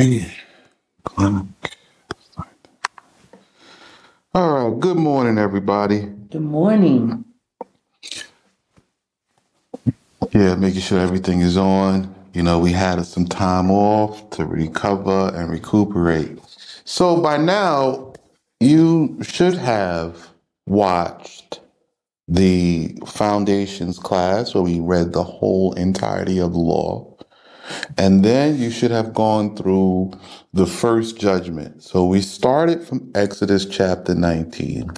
All right. Good morning, everybody. Good morning. Yeah, making sure everything is on. You know, we had some time off to recover and recuperate. So by now, you should have watched the Foundations class where we read the whole entirety of the law. And then you should have gone through the first judgment. So we started from Exodus chapter 19,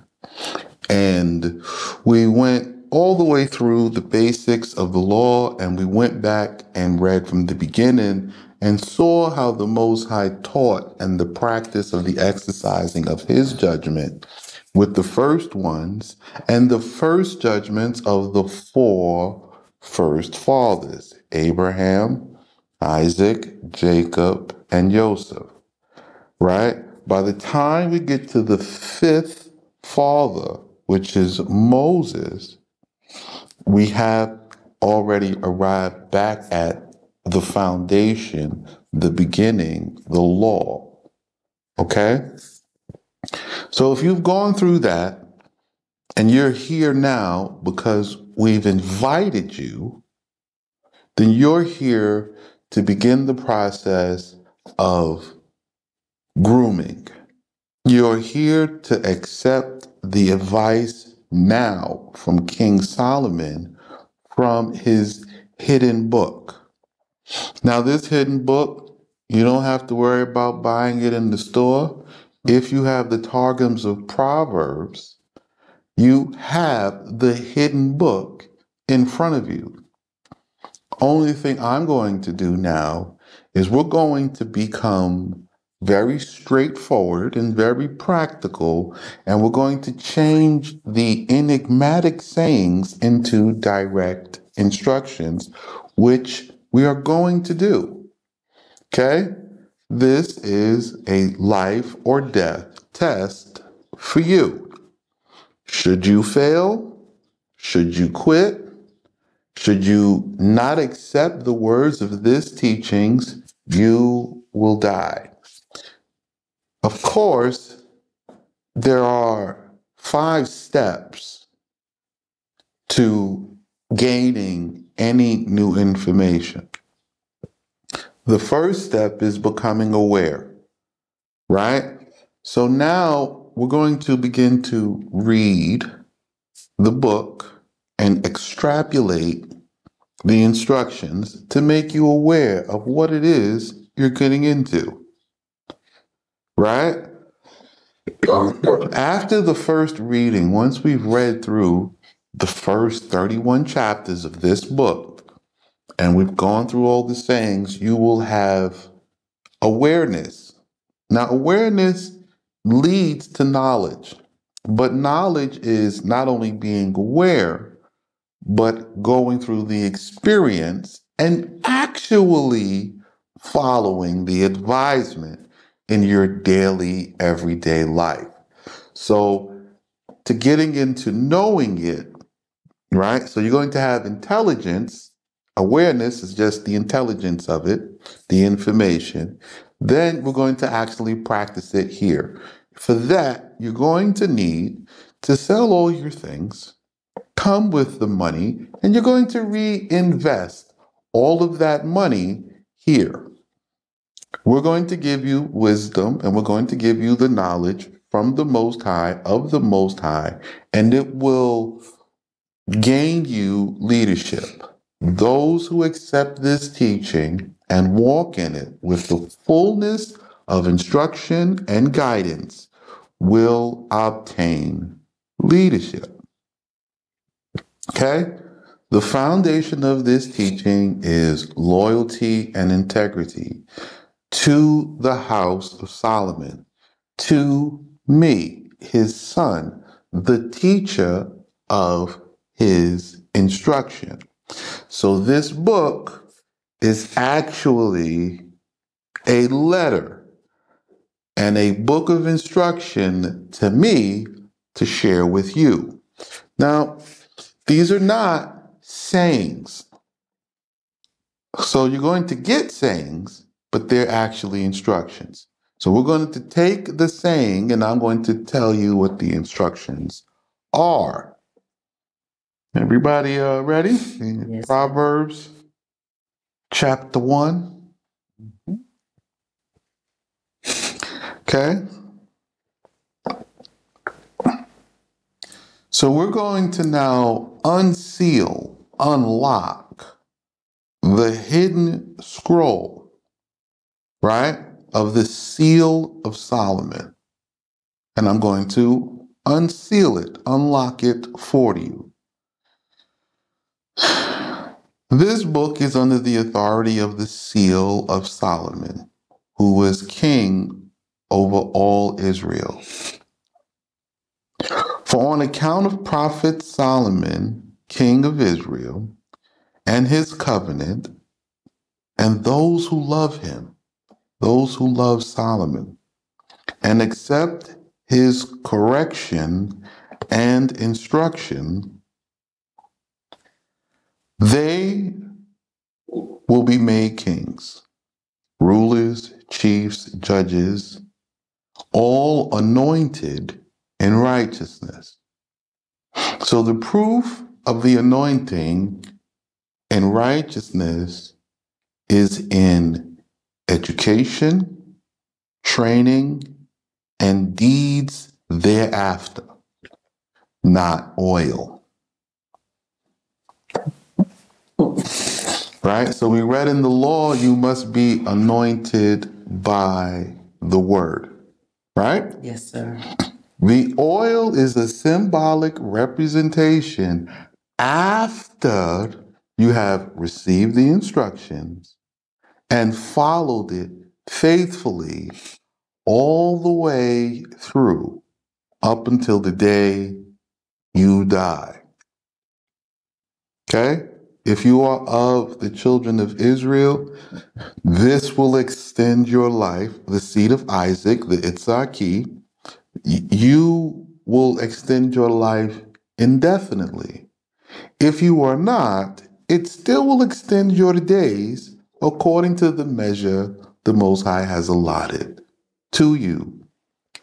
and we went all the way through the basics of the law, and we went back and read from the beginning and saw how the Most High taught and the practice of the exercising of his judgment with the first ones and the first judgments of the four first fathers, Abraham, Isaac, Jacob, and Joseph, right? By the time we get to the fifth father, which is Moses, we have already arrived back at the foundation, the beginning, the law, okay? So if you've gone through that and you're here now because we've invited you, then you're here to begin the process of grooming. You're here to accept the advice now from King Solomon from his hidden book. Now, this hidden book, you don't have to worry about buying it in the store. If you have the Targums of Proverbs, you have the hidden book in front of you. Only thing I'm going to do now is we're going to become very straightforward and very practical, and we're going to change the enigmatic sayings into direct instructions, which we are going to do. Okay? This is a life or death test for you. Should you fail? Should you quit? Should you not accept the words of this teachings, you will die. Of course, there are 5 steps to gaining any new information. The first step is becoming aware, right? So now we're going to begin to read the book and extrapolate the instructions to make you aware of what it is you're getting into, right? After the first reading, once we've read through the first 31 chapters of this book, and we've gone through all the sayings, you will have awareness. Now, awareness leads to knowledge, but knowledge is not only being aware, but going through the experience and actually following the advisement in your daily, everyday life. So to getting into knowing it, right? So you're going to have intelligence. Awareness is just the intelligence of it, the information. Then we're going to actually practice it here. For that, you're going to need to sell all your things, come with the money, and you're going to reinvest all of that money here. We're going to give you wisdom, and we're going to give you the knowledge from the Most High, of the Most High, and it will gain you leadership. Those who accept this teaching and walk in it with the fullness of instruction and guidance will obtain leadership. Okay? The foundation of this teaching is loyalty and integrity to the house of Solomon, to me, his son, the teacher of his instruction. So this book is actually a letter and a book of instruction to me to share with you. Now, these are not sayings. So you're going to get sayings, but they're actually instructions. So we're going to take the saying, and I'm going to tell you what the instructions are. Everybody ready? Yes. Proverbs chapter 1. Mm-hmm. Okay. So we're going to now unseal, unlock the hidden scroll, right, of the Seal of Solomon. And I'm going to unseal it, unlock it for you. This book is under the authority of the Seal of Solomon, who was king over all Israel. For on account of prophet Solomon, king of Israel, and his covenant, and those who love him, those who love Solomon, and accept his correction and instruction, they will be made kings, rulers, chiefs, judges, all anointed in righteousness. So the proof of the anointing in righteousness is in education, training, and deeds thereafter, not oil. Right? So we read in the law, you must be anointed by the word. Right? Yes, sir. The oil is a symbolic representation after you have received the instructions and followed it faithfully all the way through up until the day you die. Okay? If you are of the children of Israel, this will extend your life, the seed of Isaac, the Itzachi. You will extend your life indefinitely. If you are not, it still will extend your days according to the measure the Most High has allotted to you.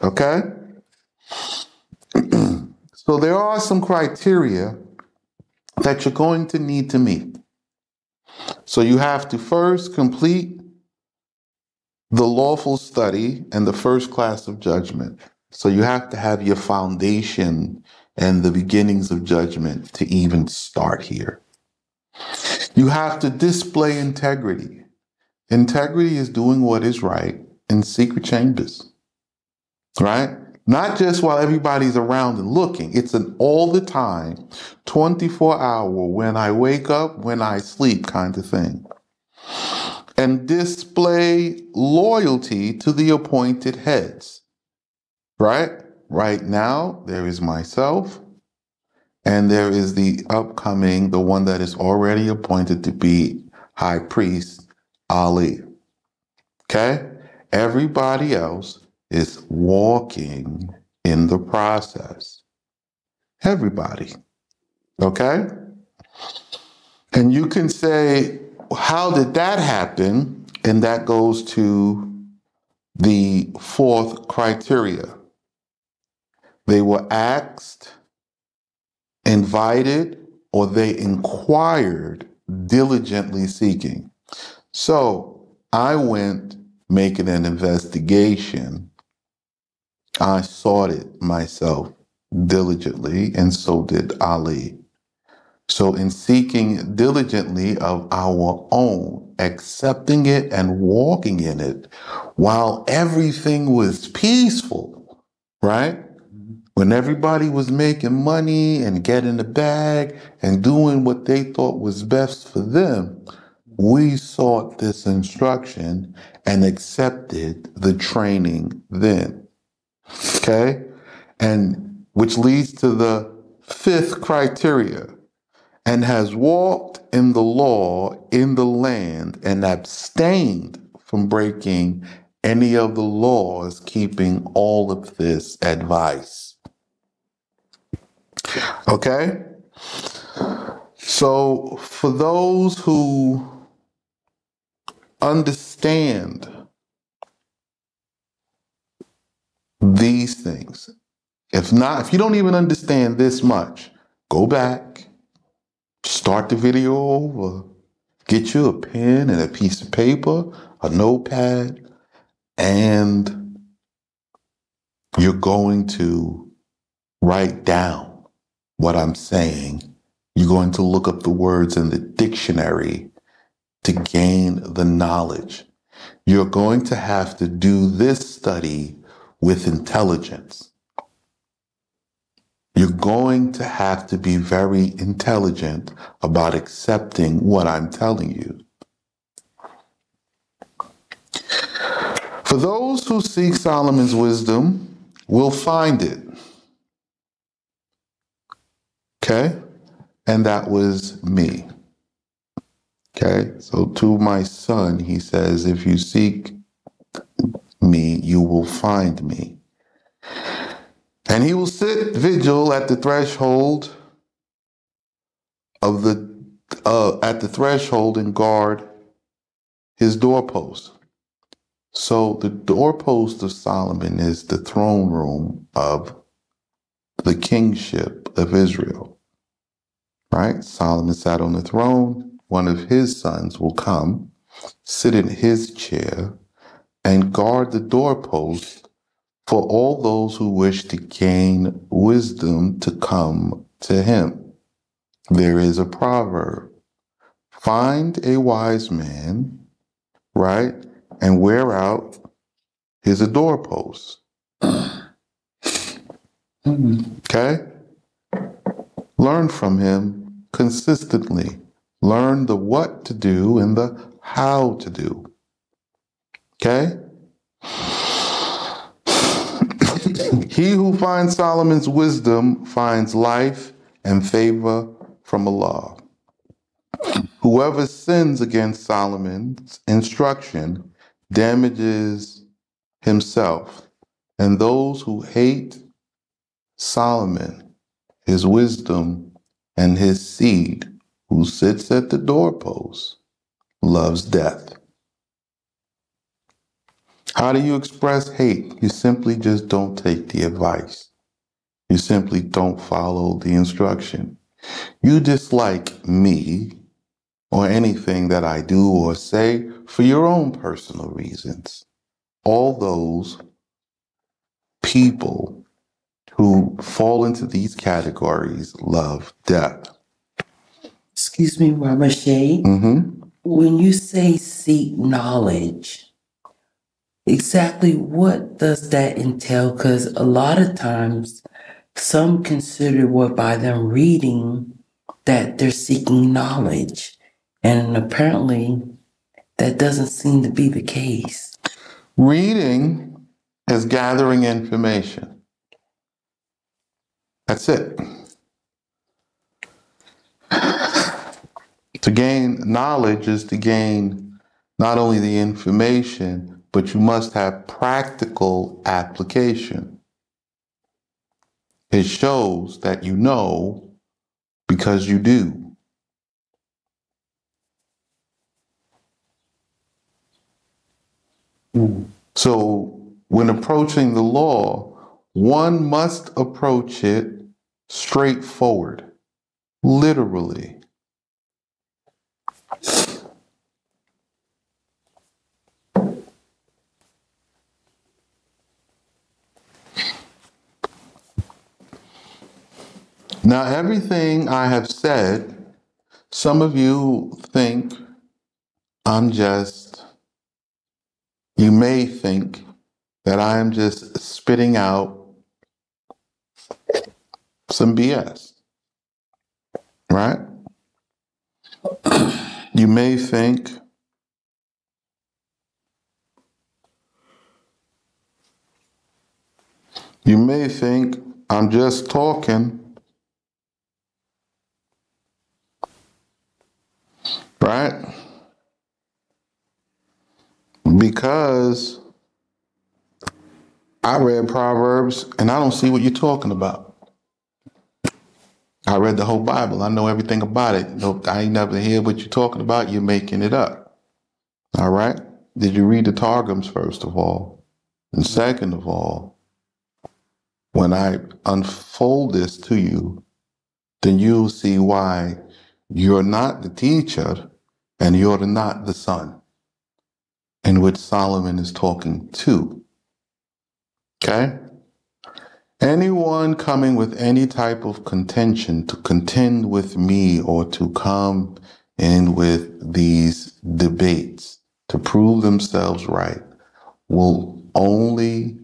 Okay? So there are some criteria that you're going to need to meet. So you have to first complete the lawful study and the first class of judgment. So you have to have your foundation and the beginnings of judgment to even start here. You have to display integrity. Integrity is doing what is right in secret chambers, right? Not just while everybody's around and looking. It's an all the time, 24-hour, when I wake up, when I sleep kind of thing. And display loyalty to the appointed heads. Right? Right now, there is myself, and there is the upcoming, the one that is already appointed to be high priest, Ali. Okay? Everybody else is walking in the process. Everybody. Okay? And you can say, how did that happen? And that goes to the fourth criteria. They were asked, invited, or they inquired, diligently seeking. So I went making an investigation. I sought it myself diligently, and so did Ali. So in seeking diligently of our own, accepting it and walking in it, while everything was peaceful, right? When everybody was making money and getting the bag and doing what they thought was best for them, we sought this instruction and accepted the training then. Okay? And which leads to the fifth criteria, and has walked in the law in the land and abstained from breaking any of the laws, keeping all of this advice. Okay, so for those who understand these things. If not, if you don't even understand this much, go back, start the video over, get you a pen and a piece of paper, a notepad, and you're going to write down what I'm saying. You're going to look up the words in the dictionary to gain the knowledge. You're going to have to do this study with intelligence. You're going to have to be very intelligent about accepting what I'm telling you. For those who seek Solomon's wisdom will find it. Okay? And that was me. Okay? So to my son, he says, if you seek me, you will find me. And he will sit vigil at the threshold of the and guard his doorpost. So the doorpost of Solomon is the throne room of the kingship of Israel. Right? Solomon sat on the throne. One of his sons will come, sit in his chair, and guard the doorpost for all those who wish to gain wisdom to come to him. There is a proverb, find a wise man, right? And wear out his doorpost. Okay? Learn from him consistently. Learn the what to do and the how to do. Okay? He who finds Solomon's wisdom finds life and favor from Allah. Whoever sins against Solomon's instruction damages himself, and those who hate Solomon, his wisdom, and his seed, who sits at the doorpost, loves death. How do you express hate? You simply just don't take the advice. You simply don't follow the instruction. You dislike me or anything that I do or say for your own personal reasons. All those people who fall into these categories love death. Excuse me, Rabbi Shaye. Mm-hmm. When you say seek knowledge, exactly what does that entail? Because a lot of times some consider what by them reading that they're seeking knowledge. And apparently that doesn't seem to be the case. Reading is gathering information. That's it. To gain knowledge is to gain not only the information, but you must have practical application. It shows that you know because you do. So when approaching the law, one must approach it straightforward, literally. Now, everything I have said, some of you think you may think that I am just spitting out some BS, right? You may think I'm just talking. Right? Because I read Proverbs and I don't see what you're talking about. I read the whole Bible. I know everything about it. Nope, I ain't never hear what you're talking about. You're making it up. All right. Did you read the Targums first of all? And second of all, when I unfold this to you, then you'll see why you're not the teacher and you're not the son, in which Solomon is talking to. Okay? Anyone coming with any type of contention to contend with me or to come in with these debates to prove themselves right will only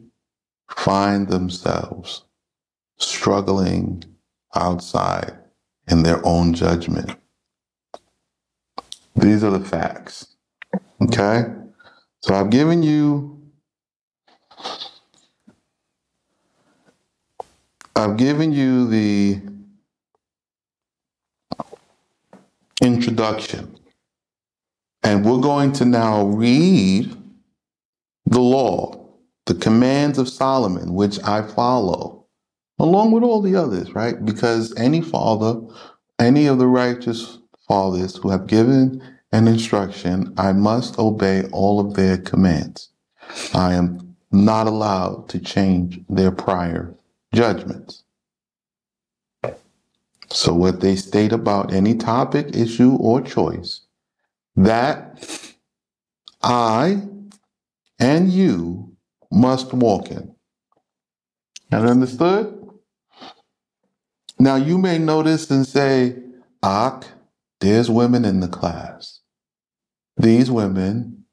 find themselves struggling outside in their own judgment. These are the facts. Okay? So I've given you the introduction. And we're going to now read the law, the commands of Solomon, which I follow, along with all the others, right? Because any father, any of the righteous fathers who have given an instruction, I must obey all of their commands. I am not allowed to change their prior judgments. So what they state about any topic, issue, or choice, that I and you must walk in. And understood? Now you may notice and say, Ak, there's women in the class. These women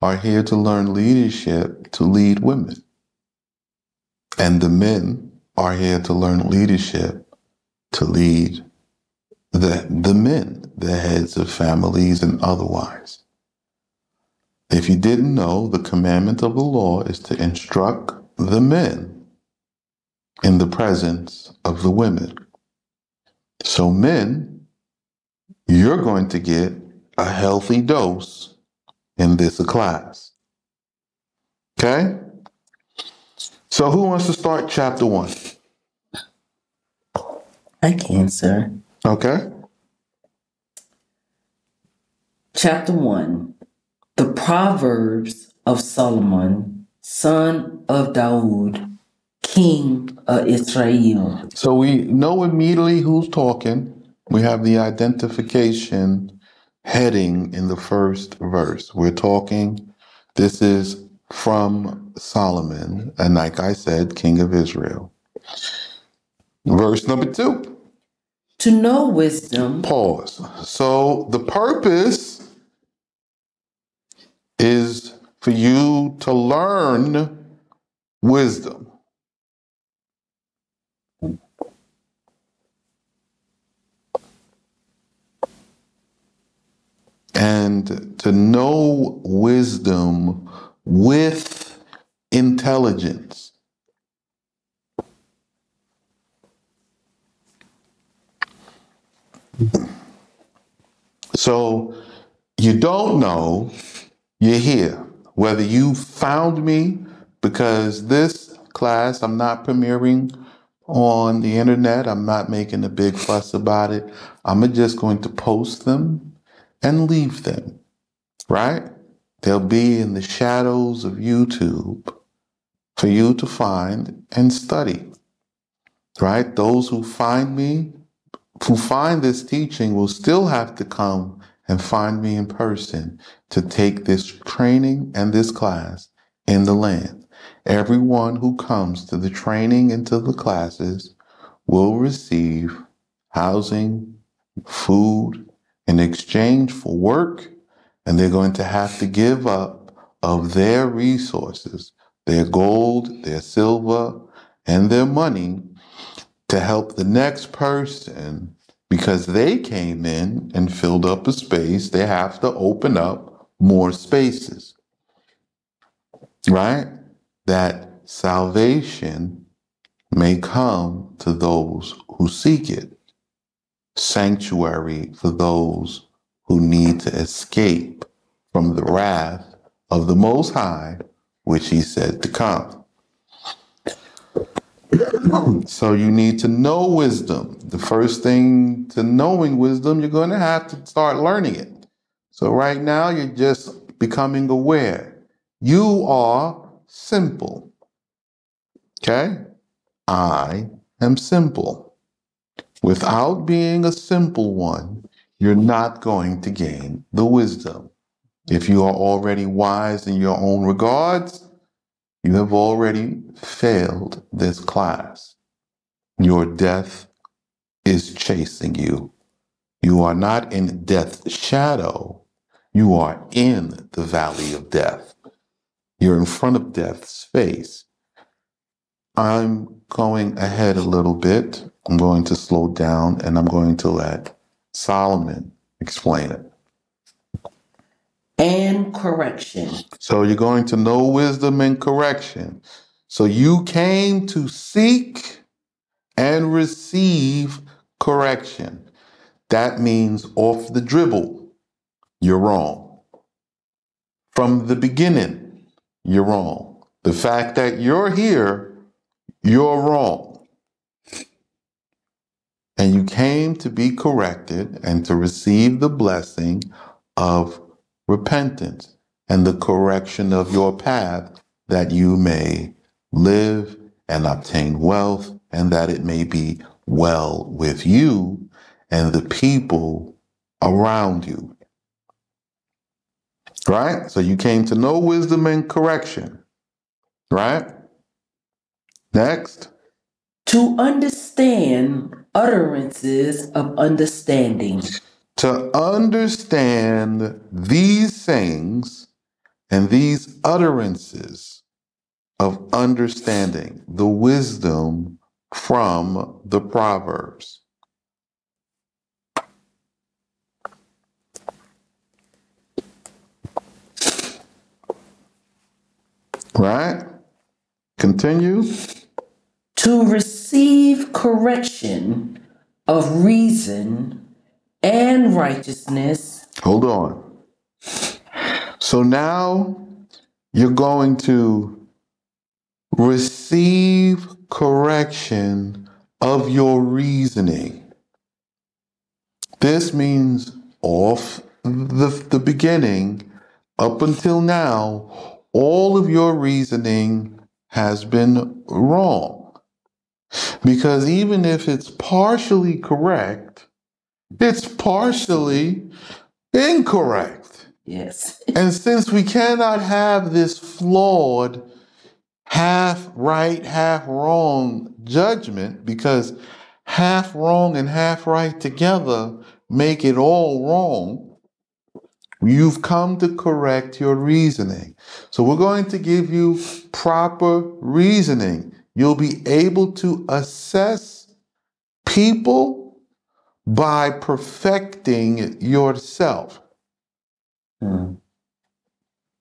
are here to learn leadership to lead women. And the men are here to learn leadership to lead the men, the heads of families and otherwise. If you didn't know, the commandment of the law is to instruct the men in the presence of the women. So men, you're going to get a healthy dose in this class. Okay? So who wants to start chapter 1? I can, sir. Okay. Chapter 1. The Proverbs of Solomon, son of Daoud, king of Israel. So we know immediately who's talking. We have the identification heading in the first verse. We're talking, this is from Solomon, and like I said, king of Israel. Verse number 2. To know wisdom. Pause. So the purpose is for you to learn wisdom. And to know wisdom with intelligence. So you don't know, you're here. Whether you found me, because this class, I'm not premiering on the internet. I'm not making a big fuss about it. I'm just going to post them and leave them, right? They'll be in the shadows of YouTube for you to find and study, right? Those who find me, who find this teaching, will still have to come and find me in person to take this training and this class in the land. Everyone who comes to the training and to the classes will receive housing, food in exchange for work, and they're going to have to give up of their resources, their gold, their silver, and their money to help the next person, because they came in and filled up a space. They have to open up more spaces, right? That salvation may come to those who seek it. Sanctuary for those who need to escape from the wrath of the Most High, which he said to come. So you need to know wisdom. The first thing to knowing wisdom, you're going to have to start learning it. So right now you're just becoming aware. You are simple. Okay? I am simple. Without being a simple one, you're not going to gain the wisdom. If you are already wise in your own regards, you have already failed this class. Your death is chasing you. You are not in death's shadow. You are in the valley of death. You're in front of death's face. I'm going ahead a little bit. I'm going to slow down and I'm going to let Solomon explain it. And correction. So you're going to know wisdom and correction. So you came to seek and receive correction. That means off the dribble, you're wrong. From the beginning, you're wrong. The fact that you're here, you're wrong. And you came to be corrected and to receive the blessing of repentance and the correction of your path, that you may live and obtain wealth, and that it may be well with you and the people around you. Right? So you came to know wisdom and correction. Right? Next. To understand utterances of understanding. To understand these sayings and these utterances of understanding, the wisdom from the Proverbs. Right? Continue. To receive correction of reason and righteousness. Hold on. So now you're going to receive correction of your reasoning. This means off the beginning, up until now, all of your reasoning has been wrong. Because even if it's partially correct, it's partially incorrect. Yes. And since we cannot have this flawed half right, half wrong judgment, because half wrong and half right together make it all wrong, you've come to correct your reasoning. So we're going to give you proper reasoning. You'll be able to assess people by perfecting yourself. You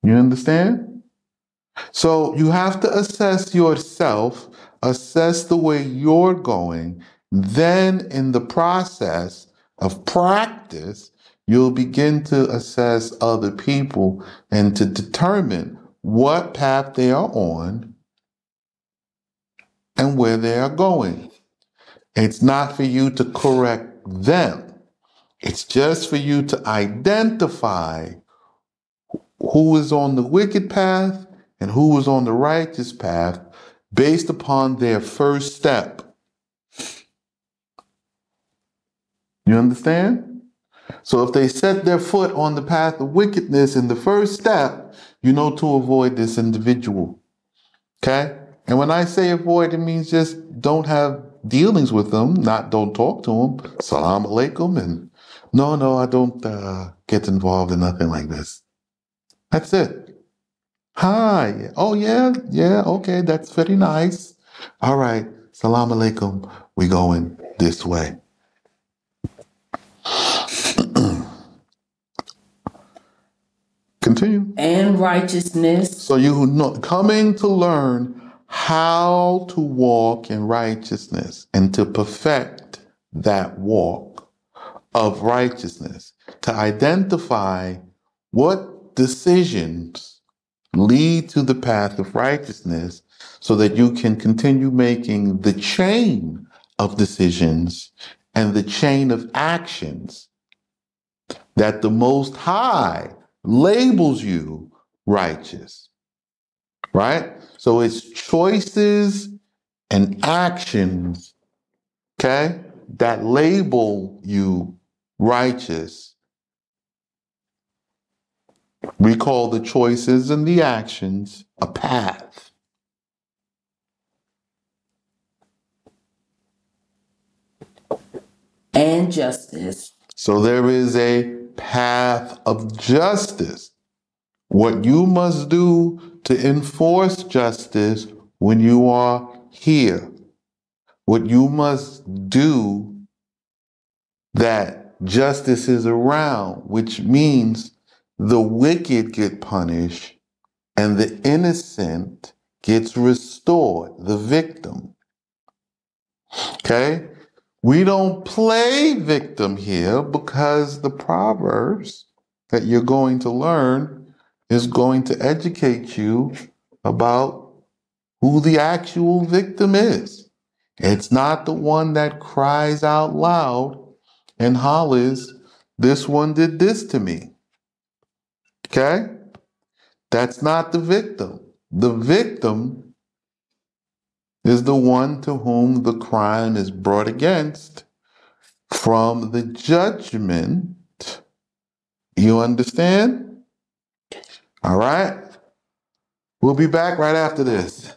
understand? So you have to assess yourself, assess the way you're going. Then in the process of practice, you'll begin to assess other people and to determine what path they are on and where they are going. It's not for you to correct them. It's just for you to identify who is on the wicked path and who is on the righteous path based upon their first step. You understand? So if they set their foot on the path of wickedness in the first step, you know to avoid this individual. Okay? And when I say avoid, it means just don't have dealings with them, don't talk to them. Salaam alaikum, and no, I don't get involved in nothing like this. That's it. Hi. Oh yeah. Okay, that's very nice. All right. Salaam alaikum. We going this way. Continue. And righteousness. So you know, coming to learn how to walk in righteousness and to perfect that walk of righteousness, to identify what decisions lead to the path of righteousness so that you can continue making the chain of decisions and the chain of actions that the Most High labels you righteous, right? So it's choices and actions, okay, that label you righteous. We call the choices and the actions a path. And justice. So there is a path of justice. What you must do to enforce justice when you are here. What you must do that justice is around, which means the wicked get punished and the innocent gets restored, the victim. Okay? We don't play victim here because the Proverbs that you're going to learn is going to educate you about who the actual victim is. It's not the one that cries out loud and hollers, "This one did this to me." Okay? That's not the victim. The victim is the one to whom the crime is brought against from the judgment. You understand? All right. We'll be back right after this.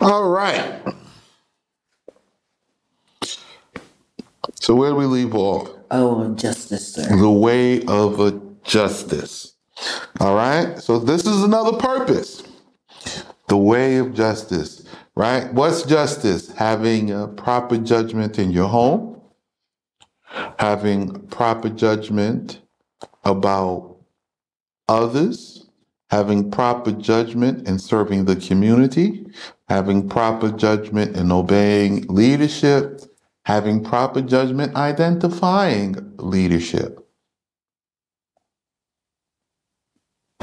All right. So where do we leave off? Oh, justice, sir. The way of a justice. All right, so this is another purpose, the way of justice, right? What's justice? Having a proper judgment in your home, having proper judgment about others, having proper judgment in serving the community, having proper judgment in obeying leadership, having proper judgment identifying leadership.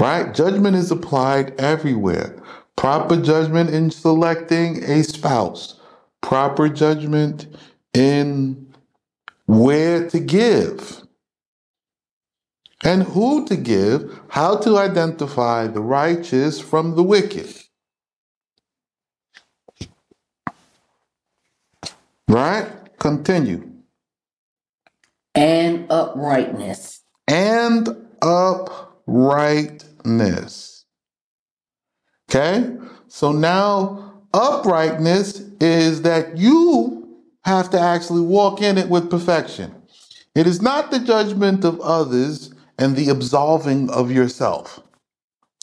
Right? Judgment is applied everywhere. Proper judgment in selecting a spouse. Proper judgment in where to give. And who to give. How to identify the righteous from the wicked. Right? Continue. And uprightness. And uprightness. Rightness. Okay? So now uprightness is that you have to actually walk in it with perfection. It is not the judgment of others and the absolving of yourself.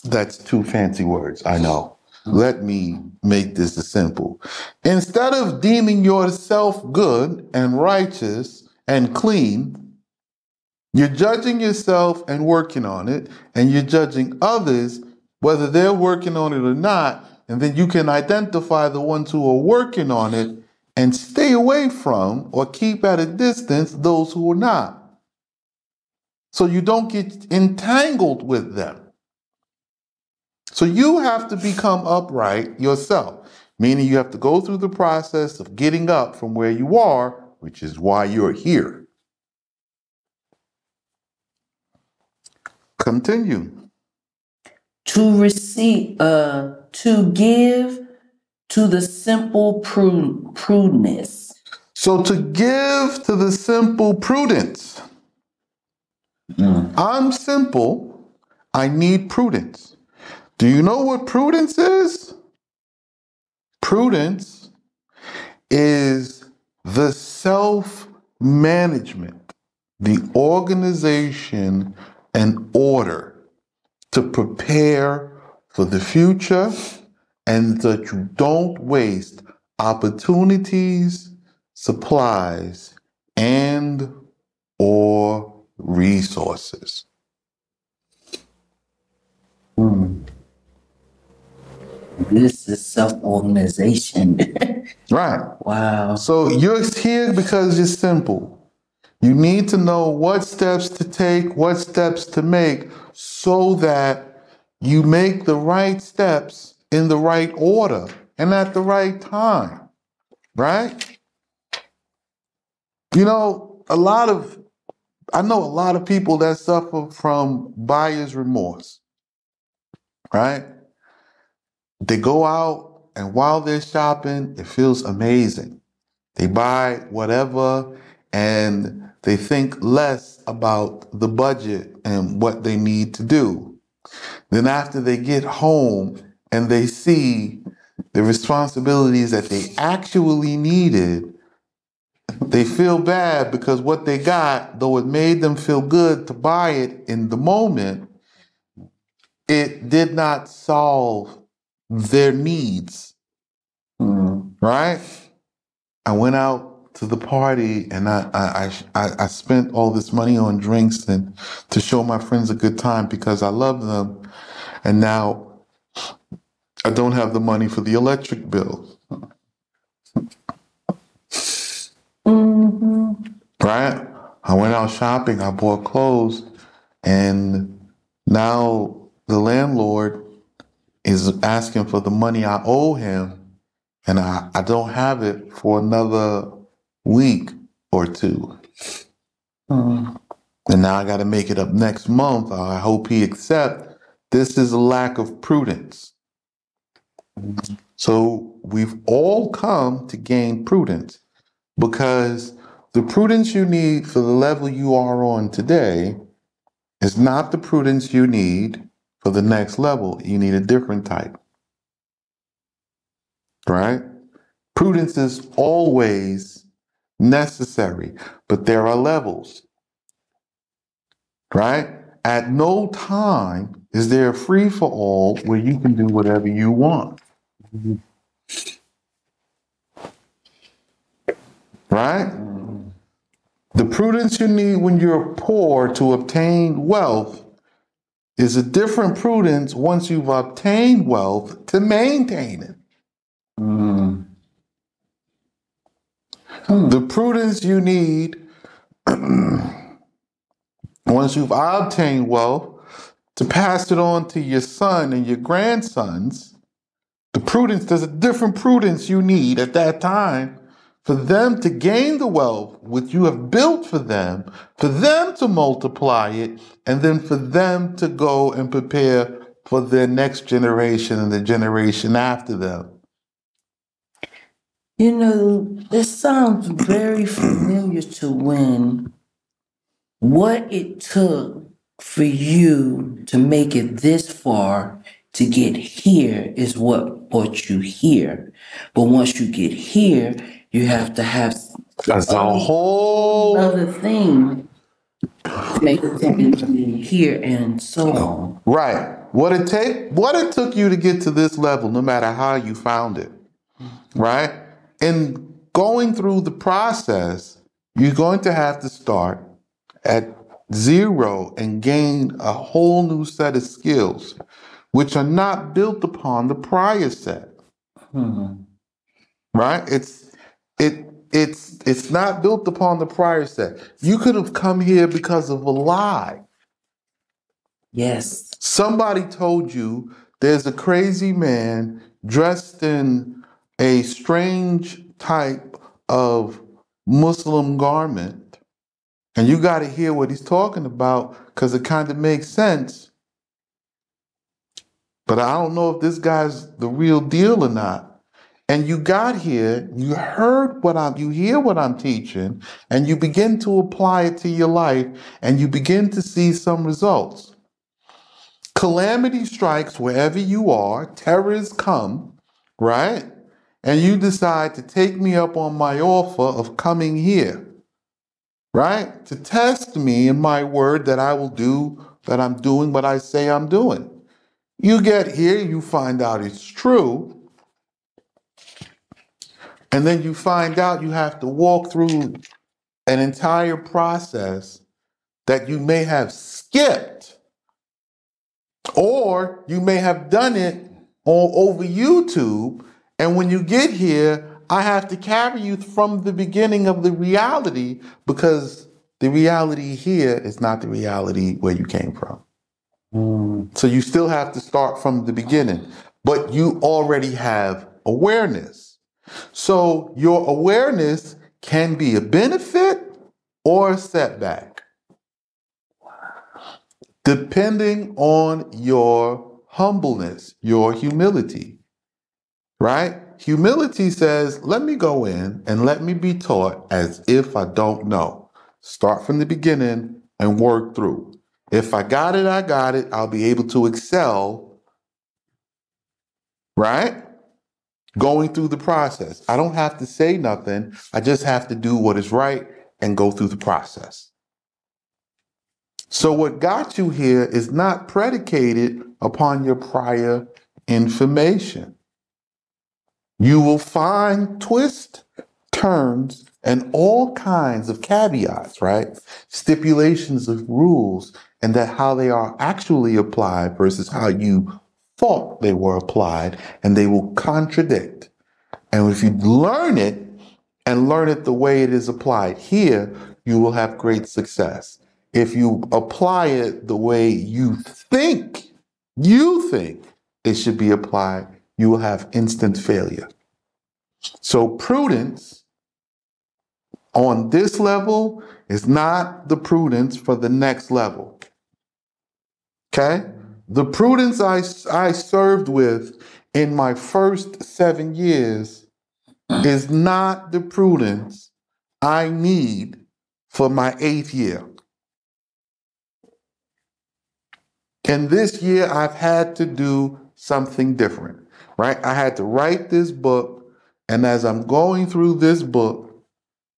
That's two fancy words, I know. Let me make this as simple. Instead of deeming yourself good and righteous and clean, you're judging yourself and working on it, and you're judging others, whether they're working on it or not, and then you can identify the ones who are working on it and stay away from or keep at a distance those who are not. So you don't get entangled with them. So you have to become upright yourself, meaning you have to go through the process of getting up from where you are, which is why you're here. Continue. To receive, to give to the simple prudence. So to give to the simple prudence. I'm simple. I need prudence. Do you know what prudence is? Prudence is the self-management, the organization and order to prepare for the future and that you don't waste opportunities, supplies, and or resources. This is self-organization. Right. Wow. So you're here because you're simple. You need to know what steps to take, what steps to make, so that you make the right steps in the right order and at the right time, right? You know, I know a lot of people that suffer from buyer's remorse, right? They go out and while they're shopping, it feels amazing. They buy whatever and they think less about the budget and what they need to do. Then after they get home and they see the responsibilities that they actually needed, they feel bad because what they got, though it made them feel good to buy it in the moment, it did not solve their needs. Mm-hmm. Right? I went out to the party and I spent all this money on drinks and to show my friends a good time because I love them. And now I don't have the money for the electric bill. Mm-hmm. Right? I went out shopping, I bought clothes, and now the landlord is asking for the money I owe him, and I don't have it for another week or two. Mm-hmm. And now I got to make it up next month. I hope he accepts. This is a lack of prudence. So we've all come to gain prudence. Because the prudence you need for the level you are on today is not the prudence you need for the next level. You need a different type. Right? Prudence is always necessary, but there are levels. Right? At no time is there a free-for-all where you can do whatever you want. Mm-hmm. Right? The prudence you need when you're poor to obtain wealth is a different prudence once you've obtained wealth to maintain it. Mm. The prudence you need once you've obtained wealth to pass it on to your son and your grandsons, there's a different prudence you need at that time for them to gain the wealth which you have built for them to multiply it, and then for them to go and prepare for their next generation and the generation after them. You know, this sounds very familiar to when what it took for you to make it this far to get here is what brought you here. But once you get here, you have to have a whole other thing to make it here and so on. Right. What it took you to get to this level, no matter how you found it, right? And going through the process, you're going to have to start at zero and gain a whole new set of skills, which are not built upon the prior set. Mm-hmm. Right? It's not built upon the prior set. You could have come here because of a lie. Yes. Somebody told you there's a crazy man dressed in a strange type of Muslim garment, and you got to hear what he's talking about because it kind of makes sense. But I don't know if this guy's the real deal or not. And you got here, you hear what I'm teaching, and you begin to apply it to your life, and you begin to see some results. Calamity strikes wherever you are, terrors come, right? And you decide to take me up on my offer of coming here, right? To test me in my word that I'm doing what I say I'm doing. You get here, you find out it's true. And then you find out you have to walk through an entire process that you may have skipped, or you may have done it all over YouTube. And when you get here, I have to carry you from the beginning of the reality, because the reality here is not the reality where you came from. Mm. So you still have to start from the beginning, but you already have awareness. So your awareness can be a benefit or setback, depending on your humbleness, your humility, right? Humility says, let me go in and let me be taught as if I don't know. Start from the beginning and work through. If I got it, I got it. I'll be able to excel, right? Going through the process. I don't have to say nothing. I just have to do what is right and go through the process. So what got you here is not predicated upon your prior information. You will find twists, turns, and all kinds of caveats, right? Stipulations of rules and that how they are actually applied versus how you thought they were applied, and they will contradict. And if you learn it and learn it the way it is applied here, you will have great success. If you apply it the way you think it should be applied, you will have instant failure. So prudence on this level is not the prudence for the next level, okay? The prudence I served with in my first 7 years is not the prudence I need for my 8th year. And this year I've had to do something different, right? I had to write this book, and as I'm going through this book,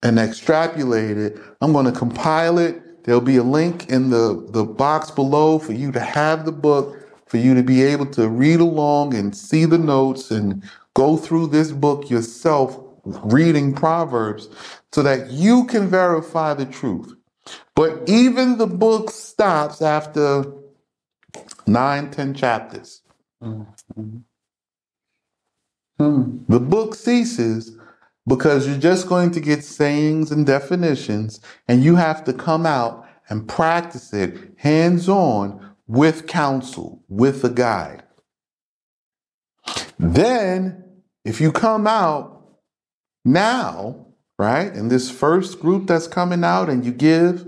and extrapolate it, I'm going to compile it. There'll be a link in the box below for you to have the book, for you to be able to read along and see the notes and go through this book yourself, reading Proverbs, so that you can verify the truth. But even the book stops after 9, 10 chapters. Mm-hmm. The book ceases, because you're just going to get sayings and definitions, and you have to come out and practice it hands-on with counsel, with a guide. Then, if you come out now, right, in this first group that's coming out and you give,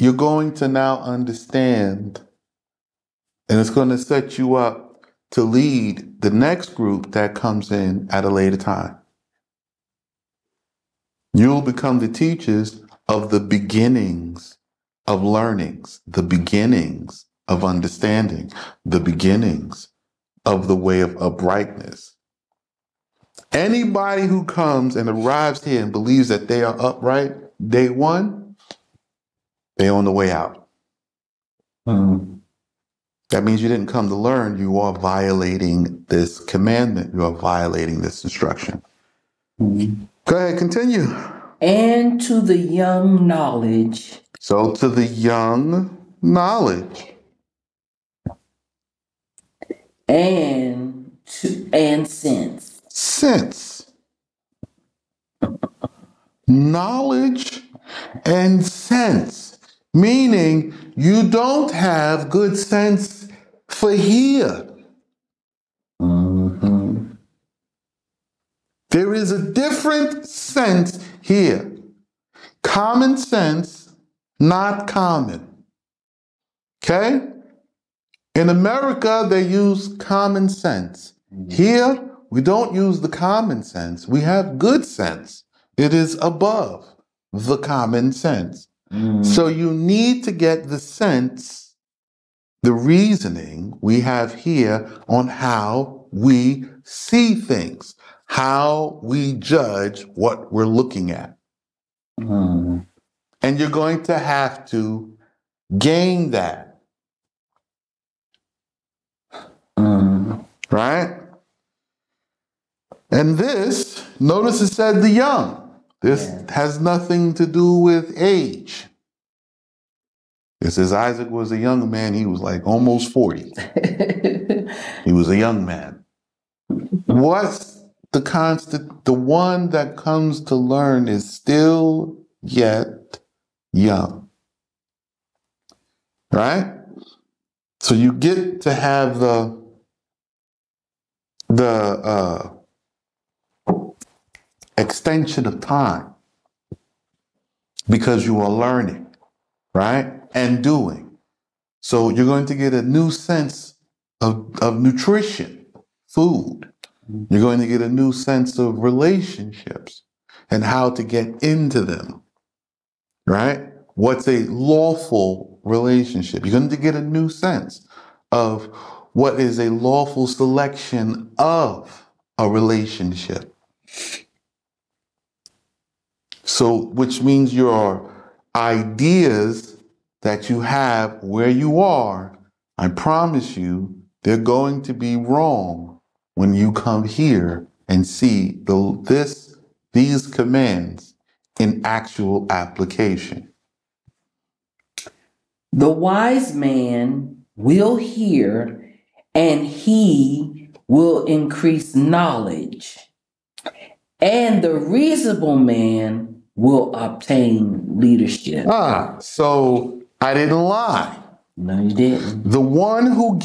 you're going to now understand, and it's going to set you up to lead the next group that comes in at a later time. You'll become the teachers of the beginnings of learnings, the beginnings of understanding, the beginnings of the way of uprightness. Anybody who comes and arrives here and believes that they are upright day one, they're on the way out. Mm-hmm. That means you didn't come to learn. You are violating this commandment. You are violating this instruction. Mm-hmm. Go ahead, continue. And to the young knowledge. So to the young knowledge. And sense. Sense. Knowledge and sense. Meaning you don't have good sense for here. There is a different sense here. Common sense, not common. Okay? In America, they use common sense. Here, we don't use the common sense. We have good sense. It is above the common sense. Mm. So you need to get the sense, the reasoning we have here on how we see things, how we judge what we're looking at. Mm. And you're going to have to gain that. Mm. Right? And this, notice it said the young. This has nothing to do with age. It says Isaac was a young man. He was like almost 40. He was a young man. What's the one that comes to learn is still yet young, right? So you get to have the extension of time. because you are learning, right? And doing. So you're going to get a new sense of nutrition, food. You're going to get a new sense of relationships and how to get into them, right? What's a lawful relationship? You're going to get a new sense of what is a lawful selection of a relationship. So, which means your ideas that you have where you are, I promise you, they're going to be wrong when you come here and see these commands in actual application. The wise man will hear, and he will increase knowledge, and the reasonable man will obtain leadership. Ah, so I didn't lie. No, you didn't. The one who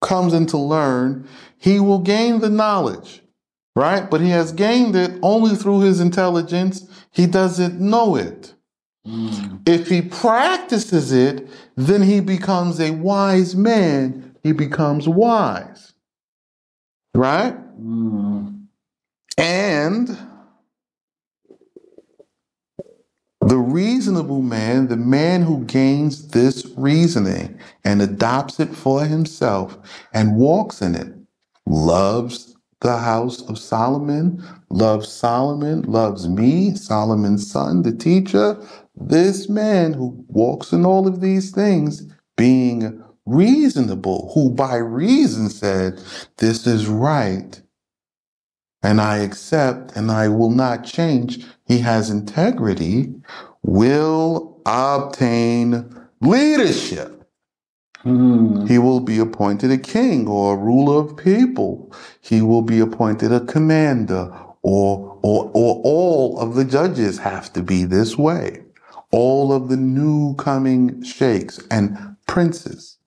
comes in to learn, he will gain the knowledge, right? But he has gained it only through his intelligence. He doesn't know it. If he practices it, then he becomes a wise man. He becomes wise, right? And the reasonable man, the man who gains this reasoning and adopts it for himself and walks in it, loves the house of Solomon, loves me, Solomon's son, the teacher. This man who walks in all of these things, being reasonable, who by reason said, this is right, and I accept, and I will not change. He has integrity, will obtain leadership. He will be appointed a king or a ruler of people. He will be appointed a commander, or all of the judges have to be this way. All of the new coming sheikhs and princes.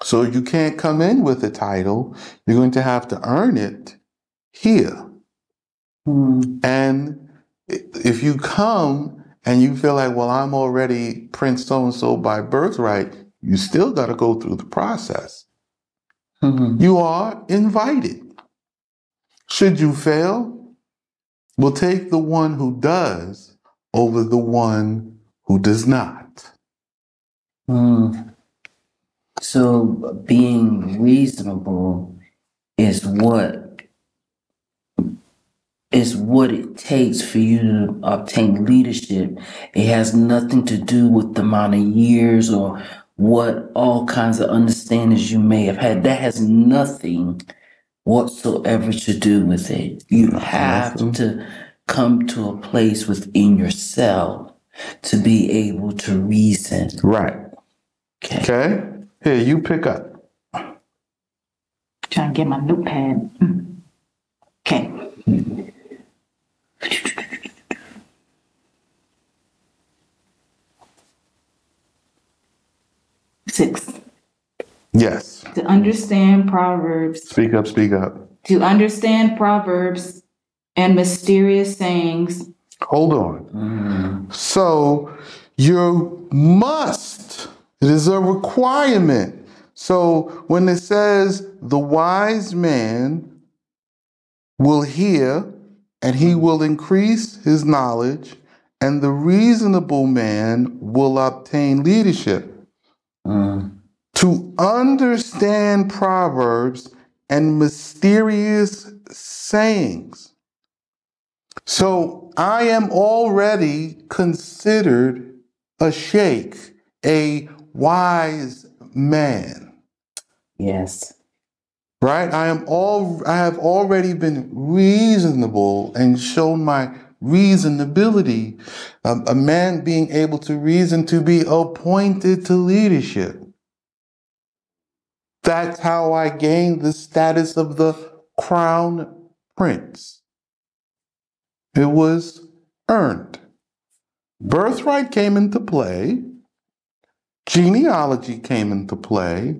So you can't come in with a title. You're going to have to earn it here. And if you come and you feel like, well, I'm already Prince so-and-so by birthright, you still got to go through the process. You are invited. Should you fail, we'll take the one who does over the one who does not. So being reasonable is what it takes for you to obtain leadership. It has nothing to do with the amount of years or what all kinds of understandings you may have had. That has nothing whatsoever to do with it. You have to come to a place within yourself to be able to reason. Right. Okay. Here, you pick up. Trying to get my notepad. Okay. Six. Yes. To understand Proverbs. Speak up, speak up. To understand Proverbs and mysterious sayings. Hold on. So you must. It is a requirement. So when it says the wise man will hear and he will increase his knowledge and the reasonable man will obtain leadership. To understand Proverbs and mysterious sayings. So I am already considered a sheikh, a wise man. Yes. Right? I have already been reasonable and shown my reasonability. A man being able to reason to be appointed to leadership. That's how I gained the status of the crown prince. It was earned. Birthright came into play. Genealogy came into play,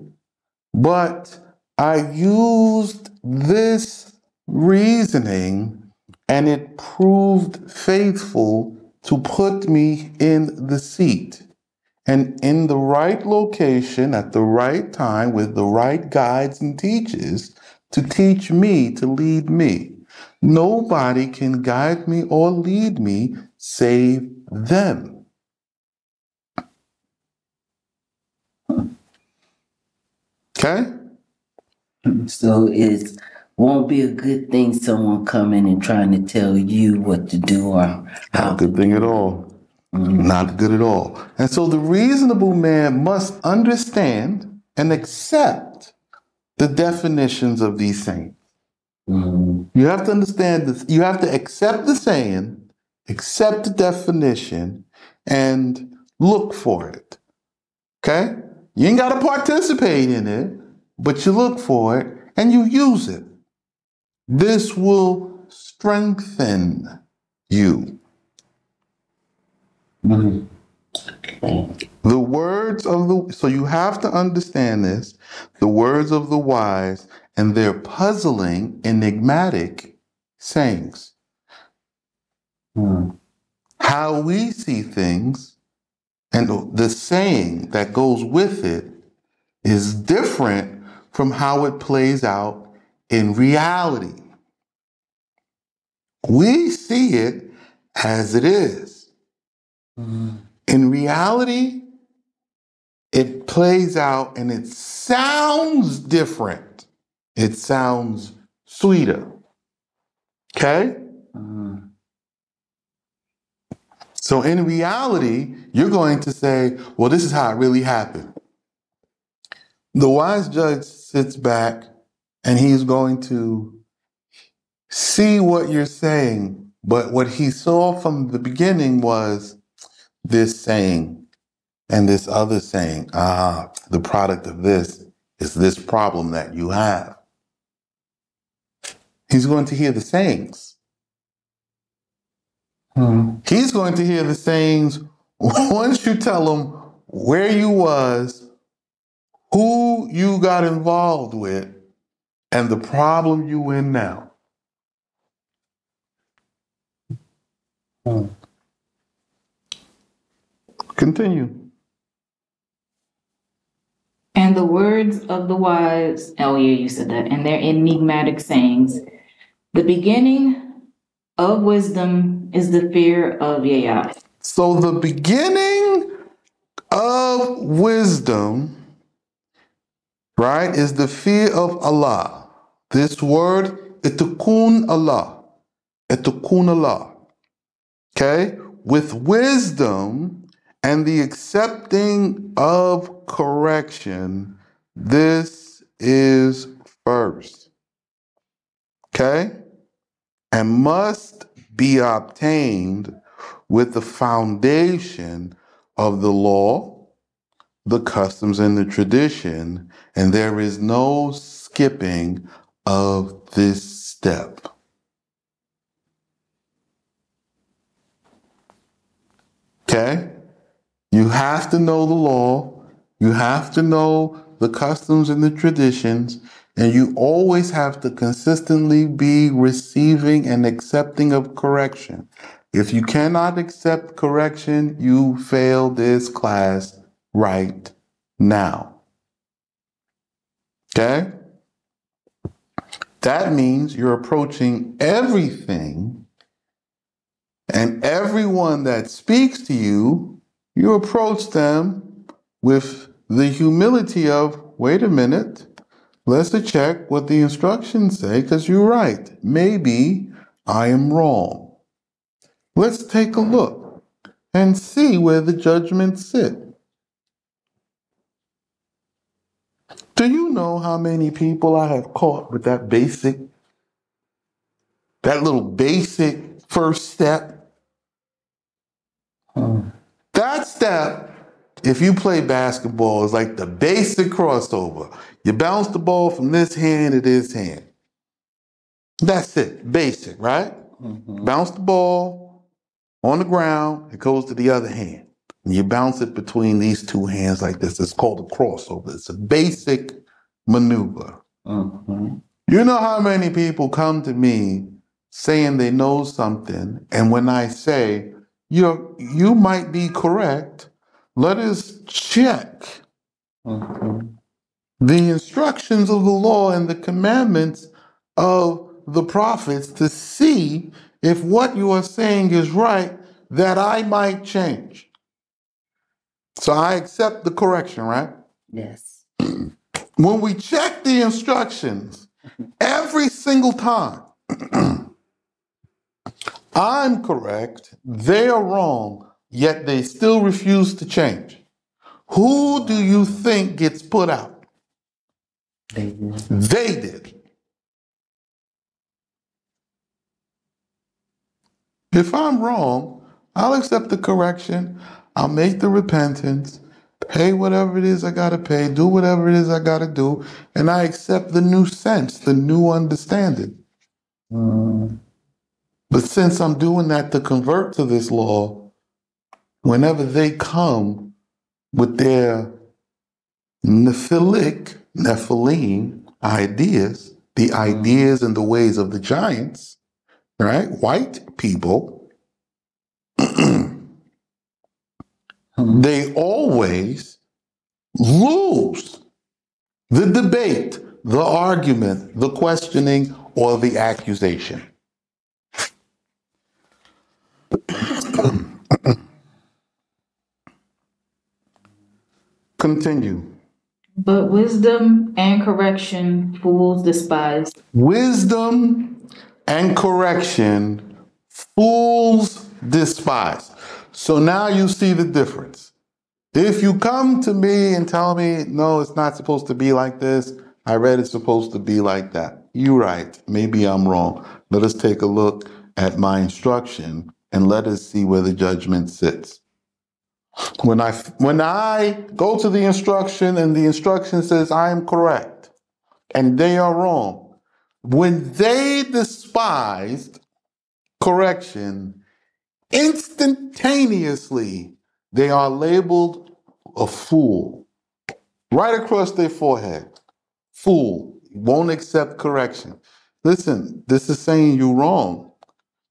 but I used this reasoning and it proved faithful to put me in the seat and in the right location at the right time with the right guides and teachers to teach me, to lead me. Nobody can guide me or lead me save them. Okay? So it won't be a good thing someone coming and trying to tell you what to do or how. Not a good thing at all. Mm-hmm. Not good at all. And so the reasonable man must understand and accept the definitions of these things. Mm-hmm. You have to understand this. You have to accept the saying, accept the definition, and look for it. Okay? You ain't got to participate in it, but you look for it and you use it. This will strengthen you. Mm-hmm. The words of the, so you have to understand this, the words of the wise and their puzzling, enigmatic sayings. Mm. How we see things and the saying that goes with it is different from how it plays out in reality. We see it as it is. Mm. In reality, it plays out and it sounds different. It sounds sweeter. Okay? Mm. So in reality, you're going to say, well, this is how it really happened. The wise judge sits back and he's going to see what you're saying. But what he saw from the beginning was this saying and this other saying, the product of this is this problem that you have. He's going to hear the sayings. Hmm. He's going to hear the sayings once you tell him where you was, who you got involved with, and the problem you in now. Hmm. Continue. And the words of the wise, oh yeah, you said that, and their enigmatic sayings. The beginning of wisdom is the fear of Yah. So the beginning of wisdom, right, is the fear of Allah. This word, itakun Allah. Itakun Allah. Okay? With wisdom and the accepting of correction, this is first, okay? And must be obtained with the foundation of the law, the customs, and the tradition, and there is no skipping of this step. Okay? You have to know the law, you have to know the customs and the traditions, and you always have to consistently be receiving and accepting of correction. If you cannot accept correction, you fail this class right now. Okay? That means you're approaching everything and everyone that speaks to you. You approach them with the humility of, wait a minute, let's check what the instructions say, because you're right. Maybe I am wrong. Let's take a look and see where the judgments sit. Do you know how many people I have caught with that basic, that little basic first step? That step, if you play basketball, is like the basic crossover. You bounce the ball from this hand to this hand. That's it. Basic, right? Mm-hmm. Bounce the ball on the ground. It goes to the other hand. And you bounce it between these two hands like this. It's called a crossover. It's a basic maneuver. Mm-hmm. You know how many people come to me saying they know something, and when I say, you might be correct, let us check the instructions of the law and the commandments of the prophets to see if what you are saying is right, that I might change. So I accept the correction, right? Yes. When we check the instructions every single time, I'm correct, they are wrong, yet they still refuse to change. Who do you think gets put out? They did. They did. If I'm wrong, I'll accept the correction, I'll make the repentance, pay whatever it is I gotta pay, do whatever it is I gotta do, and I accept the new sense, the new understanding. But since I'm doing that to convert to this law, whenever they come with their Nephilim ideas, the ideas and the ways of the giants, right? White people, they always lose the debate, the argument, the questioning, or the accusation. Continue. But wisdom and correction fools despise. Wisdom and correction fools despise. So now you see the difference. If you come to me and tell me, no, it's not supposed to be like this, I read it's supposed to be like that. You're right. Maybe I'm wrong. Let us take a look at my instruction and let us see where the judgment sits. When I go to the instruction and the instruction says I am correct and they are wrong, when they despised correction, instantaneously they are labeled a fool. Right across their forehead. Fool. Won't accept correction. Listen, this is saying you're wrong.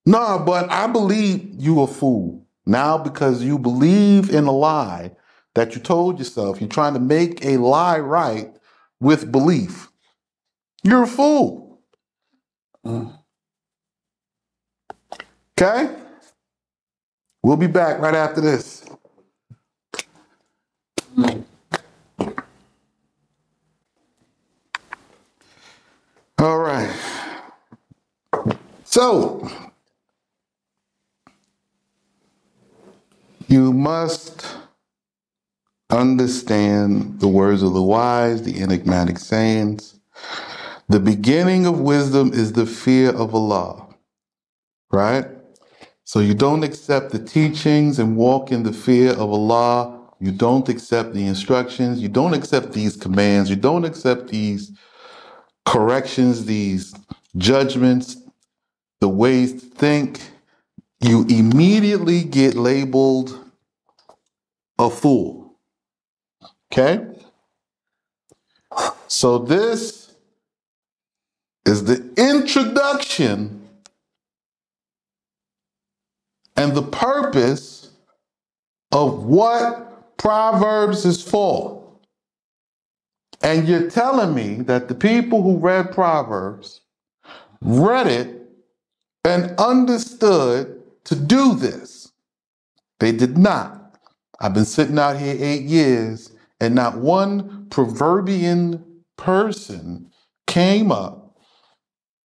Nah, but I believe you a fool. Now, because you believe in a lie that you told yourself, you're trying to make a lie right with belief. You're a fool. Okay? We'll be back right after this. All right. So, you must understand the words of the wise, the enigmatic sayings. The beginning of wisdom is the fear of Allah, right? So you don't accept the teachings and walk in the fear of Allah. You don't accept the instructions. You don't accept these commands. You don't accept these corrections, these judgments, the ways to think. You immediately get labeled a fool. Okay? So this is the introduction and the purpose of what Proverbs is for. And you're telling me that the people who read Proverbs read it and understood to do this. They did not. I've been sitting out here 8 years and not one proverbian person came up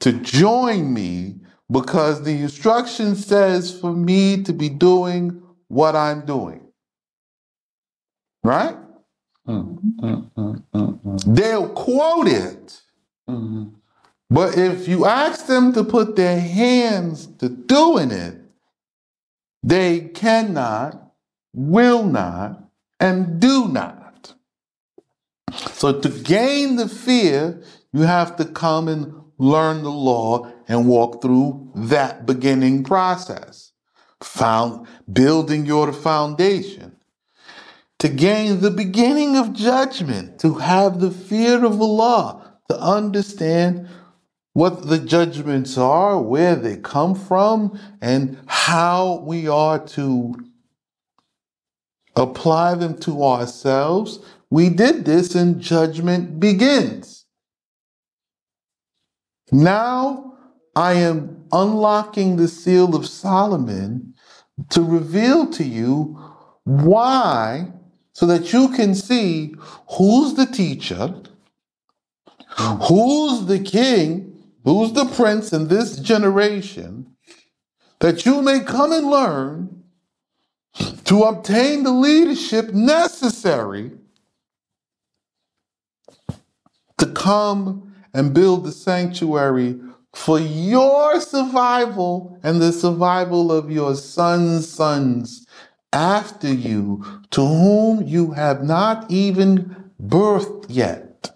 to join me because the instruction says for me to be doing what I'm doing. Right? They'll quote it. But if you ask them to put their hands to doing it, they cannot, will not, and do not. So to gain the fear, you have to come and learn the law and walk through that beginning process, building your foundation. To gain the beginning of judgment, to have the fear of Allah, to understand what the judgments are, where they come from, and how we are to apply them to ourselves. We did this and judgment begins. Now I am unlocking the seal of Solomon to reveal to you why, so that you can see who's the teacher, who's the king, who's the prince in this generation, that you may come and learn to obtain the leadership necessary to come and build the sanctuary for your survival and the survival of your sons' sons after you, to whom you have not even birthed yet.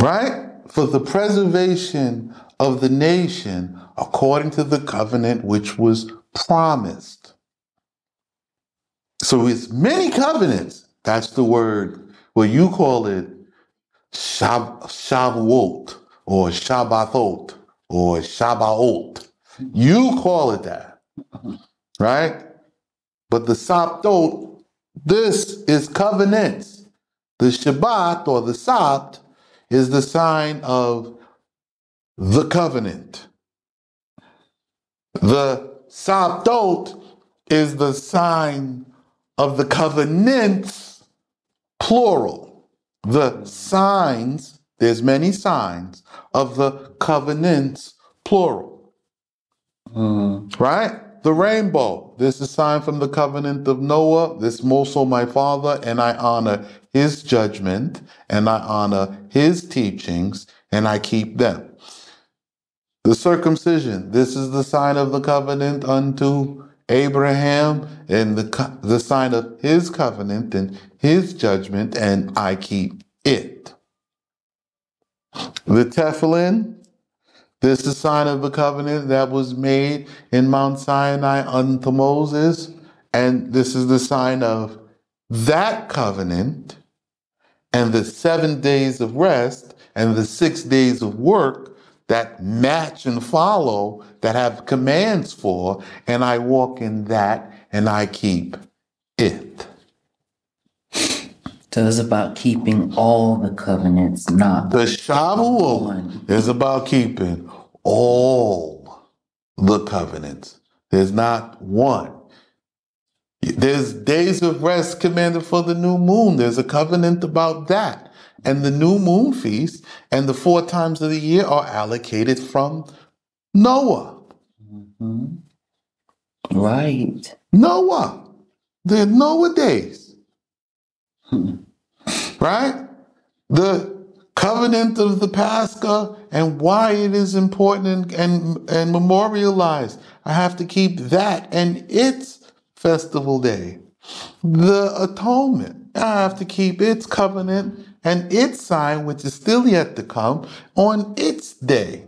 Right? For the preservation of the nation according to the covenant which was promised. So it's many covenants. That's the word, well, you call it Shavuot or Shabbatot or Shabaot. You call it that. Right? But the Shabtot, this is covenants. The Shabbat or the Sabt is the sign of the covenant. The Shabtot is the sign of the covenants, plural. The signs, there's many signs, of the covenants, plural. Right? The rainbow, this is a sign from the covenant of Noah. This also my father, and I honor his judgment, and I honor his teachings, and I keep them. The circumcision, this is the sign of the covenant unto Abraham, and the sign of his covenant and his judgment, and I keep it. The Tefillin, this is the sign of the covenant that was made in Mount Sinai unto Moses. And this is the sign of that covenant and the 7 days of rest and the 6 days of work that match and follow, that have commands for, and I walk in that and I keep it. So it's about keeping all the covenants, not the Shavuot. It's about keeping all the covenants. There's not one. There's days of rest commanded for the new moon. There's a covenant about that. And the new moon feast and the 4 times of the year are allocated from Noah. Mm-hmm. Right. Noah. They're Noah days. Right? The covenant of the Pascha and why it is important and memorialized. I have to keep that and its festival day. The atonement. I have to keep its covenant and its sign, which is still yet to come, on its day.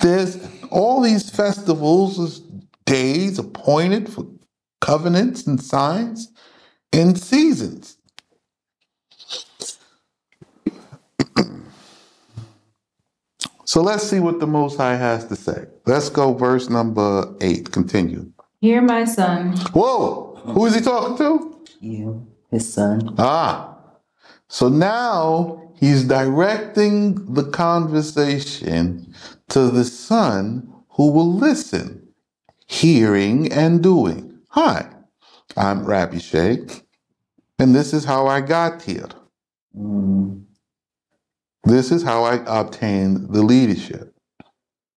There's all these festivals, days appointed for covenants and signs. In seasons. So let's see what the Most High has to say. Let's go verse number 8. Continue. Hear my son. Whoa! Who is he talking to? You, his son. Ah. So now he's directing the conversation to the son who will listen, hearing and doing. Hi, I'm Rabbi Shaye, and this is how I got here. This is how I obtained the leadership.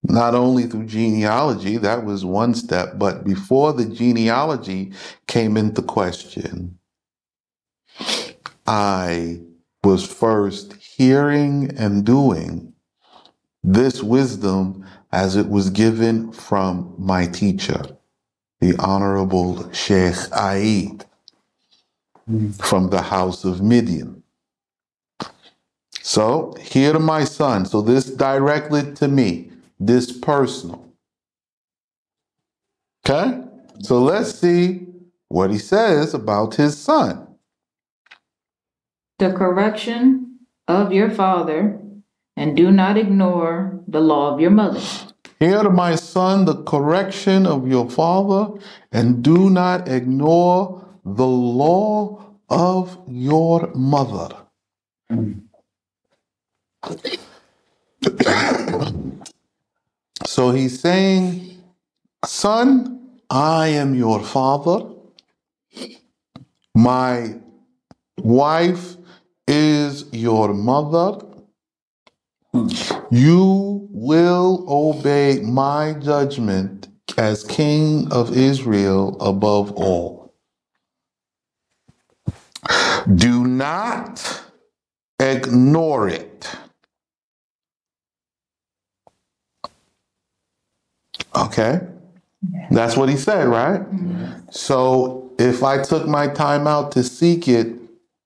Not only through genealogy, that was one step, but before the genealogy came into question, I was first hearing and doing this wisdom as it was given from my teacher, the Honorable Sheikh Aid from the house of Midian. So, hear to my son. So this directly to me, this personal. Okay? So let's see what he says about his son. The correction of your father, and do not ignore the law of your mother. Hear, my son, the correction of your father, and do not ignore the law of your mother. So he's saying, son, I am your father. My wife is your mother. You will obey my judgment as king of Israel above all. Do not ignore it. Okay? That's what he said, right? So if I took my time out to seek it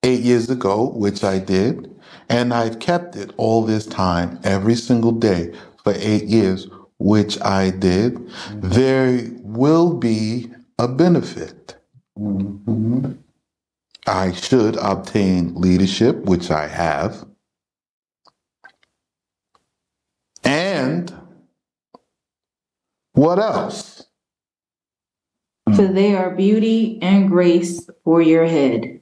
8 years ago, which I did, and I've kept it all this time, every single day for 8 years, which I did, there will be a benefit. I should obtain leadership, which I have, and what else? For they are beauty and grace for your head.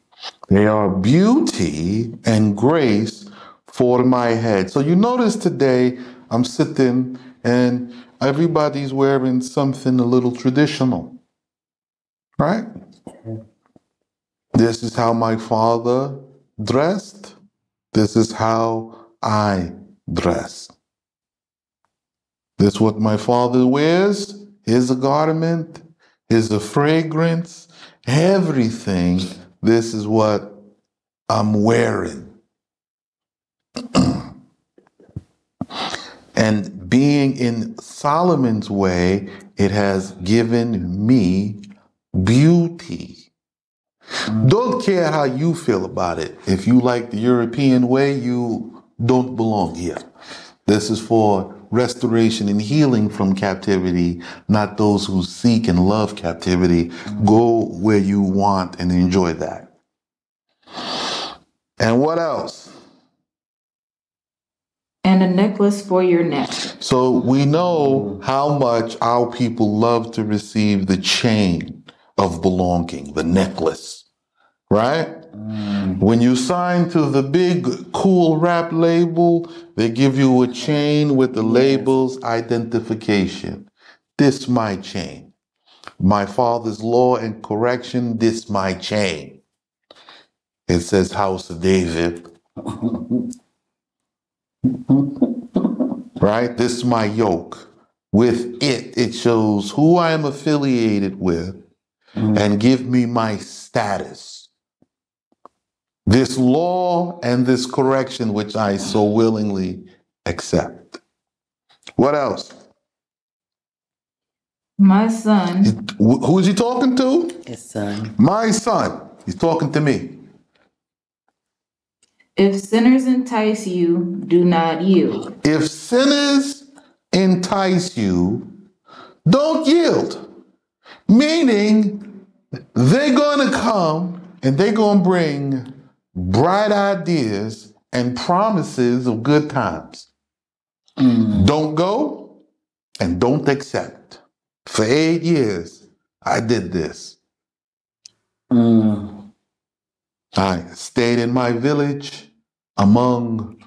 They are beauty and grace for my head. So you notice today I'm sitting and everybody's wearing something a little traditional, right? This is how my father dressed. This is how I dress. This is what my father wears. Here's a garment. Here's a fragrance. Everything. This is what I'm wearing. And being in Solomon's way, it has given me beauty. Don't care how you feel about it. If you like the European way, you don't belong here. This is for restoration and healing from captivity, not those who seek and love captivity. Go where you want and enjoy that. And what else? And a necklace for your neck. So we know how much our people love to receive the chain of belonging, the necklace, right? When you sign to the big cool rap label, they give you a chain with the label's identification. This my chain. My father's law and correction, this my chain. It says House of David. Right? This my yoke. With it, it shows who I am affiliated with and give me my status. This law and this correction, which I so willingly accept. What else? My son. Who is he talking to? His son. My son. He's talking to me. If sinners entice you, do not yield. If sinners entice you, don't yield. Meaning, they're going to come and they're going to bring bright ideas and promises of good times. Don't go and don't accept. For 8 years, I did this. I stayed in my village among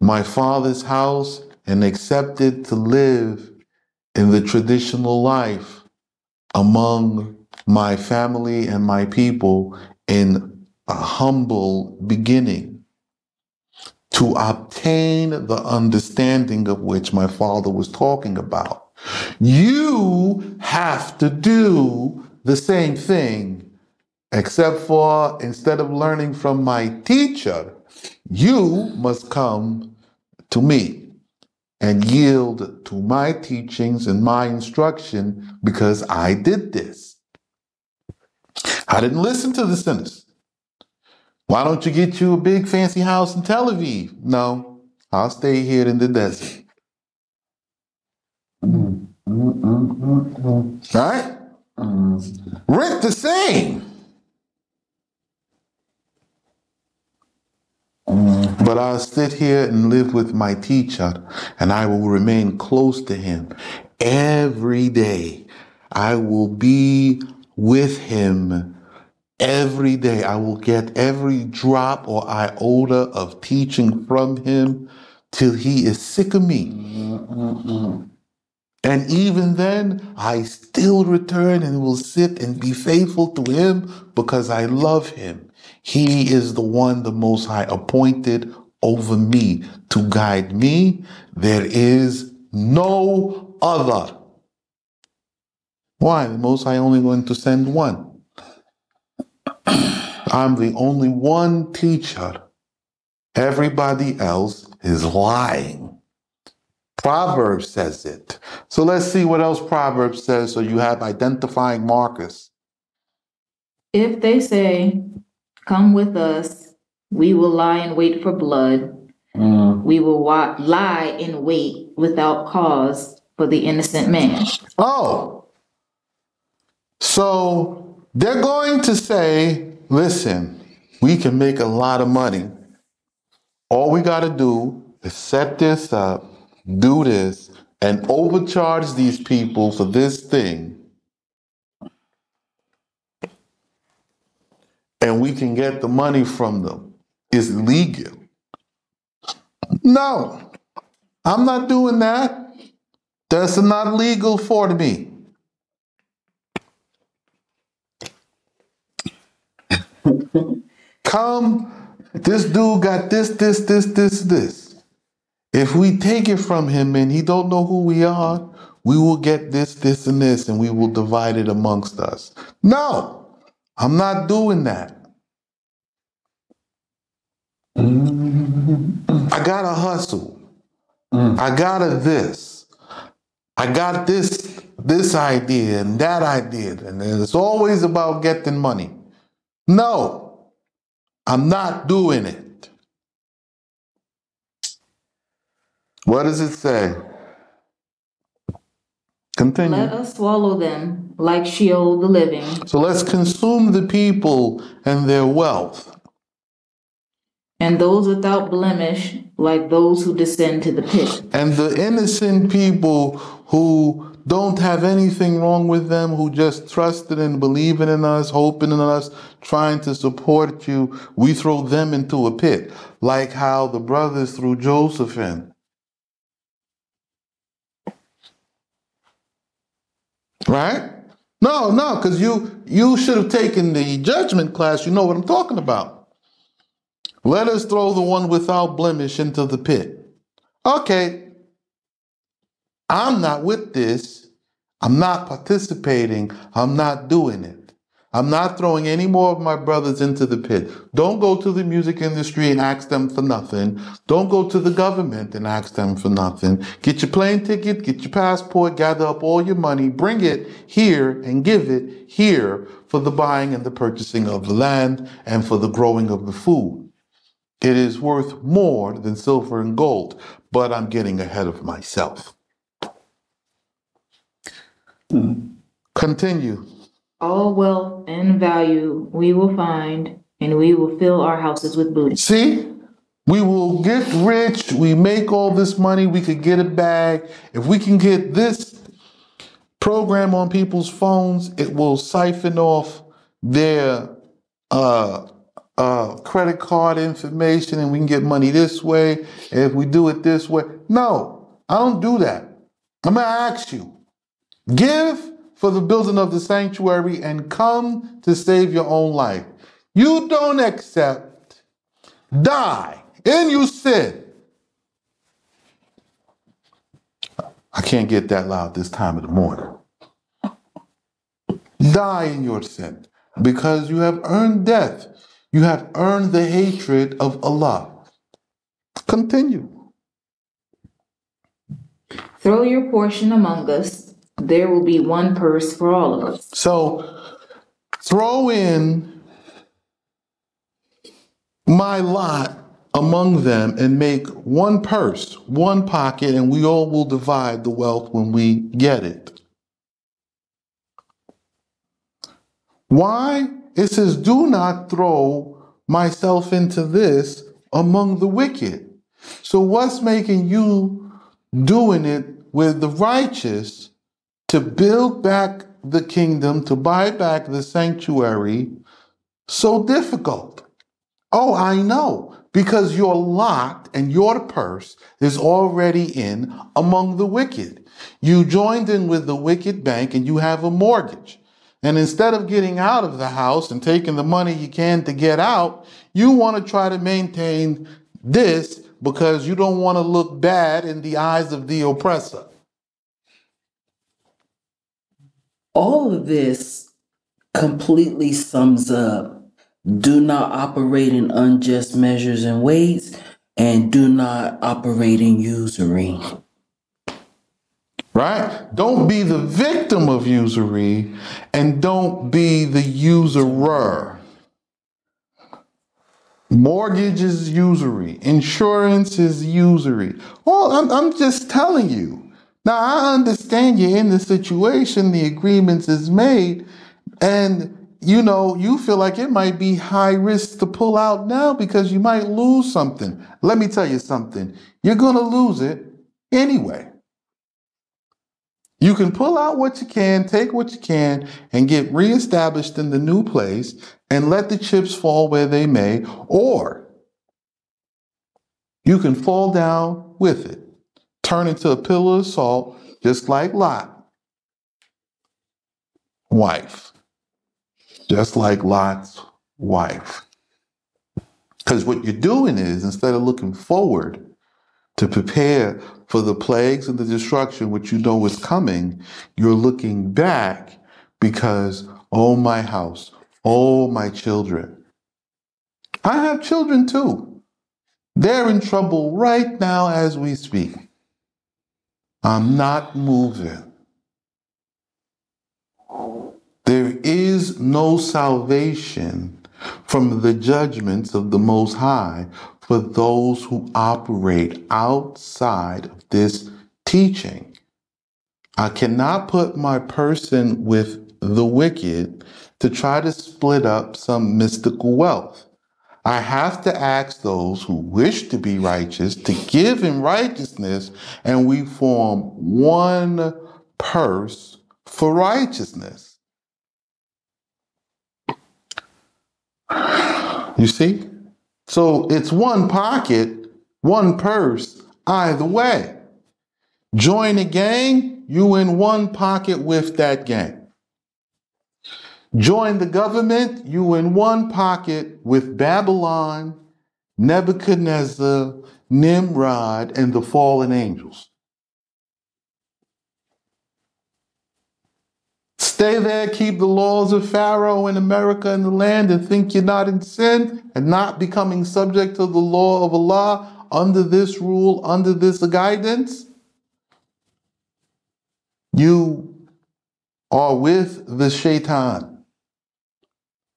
my father's house and accepted to live in the traditional life among my family and my people in a humble beginning to obtain the understanding of which my father was talking about. You have to do the same thing, except for instead of learning from my teacher, you must come to me and yield to my teachings and my instruction because I did this. I didn't listen to the sinners. Why don't you get you a big fancy house in Tel Aviv? No, I'll stay here in the desert. Right? Rent the same. But but I'll sit here and live with my teacher, and I will remain close to him. Every day, I will be with him. Every day, I will get every drop or iota of teaching from him till he is sick of me. And even then, I still return and will sit and be faithful to him because I love him. He is the one the Most High appointed over me to guide me. There is no other. Why? The Most High only going to send one. I'm the only one teacher. Everybody else is lying. Proverbs says it. So let's see what else Proverbs says, so you have identifying markers. If they say, "Come with us," we will lie in wait for blood. We will lie in wait without cause for the innocent man. Oh. So they're going to say, listen, we can make a lot of money. All we got to do is set this up, do this, and overcharge these people for this thing. And we can get the money from them. It's legal. No, I'm not doing that. That's not legal for me. Come, this dude got this. If we take it from him and he don't know who we are, we will get this, and we will divide it amongst us. No, I'm not doing that. I gotta hustle. I gotta this. I got this idea and that idea, and it's always about getting money. No, I'm not doing it. What does it say? Continue. Let us swallow them like Sheol the living. So let's consume the people and their wealth. And those without blemish like those who descend to the pit. And the innocent people who don't have anything wrong with them, who just trusted and believing in us, hoping in us, trying to support you, we throw them into a pit, like how the brothers threw Joseph in. Right? No, because you should have taken the judgment class. You know what I'm talking about. Let us throw the one without blemish into the pit. Okay. I'm not with this. I'm not participating. I'm not doing it. I'm not throwing any more of my brothers into the pit. Don't go to the music industry and ask them for nothing. Don't go to the government and ask them for nothing. Get your plane ticket, get your passport, gather up all your money, bring it here and give it here for the buying and the purchasing of the land and for the growing of the food. It is worth more than silver and gold, but I'm getting ahead of myself. Continue. All wealth and value we will find, and we will fill our houses with booty. See, we will get rich. We make all this money. We could get a bag. If we can get this program on people's phones, it will siphon off their credit card information, and we can get money this way. If we do it this way, no, I don't do that. I'm gonna ask you. Give for the building of the sanctuary and come to save your own life. You don't accept. Die in your sin. I can't get that loud this time of the morning. Die in your sin because you have earned death. You have earned the hatred of Allah. Continue. Throw your portion among us. There will be one purse for all of us. So throw in my lot among them and make one purse, one pocket, and we all will divide the wealth when we get it. Why? It says, do not throw myself into this among the wicked. So what's making you doing it with the righteous to build back the kingdom, to buy back the sanctuary, so difficult? Oh, I know, because your lot and your purse is already in among the wicked. You joined in with the wicked bank and you have a mortgage. And instead of getting out of the house and taking the money you can to get out, you want to try to maintain this because you don't want to look bad in the eyes of the oppressor. All of this completely sums up: do not operate in unjust measures and weights, and do not operate in usury. Right? Don't be the victim of usury, and don't be the usurer. Mortgage is usury. Insurance is usury. Well, I'm just telling you. Now, I understand you're in the situation, the agreements is made, and, you know, you feel like it might be high risk to pull out now because you might lose something. Let me tell you something. You're going to lose it anyway. You can pull out what you can, take what you can, and get reestablished in the new place and let the chips fall where they may, or you can fall down with it. Turn into a pillar of salt, just like Lot, wife. Just like Lot's wife. Because what you're doing is, instead of looking forward to prepare for the plagues and the destruction, which you know is coming, you're looking back because, oh, my house, oh, my children. I have children too. They're in trouble right now as we speak. I'm not moving. There is no salvation from the judgments of the Most High for those who operate outside of this teaching. I cannot put my person with the wicked to try to split up some mystical wealth. I have to ask those who wish to be righteous to give in righteousness, and we form one purse for righteousness. You see? So it's one pocket, one purse, either way. Join a gang, you in one pocket with that gang. Join the government, you in one pocket with Babylon, Nebuchadnezzar, Nimrod, and the fallen angels. Stay there, keep the laws of Pharaoh in America and the land, and think you're not in sin and not becoming subject to the law of Allah under this rule, under this guidance. You are with the Shaitan.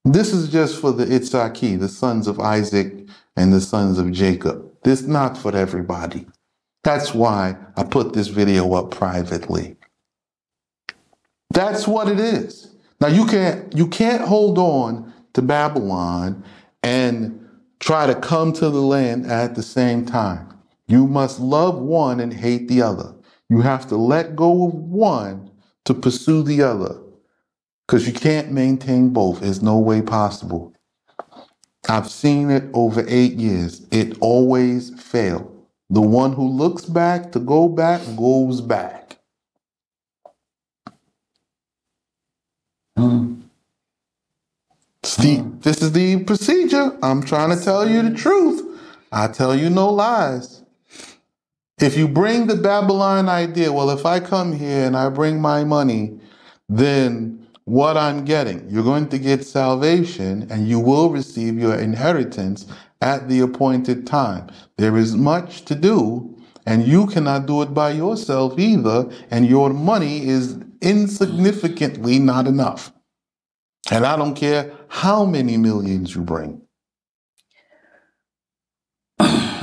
This is just for the Itzachi, the sons of Isaac and the sons of Jacob. This is not for everybody. That's why I put this video up privately. That's what it is. Now, you can't hold on to Babylon and try to come to the land at the same time. You must love one and hate the other. You have to let go of one to pursue the other. Because you can't maintain both. There's no way possible. I've seen it over 8 years. It always fails. The one who looks back to go back, goes back. This is the procedure. I'm trying to tell you the truth. I tell you no lies. If you bring the Babylon idea, well, if I come here and I bring my money, then what I'm getting, you're going to get salvation and you will receive your inheritance at the appointed time. There is much to do and you cannot do it by yourself either, and your money is insignificantly not enough. And I don't care how many millions you bring.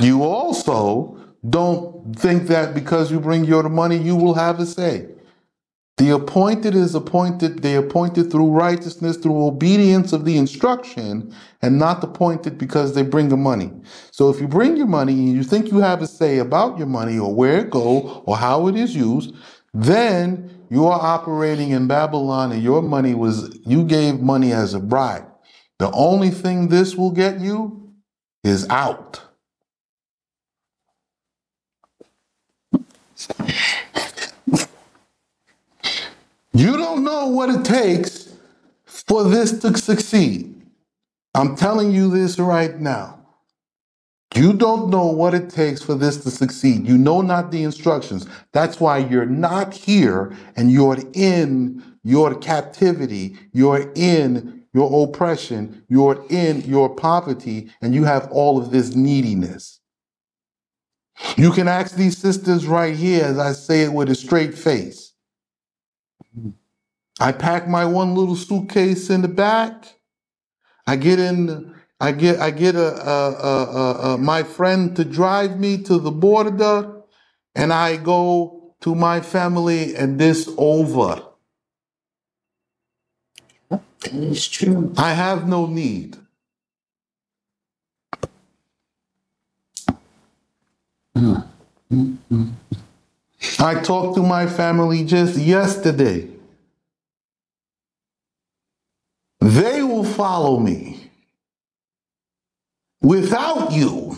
You also don't think that because you bring your money, you will have a say. The appointed is appointed, they appointed through righteousness, through obedience of the instruction, and not appointed because they bring the money. So if you bring your money and you think you have a say about your money or where it go or how it is used, then you are operating in Babylon and your money was, you gave money as a bribe. The only thing this will get you is out. You don't know what it takes for this to succeed. I'm telling you this right now. You don't know what it takes for this to succeed. You know not the instructions. That's why you're not here and you're in your captivity. You're in your oppression. You're in your poverty and you have all of this neediness. You can ask these sisters right here as I say it with a straight face. I pack my one little suitcase in the back. I get my friend to drive me to the border, and I go to my family, and this over. That is true. I have no need. I talked to my family just yesterday. They will follow me. Without you,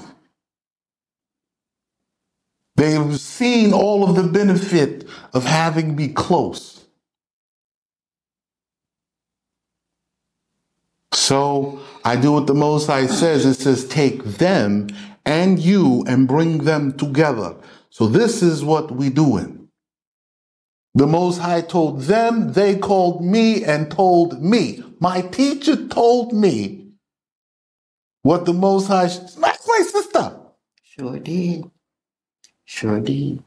they've seen all of the benefit of having me close. So I do what the Most High says. It says, take them and you and bring them together. So this is what we doing. The Most High told them, they called me and told me. My teacher told me what the Most High, that's my sister. Sure did. Sure did.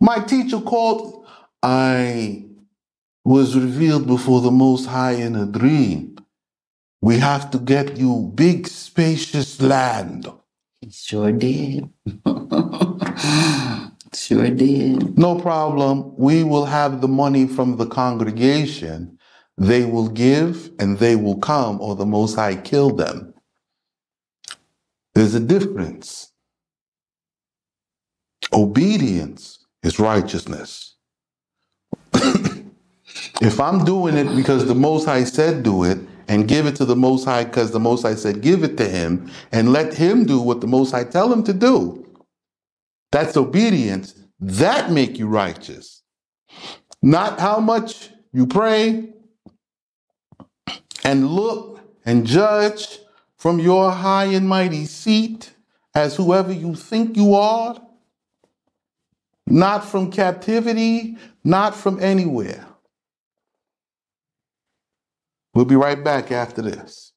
My teacher called, I was revealed before the Most High in a dream. We have to get you big, spacious land. He sure did. Sure did. No problem. We will have the money from the congregation. They will give and they will come, or the Most High kill them. There's a difference. Obedience is righteousness. If I'm doing it because the Most High said do it, and give it to the Most High because the Most High said give it to him, and let him do what the Most High tell him to do, that's obedience. That make you righteous. Not how much you pray and look and judge from your high and mighty seat as whoever you think you are. Not from captivity, not from anywhere. We'll be right back after this.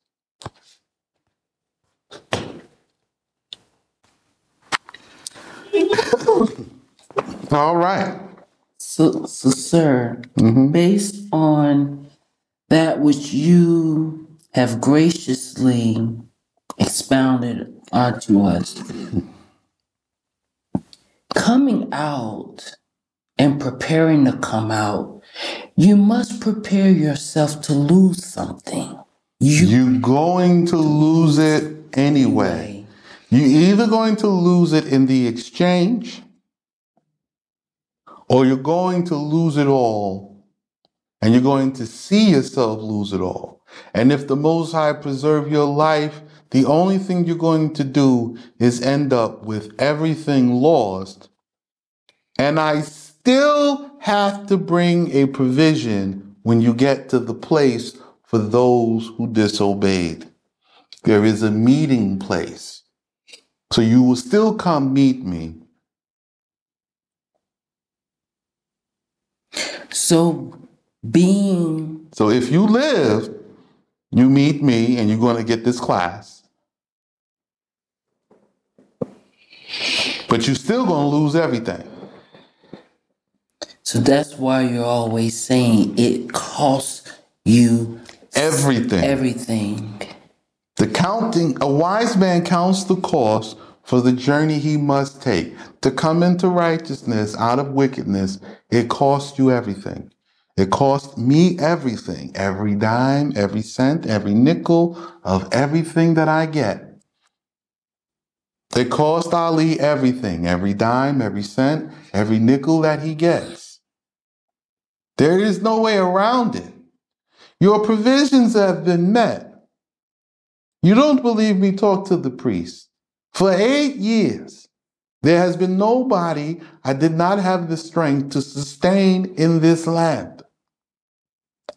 All right. So sir, based on that which you have graciously expounded unto us, coming out and preparing to come out, you must prepare yourself to lose something. You're going to lose it anyway. You're either going to lose it in the exchange or you're going to lose it all, and you're going to see yourself lose it all. And if the Most High preserve your life, the only thing you're going to do is end up with everything lost. And I still have to bring a provision when you get to the place for those who disobeyed. There is a meeting place. So you will still come meet me. So if you live, you meet me and you're going to get this class. But you're still going to lose everything. So that's why you're always saying it costs you everything. Everything. The counting, a wise man counts the cost for the journey he must take. To come into righteousness out of wickedness, it costs you everything. It cost me everything, every dime, every cent, every nickel of everything that I get. It cost Ali everything, every dime, every cent, every nickel that he gets. There is no way around it. Your provisions have been met. You don't believe me? Talk to the priest. For 8 years, there has been nobody I did not have the strength to sustain in this land.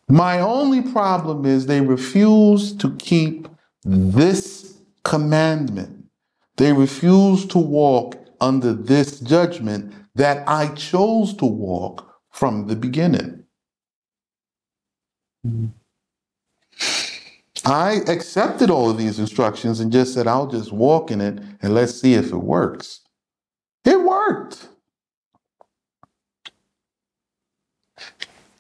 My only problem is they refuse to keep this commandment. They refuse to walk under this judgment that I chose to walk from the beginning. I accepted all of these instructions and just said, I'll just walk in it and let's see if it works. It worked.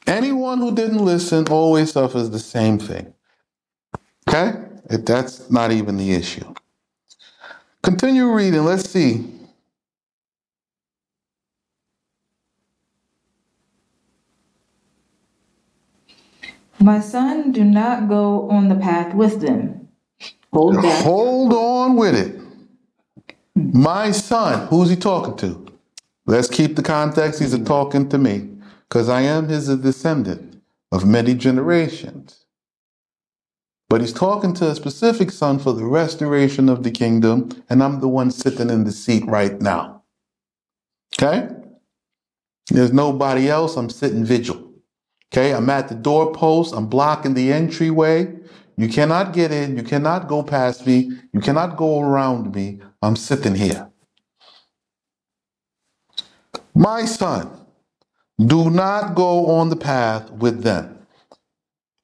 Anyone who didn't listen always suffers the same thing. Okay? That's not even the issue. Continue reading. Let's see. My son, do not go on the path with them. Hold back. Hold on with it. My son, who's he talking to? Let's keep the context. He's talking to me because I am his descendant of many generations. But he's talking to a specific son for the restoration of the kingdom, and I'm the one sitting in the seat right now. Okay? There's nobody else. I'm sitting vigil. Okay, I'm at the doorpost. I'm blocking the entryway. You cannot get in. You cannot go past me. You cannot go around me. I'm sitting here. My son, do not go on the path with them.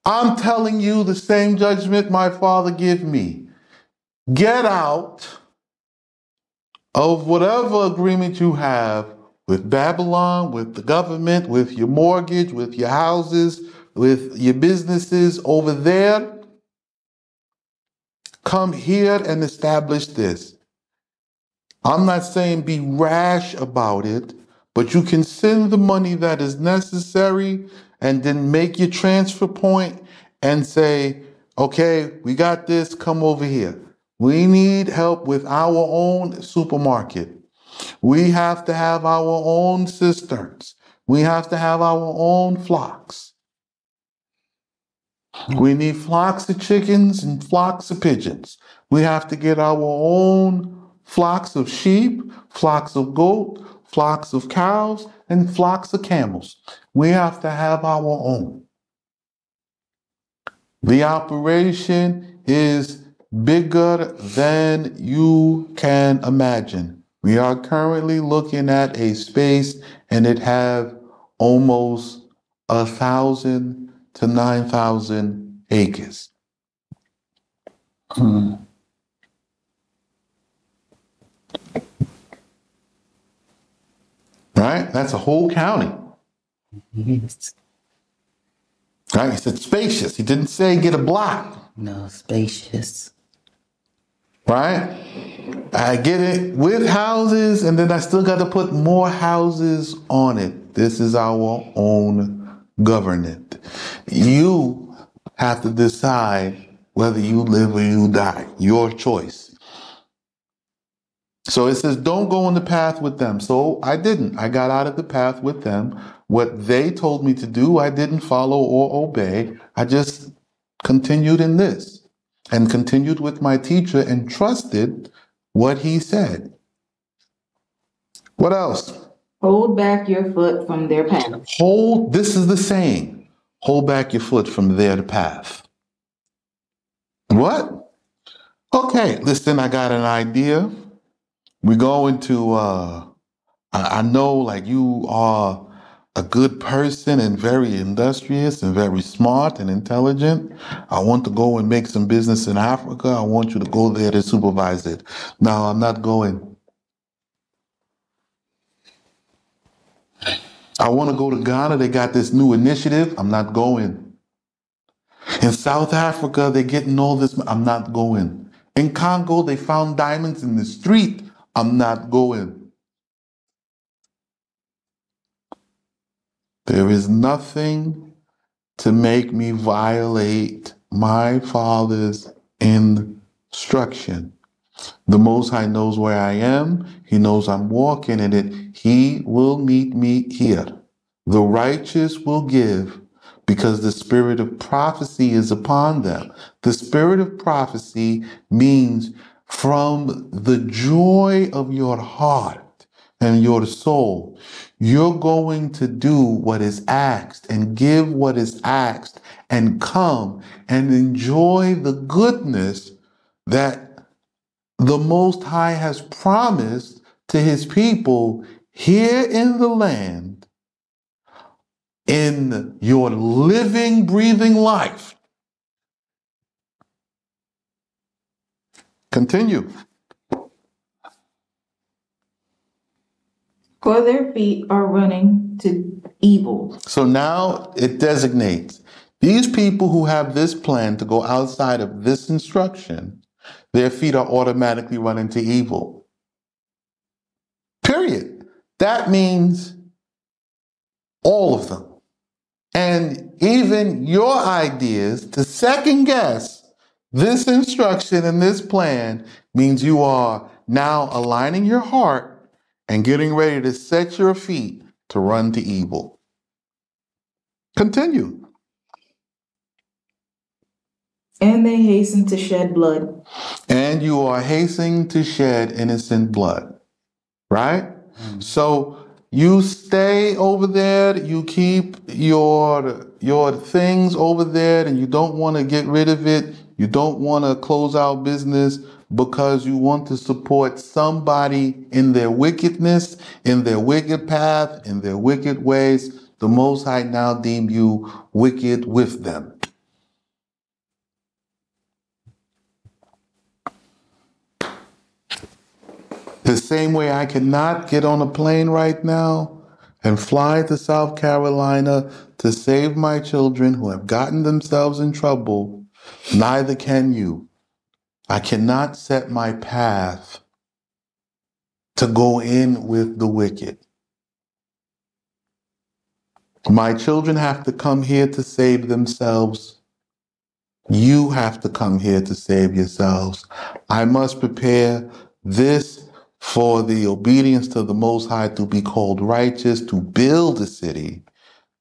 I'm telling you the same judgment my father gave me. Get out of whatever agreement you have with Babylon, with the government, with your mortgage, with your houses, with your businesses over there. Come here and establish this. I'm not saying be rash about it, but you can send the money that is necessary and then make your transfer point and say, okay, we got this, come over here. We need help with our own supermarket. We have to have our own cisterns. We have to have our own flocks. We need flocks of chickens and flocks of pigeons. We have to get our own flocks of sheep, flocks of goat, flocks of cows, and flocks of camels. We have to have our own. The operation is bigger than you can imagine. We are currently looking at a space and it have almost 1,000 to 9,000 acres. Right? That's a whole county. Right? He said spacious. He didn't say get a block. No, spacious. Right? I get it with houses, and then I still got to put more houses on it. This is our own government. You have to decide whether you live or you die. Your choice. So it says, don't go on the path with them. So I didn't. I got out of the path with them. What they told me to do, I didn't follow or obey. I just continued in this. And continued with my teacher and trusted what he said. What else? Hold back your foot from their path. Hold, this is the saying. Hold back your foot from their path. What? Okay, listen, I got an idea. We go into, I know like you are a good person and very industrious and very smart and intelligent. I want to go and make some business in Africa. I want you to go there to supervise it. No, I'm not going. I want to go to Ghana. They got this new initiative. I'm not going. In South Africa, they're getting all this. I'm not going. In Congo, they found diamonds in the street. I'm not going. There is nothing to make me violate my Father's instruction. The Most High knows where I am. He knows I'm walking in it. He will meet me here. The righteous will give because the spirit of prophecy is upon them. The spirit of prophecy means from the joy of your heart and your soul, you're going to do what is asked and give what is asked and come and enjoy the goodness that the Most High has promised to his people here in the land, in your living, breathing life. Continue. For their feet are running to evil. So now it designates these people who have this plan to go outside of this instruction. Their feet are automatically running to evil. Period. That means all of them. And even your ideas to second guess this instruction and this plan means you are now aligning your heart and getting ready to set your feet to run to evil. Continue. And they hasten to shed blood. And you are hastening to shed innocent blood, right? Mm-hmm. So you stay over there, you keep your things over there, and you don't want to get rid of it. You don't want to close out business because you want to support somebody in their wickedness, in their wicked path, in their wicked ways. The Most High now deem you wicked with them. The same way I cannot get on a plane right now and fly to South Carolina to save my children who have gotten themselves in trouble, neither can you. I cannot set my path to go in with the wicked. My children have to come here to save themselves. You have to come here to save yourselves. I must prepare this for the obedience to the Most High to be called righteous, to build a city.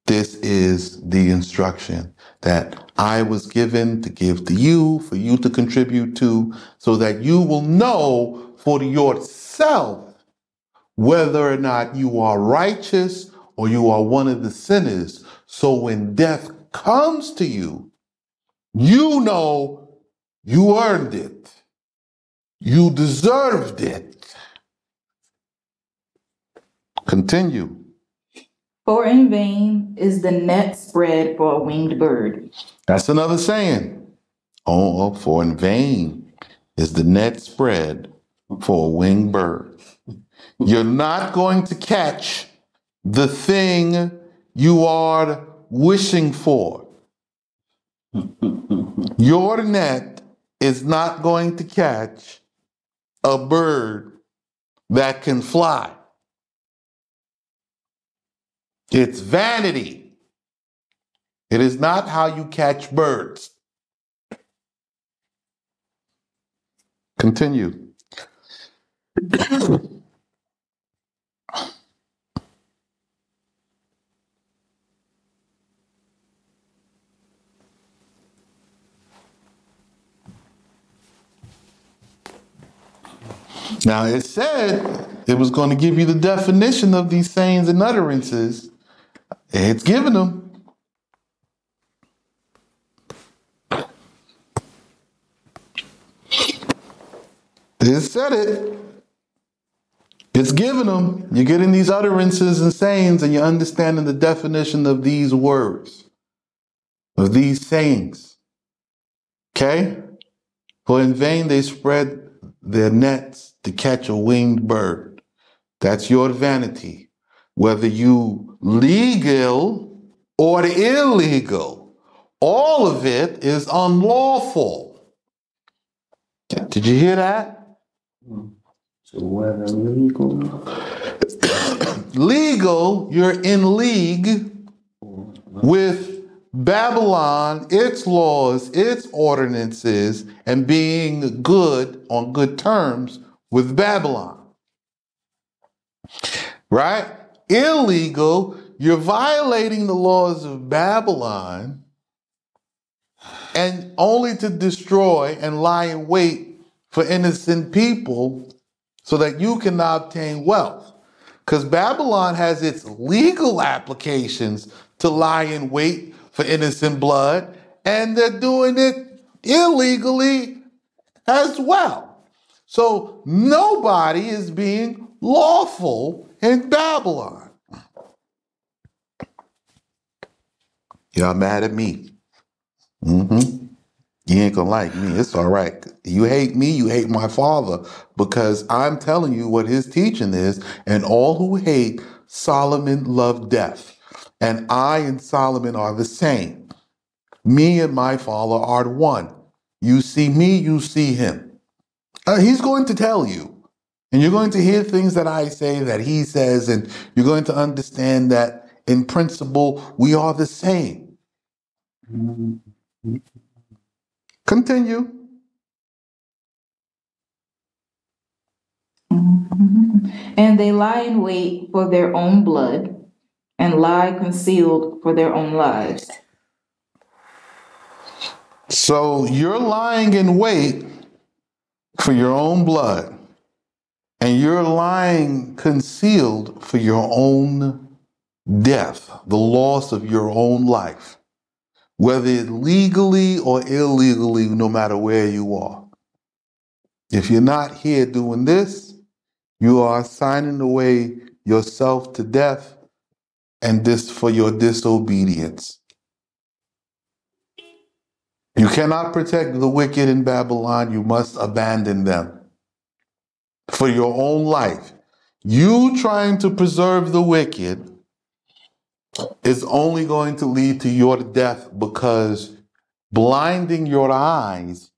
This is the instruction that I was given to give to you, for you to contribute to, so that you will know for yourself whether or not you are righteous or you are one of the sinners. So when death comes to you, you know you earned it. You deserved it. Continue. For in vain is the net spread for a winged bird. That's another saying. Oh, for in vain is the net spread for a winged bird. You're not going to catch the thing you are wishing for. Your net is not going to catch a bird that can fly. It's vanity. It is not how you catch birds. Continue. Now it said it was going to give you the definition of these sayings and utterances. It's giving them. It said it. It's giving them. You're getting these utterances and sayings, and you're understanding the definition of these words, of these sayings. Okay? For in vain they spread their nets to catch a winged bird. That's your vanity. Whether you legal or illegal, all of it is unlawful. Did you hear that? So whether legal, you're in league with Babylon, its laws, its ordinances, and being good on good terms with Babylon. Right? Illegal, you're violating the laws of Babylon, and only to destroy and lie in wait for innocent people so that you can obtain wealth. Because Babylon has its legal applications to lie in wait for innocent blood, and they're doing it illegally as well. So nobody is being lawful in Babylon. Y'all mad at me? Mm-hmm. You ain't gonna like me. It's all right. You hate me, you hate my father, because I'm telling you what his teaching is, and all who hate Solomon love death. And I and Solomon are the same. Me and my father are one. You see me, you see him. He's going to tell you. And you're going to hear things that I say, that he says, and you're going to understand that in principle, we are the same. Continue. And they lie in wait for their own blood and lie concealed for their own lives. So you're lying in wait for your own blood, and you're lying concealed for your own death, the loss of your own life, whether legally or illegally, no matter where you are. If you're not here doing this, you are signing away yourself to death, and this for your disobedience. You cannot protect the wicked in Babylon. You must abandon them for your own life. You trying to preserve the wicked is only going to lead to your death, because blinding your eyes,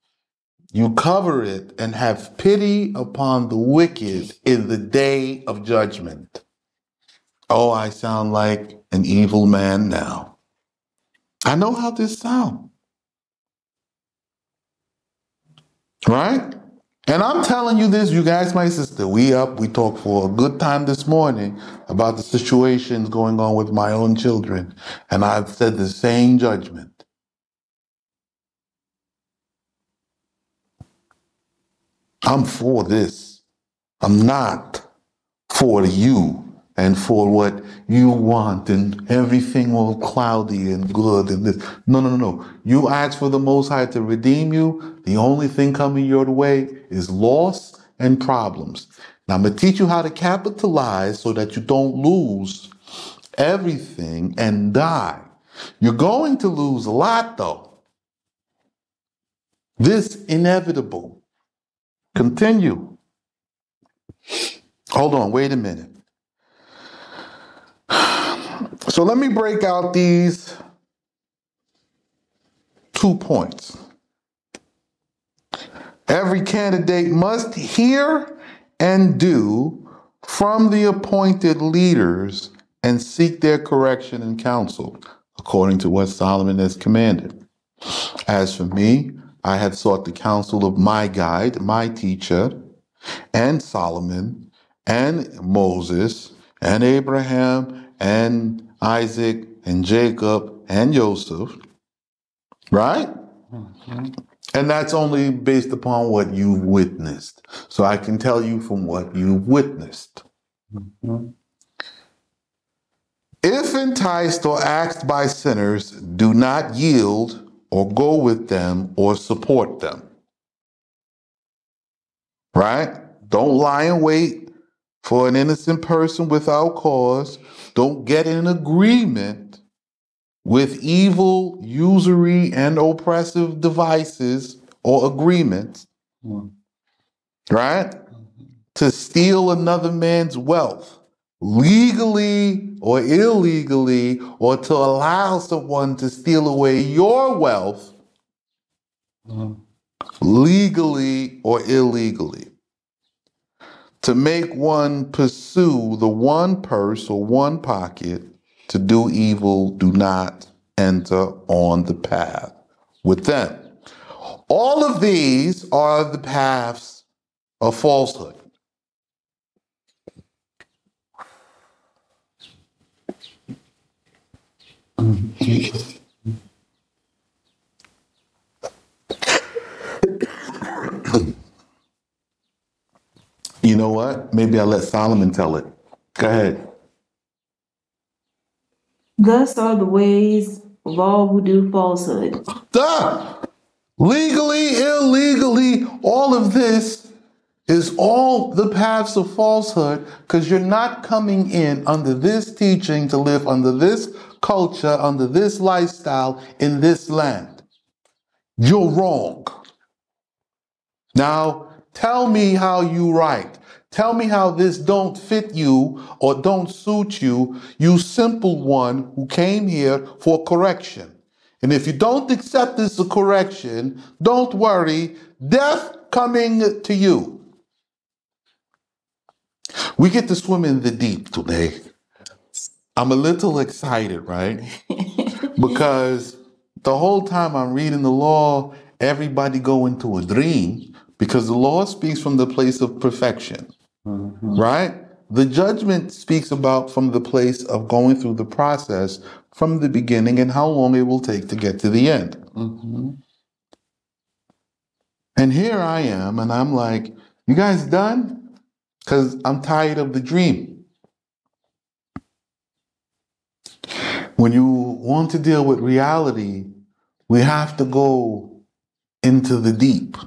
you cover it and have pity upon the wicked in the day of judgment. Oh, I sound like an evil man now. I know how this sounds. Right? And I'm telling you this, you guys, my sister, we talked for a good time this morning about the situations going on with my own children. And I've said the same judgment. I'm for this. I'm not for you. And for what you want, and everything all cloudy and good and this. No, no, no. You ask for the Most High to redeem you. The only thing coming your way is loss and problems. Now, I'm going to teach you how to capitalize so that you don't lose everything and die. You're going to lose a lot, though. This inevitable. Continue. Hold on. Wait a minute. So let me break out these 2 points. Every candidate must hear and do from the appointed leaders and seek their correction and counsel according to what Solomon has commanded. As for me, I have sought the counsel of my guide, my teacher, and Solomon, and Moses, and Abraham, and Isaac, and Jacob, and Joseph, right? Mm-hmm. And that's only based upon what you witnessed. So I can tell you from what you witnessed. Mm-hmm. If enticed or asked by sinners, do not yield or go with them or support them. Right? Don't lie in wait for an innocent person without cause. Don't get in agreement with evil, usury, and oppressive devices or agreements, right? To steal another man's wealth, legally or illegally, or to allow someone to steal away your wealth, legally or illegally. To make one pursue the one purse or one pocket, to do evil, do not enter on the path with them. All of these are the paths of falsehood. You know what? Maybe I'll let Solomon tell it. Go ahead. Thus are the ways of all who do falsehood. Duh! Legally, illegally, all of this is all the paths of falsehood, because you're not coming in under this teaching to live under this culture, under this lifestyle, in this land. You're wrong. Now, tell me how you write. Tell me how this don't fit you or don't suit you, you simple one who came here for correction. And if you don't accept this as a correction, don't worry, death coming to you. We get to swim in the deep today. I'm a little excited, right? Because the whole time I'm reading the law, everybody go into a dream, because the law speaks from the place of perfection, right? The judgment speaks about from the place of going through the process from the beginning and how long it will take to get to the end. And here I am, and I'm like, you guys done? Because I'm tired of the dream. When you want to deal with reality, we have to go into the deep.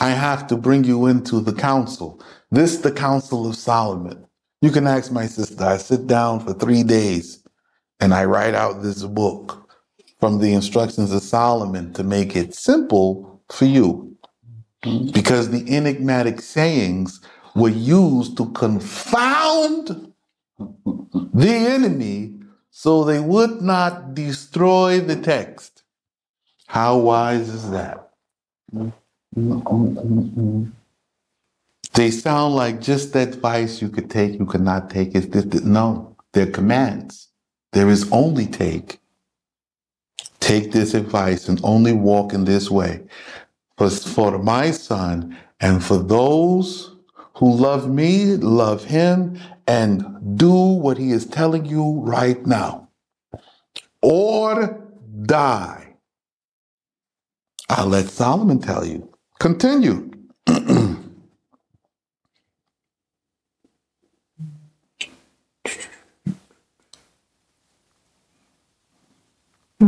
I have to bring you into the council. This is the Council of Solomon. You can ask my sister. I sit down for 3 days and I write out this book from the instructions of Solomon to make it simple for you. Because the enigmatic sayings were used to confound the enemy so they would not destroy the text. How wise is that? They sound like just the advice you could take, you could not take. No, they're commands. There is only take. Take this advice and only walk in this way. For my son and for those who love me, love him, and do what he is telling you right now. Or die. I'll let Solomon tell you. Continue.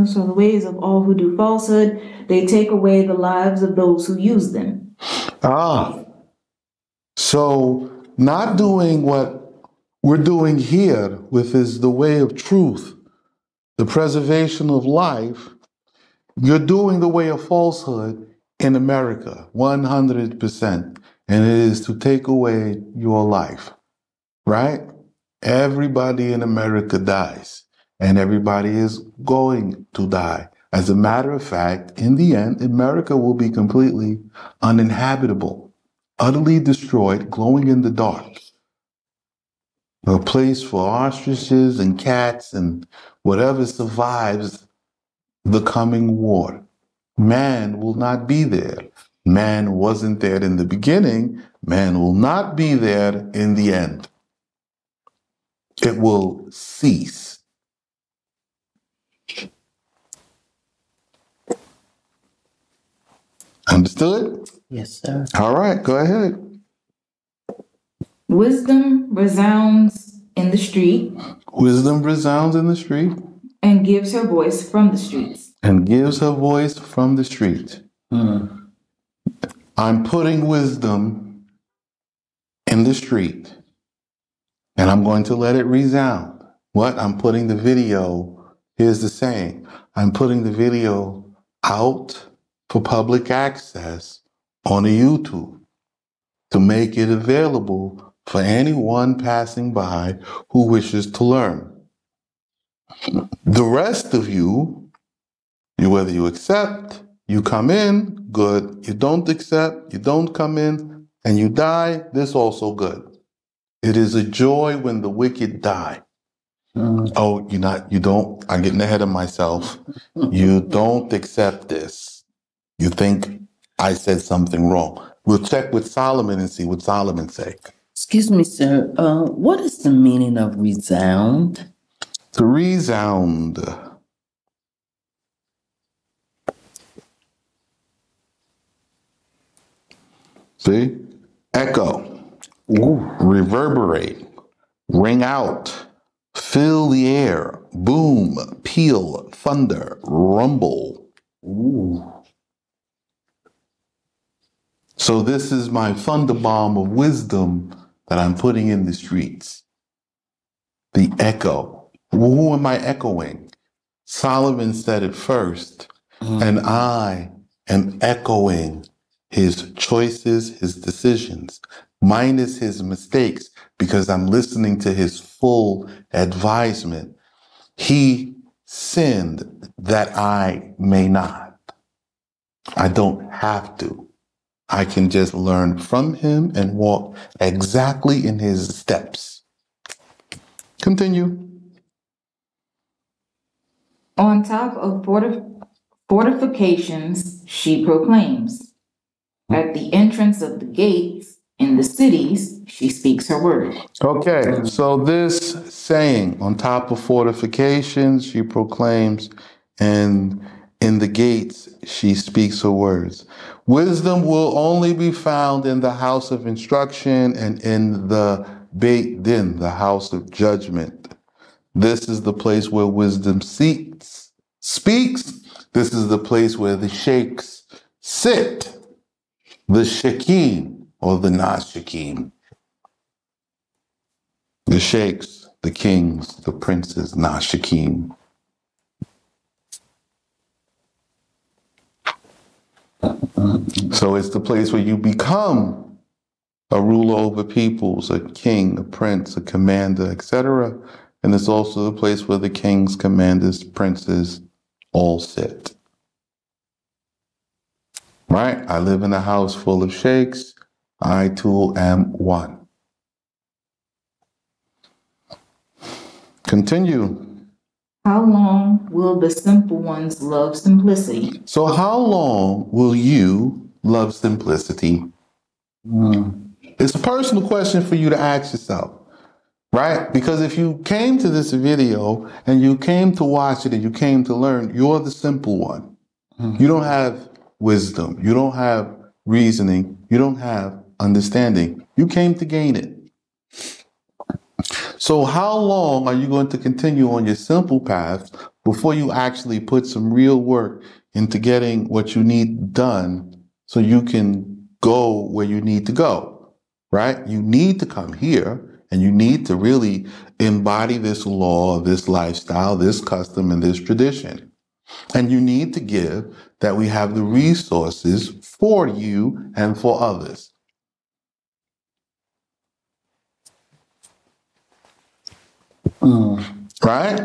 So the ways of all who do falsehood, they take away the lives of those who use them. Ah. So not doing what we're doing here with is the way of truth, the preservation of life, you're doing the way of falsehood in America, 100%. And it is to take away your life, right? Everybody in America dies and everybody is going to die. As a matter of fact, in the end, America will be completely uninhabitable. Utterly destroyed, glowing in the dark. A place for ostriches and cats and whatever survives the coming war. Man will not be there. Man wasn't there in the beginning. Man will not be there in the end. It will cease. Understood? Yes, sir. All right, go ahead. Wisdom resounds in the street. Wisdom resounds in the street. And gives her voice from the streets. And gives her voice from the street. I'm putting wisdom in the street. And I'm going to let it resound. What? I'm putting the video. Here's the saying. I'm putting the video out for public access on YouTube to make it available for anyone passing by who wishes to learn. The rest of you, whether you accept, you come in, good. You don't accept, you don't come in, and you die, this also good. It is a joy when the wicked die. Oh, you're not, you don't, I'm getting ahead of myself. You don't accept this. You think I said something wrong. We'll check with Solomon and see what Solomon say. Excuse me, sir. What is the meaning of resound? To resound. See? Echo. Ooh. Reverberate. Ring out. Fill the air, boom, peal, thunder, rumble. Ooh. So this is my thunder bomb of wisdom that I'm putting in the streets. The echo. Who am I echoing? Solomon said it first, and I am echoing his choices, his decisions, minus his mistakes, because I'm listening to his full advisement. He sinned that I may not. I don't have to. I can just learn from him and walk exactly in his steps. Continue. On top of fortifications, she proclaims. At the entrance of the gates, in the cities, she speaks her word. Okay, so this saying, on top of fortifications, she proclaims, and in the gates, she speaks her words. Wisdom will only be found in the house of instruction and in the Beit Din, the house of judgment. This is the place where wisdom speaks. This is the place where the sheikhs sit, the Shakim, or the Nashikim, the sheikhs, the kings, the princes, Nashikim. So it's the place where you become a ruler over peoples, a king, a prince, a commander, etc. And it's also the place where the kings, commanders, princes all sit. Right? I live in a house full of sheikhs. I too am one. Continue. How long will the simple ones love simplicity? So how long will you love simplicity? It's a personal question for you to ask yourself, right? Because if you came to this video and you came to watch it and you came to learn, you're the simple one. You don't have wisdom. You don't have reasoning. You don't have understanding. You came to gain it. So how long are you going to continue on your simple path before you actually put some real work into getting what you need done so you can go where you need to go, right? You need to come here and you need to really embody this law, this lifestyle, this custom, and this tradition. And you need to give that we have the resources for you and for others. Right?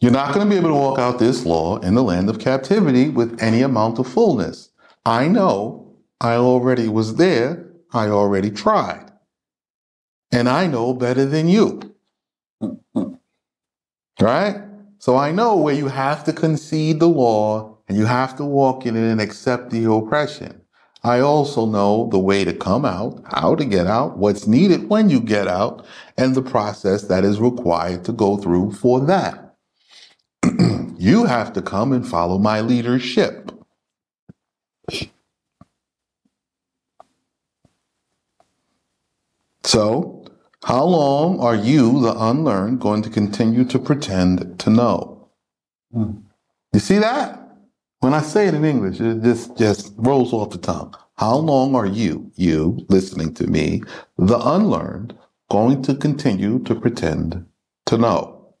You're not going to be able to walk out this law in the land of captivity with any amount of fullness. I know. I already was there. I already tried. And I know better than you. Right? So I know where you have to concede the law and you have to walk in it and accept the oppression. I also know the way to come out, how to get out, what's needed when you get out, and the process that is required to go through for that. You have to come and follow my leadership. So, how long are you, the unlearned, going to continue to pretend to know? You see that? When I say it in English, it just rolls off the tongue. How long are you listening to me, the unlearned, going to continue to pretend to know?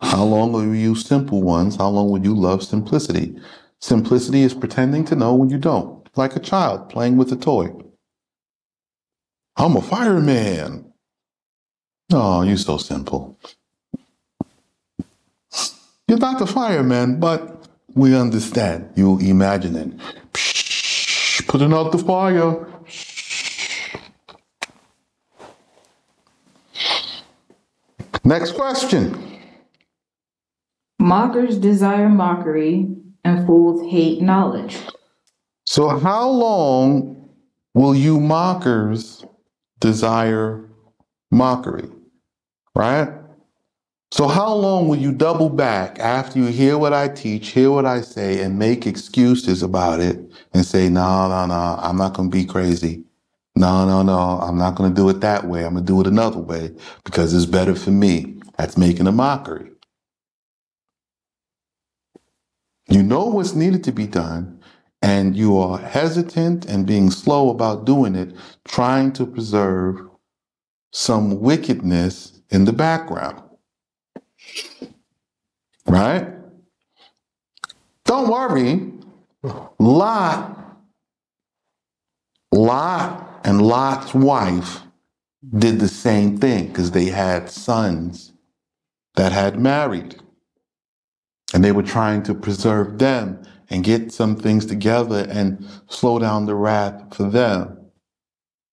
How long are you simple ones? How long will you love simplicity? Simplicity is pretending to know when you don't, like a child playing with a toy. I'm a fireman. Oh, you're so simple. You're not the fireman, but we understand. You imagine it. Putting out the fire. Next question. Mockers desire mockery, and fools hate knowledge. So how long will you mockers desire mockery, right? So how long will you double back after you hear what I teach, hear what I say, and make excuses about it and say, no, I'm not going to be crazy. No, I'm not going to do it that way. I'm going to do it another way because it's better for me. That's making a mockery. You know what's needed to be done, and you are hesitant and being slow about doing it, trying to preserve some wickedness in the background. Right? Don't worry. Lot and Lot's wife did the same thing because they had sons that had married. And they were trying to preserve them and get some things together and slow down the wrath for them.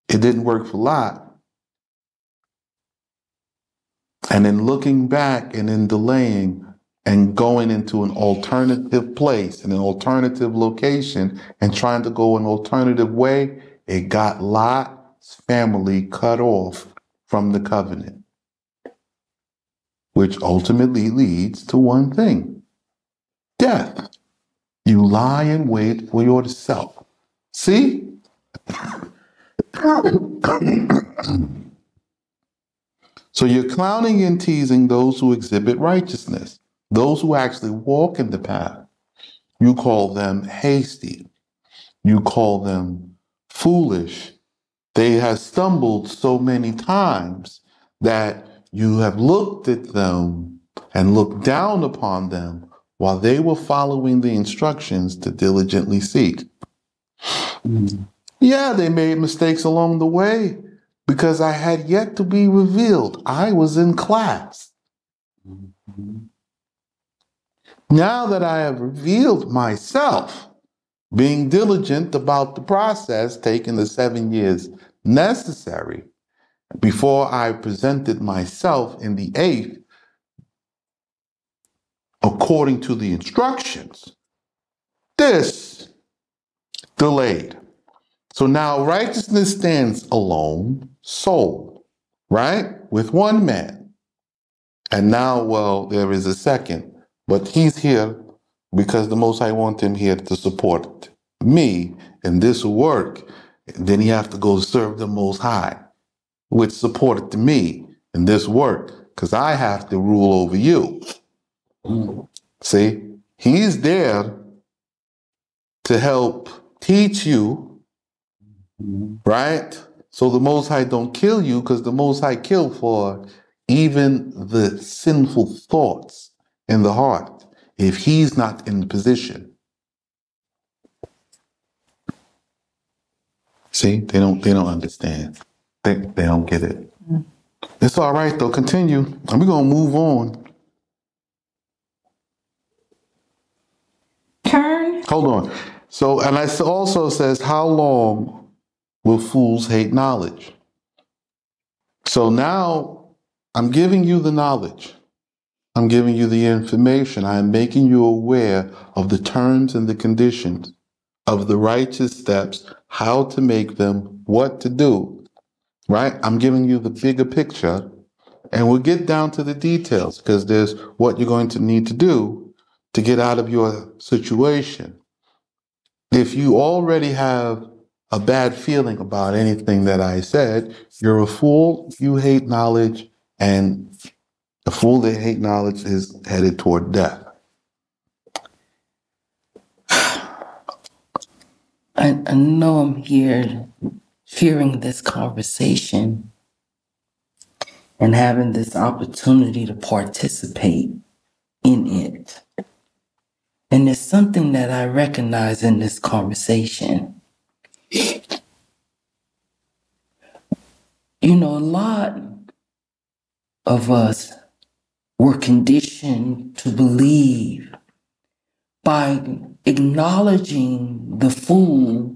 It didn't work for Lot. And in looking back and in delaying and going into an alternative place and an alternative location and trying to go an alternative way, it got Lot's family cut off from the covenant, which ultimately leads to one thing: death. You lie in wait for yourself. See? So you're clowning and teasing those who exhibit righteousness, those who actually walk in the path. You call them hasty. You call them foolish. They have stumbled so many times that you have looked at them and looked down upon them while they were following the instructions to diligently seek. Yeah, they made mistakes along the way because I had yet to be revealed. I was in class. Now that I have revealed myself, being diligent about the process, taking the 7 years necessary, before I presented myself in the 8th, according to the instructions, this delayed. So now righteousness stands alone, sole, right? With one man. And now, well, there is a second, but he's here because the Most High wants him here to support me in this work. Then he has to go serve the Most High, which supported to me in this work, because I have to rule over you. See, he's there to help teach you, right? So the Most High don't kill you, because the Most High killed for even the sinful thoughts in the heart if he's not in the position. See, they don't understand. They don't get it. It's all right, though. Continue. And we're going to move on. Turn. Hold on. So, and it also says, how long will fools hate knowledge? So now I'm giving you the knowledge. I'm giving you the information. I am making you aware of the terms and the conditions of the righteous steps, how to make them, what to do. Right? I'm giving you the bigger picture, and we'll get down to the details because there's what you're going to need to do to get out of your situation. If you already have a bad feeling about anything that I said, you're a fool, you hate knowledge, and a fool that hates knowledge is headed toward death. I know I'm here hearing this conversation and having this opportunity to participate in it. And there's something that I recognize in this conversation. You know, a lot of us were conditioned to believe by acknowledging the fool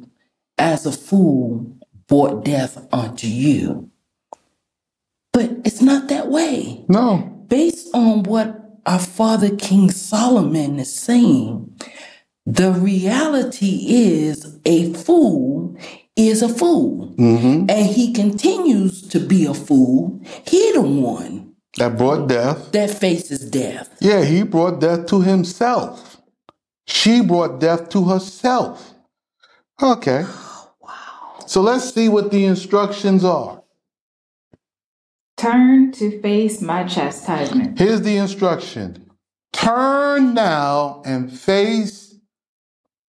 as a fool brought death unto you. But it's not that way. No. Based on what our father King Solomon is saying, the reality is a fool is a fool. Mm-hmm. And he continues to be a fool. He the one that brought death. That faces death. Yeah, he brought death to himself. She brought death to herself. Okay. Oh, wow. So let's see what the instructions are. Turn to face my chastisement. Here's the instruction. Turn now and face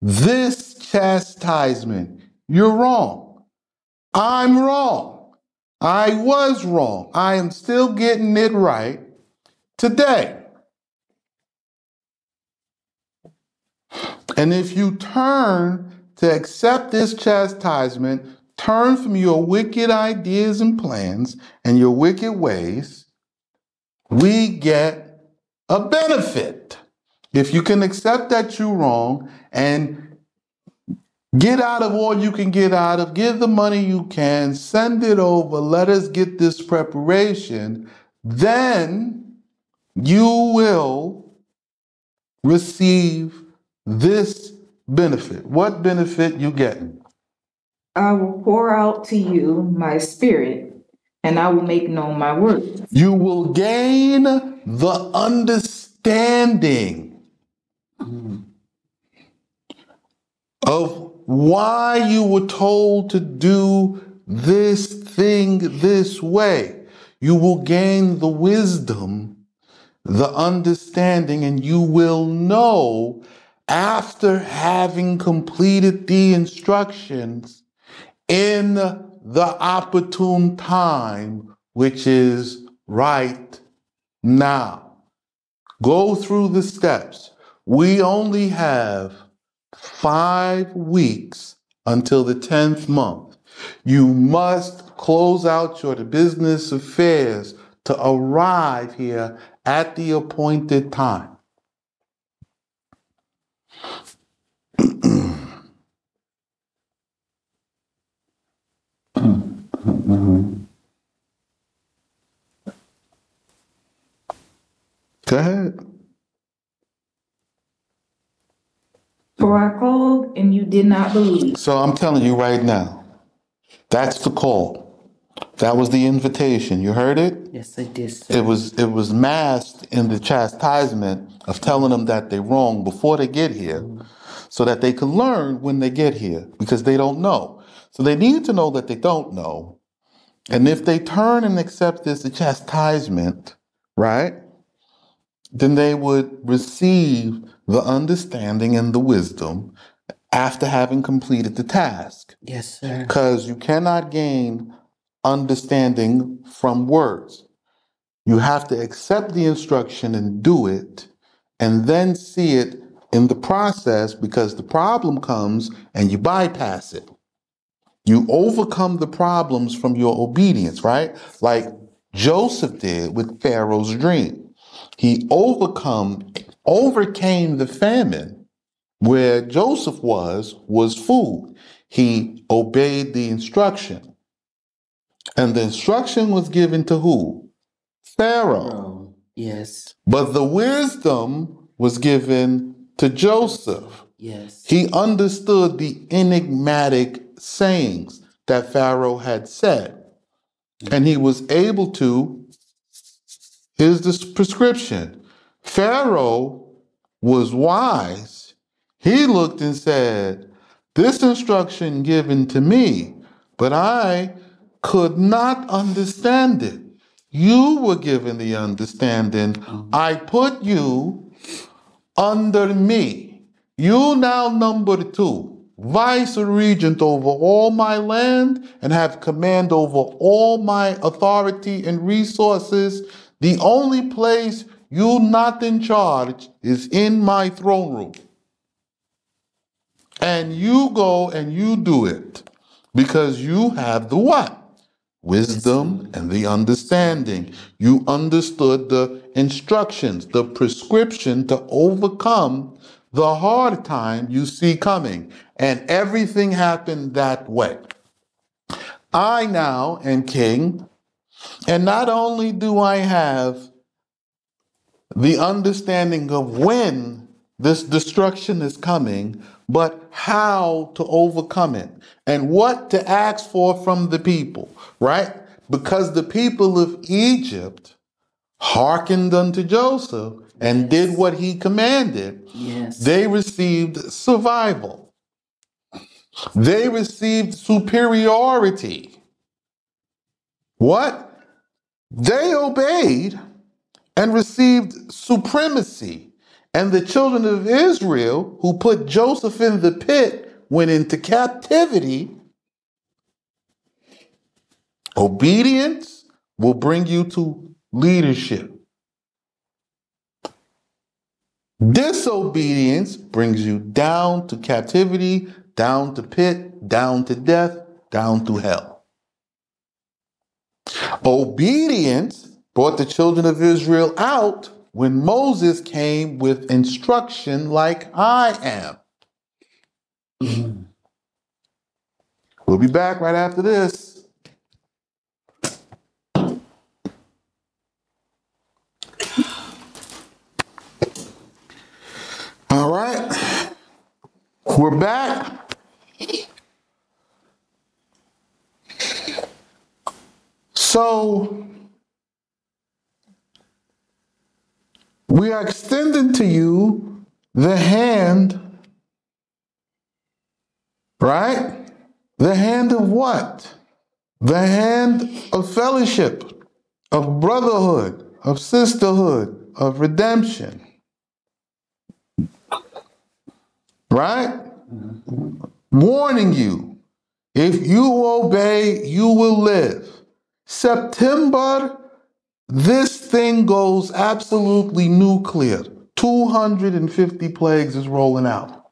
this chastisement. You're wrong. I'm wrong. I was wrong. I am still getting it right today. And if you turn to accept this chastisement, turn from your wicked ideas and plans and your wicked ways, we get a benefit. If you can accept that you're wrong and get out of all you can get out of, give the money you can, send it over, let us get this preparation, then you will receive this benefit. What benefit you getting? I will pour out to you my spirit, and I will make known my words. You will gain the understanding of why you were told to do this thing this way. You will gain the wisdom, the understanding, and you will know, after having completed the instructions, in the opportune time, which is right now. Go through the steps. We only have 5 weeks until the 10th month. You must close out your business affairs to arrive here at the appointed time. Go ahead. For I called and you did not believe. So I'm telling you right now, that's the call. That was the invitation. You heard it? Yes, I did, sir. It was masked in the chastisement of telling them that they're wrong before they get here, so that they can learn when they get here, because they don't know. So they need to know that they don't know. And if they turn and accept this chastisement, right, then they would receive the understanding and the wisdom after having completed the task. Yes, sir. Because you cannot gain understanding from words. You have to accept the instruction and do it, and then see it in the process, because the problem comes and you bypass it. You overcome the problems from your obedience, right? Like Joseph did with Pharaoh's dream. He overcame the famine. Where Joseph was food. He obeyed the instruction. And the instruction was given to who? Pharaoh. Yes. But the wisdom was given to Joseph. Yes. He understood the enigmatic sayings that Pharaoh had said, and he was able to. Here's this prescription. Pharaoh was wise. He looked and said, this instruction given to me, but I could not understand it. You were given the understanding. I put you under me. You now number two, vice regent over all my land, and have command over all my authority and resources. The only place you're not in charge is in my throne room. And you go and you do it, because you have the what? Wisdom and the understanding. You understood the instructions, the prescription to overcome the hard time you see coming. And everything happened that way. I now am king. And not only do I have the understanding of when this destruction is coming, but how to overcome it and what to ask for from the people, right? Because the people of Egypt hearkened unto Joseph and did what he commanded. Yes. They received survival. They received superiority. What? They obeyed and received supremacy. And the children of Israel, who put Joseph in the pit, went into captivity. Obedience will bring you to leadership. Disobedience brings you down to captivity, down to pit, down to death, down to hell. Obedience brought the children of Israel out when Moses came with instruction like I am. We'll be back right after this. All right, we're back. So we are extending to you the hand, right? The hand of what? The hand of fellowship, of brotherhood, of sisterhood, of redemption. Right? Warning you, if you obey, you will live. September, this thing goes absolutely nuclear. 250 plagues is rolling out.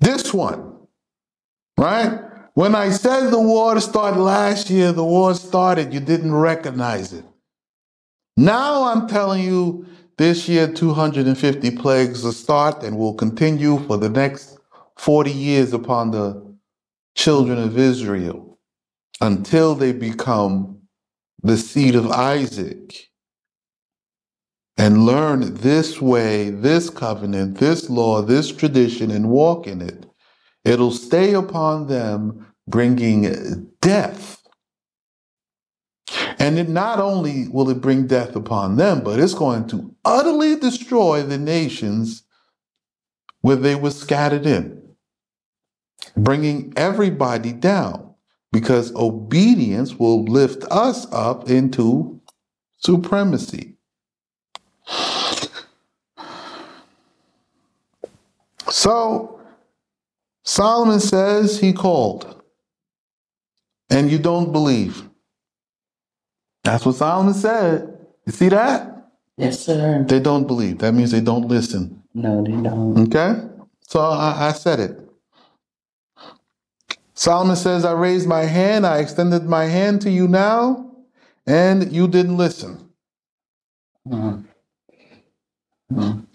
This one, right? When I said the war started last year, the war started, you didn't recognize it. Now I'm telling you, this year, 250 plagues will start and will continue for the next 40 years upon the children of Israel until they become the seed of Isaac and learn this way, this covenant, this law, this tradition, and walk in it. It'll stay upon them, bringing death. And it not only will it bring death upon them, but it's going to utterly destroy the nations where they were scattered in, bringing everybody down, because obedience will lift us up into supremacy. So Solomon says he called, and you don't believe. That's what Solomon said. You see that? Yes, sir. They don't believe. That means they don't listen. No, they don't. Okay? So I said it. Solomon says, I raised my hand. I extended my hand to you now, and you didn't listen.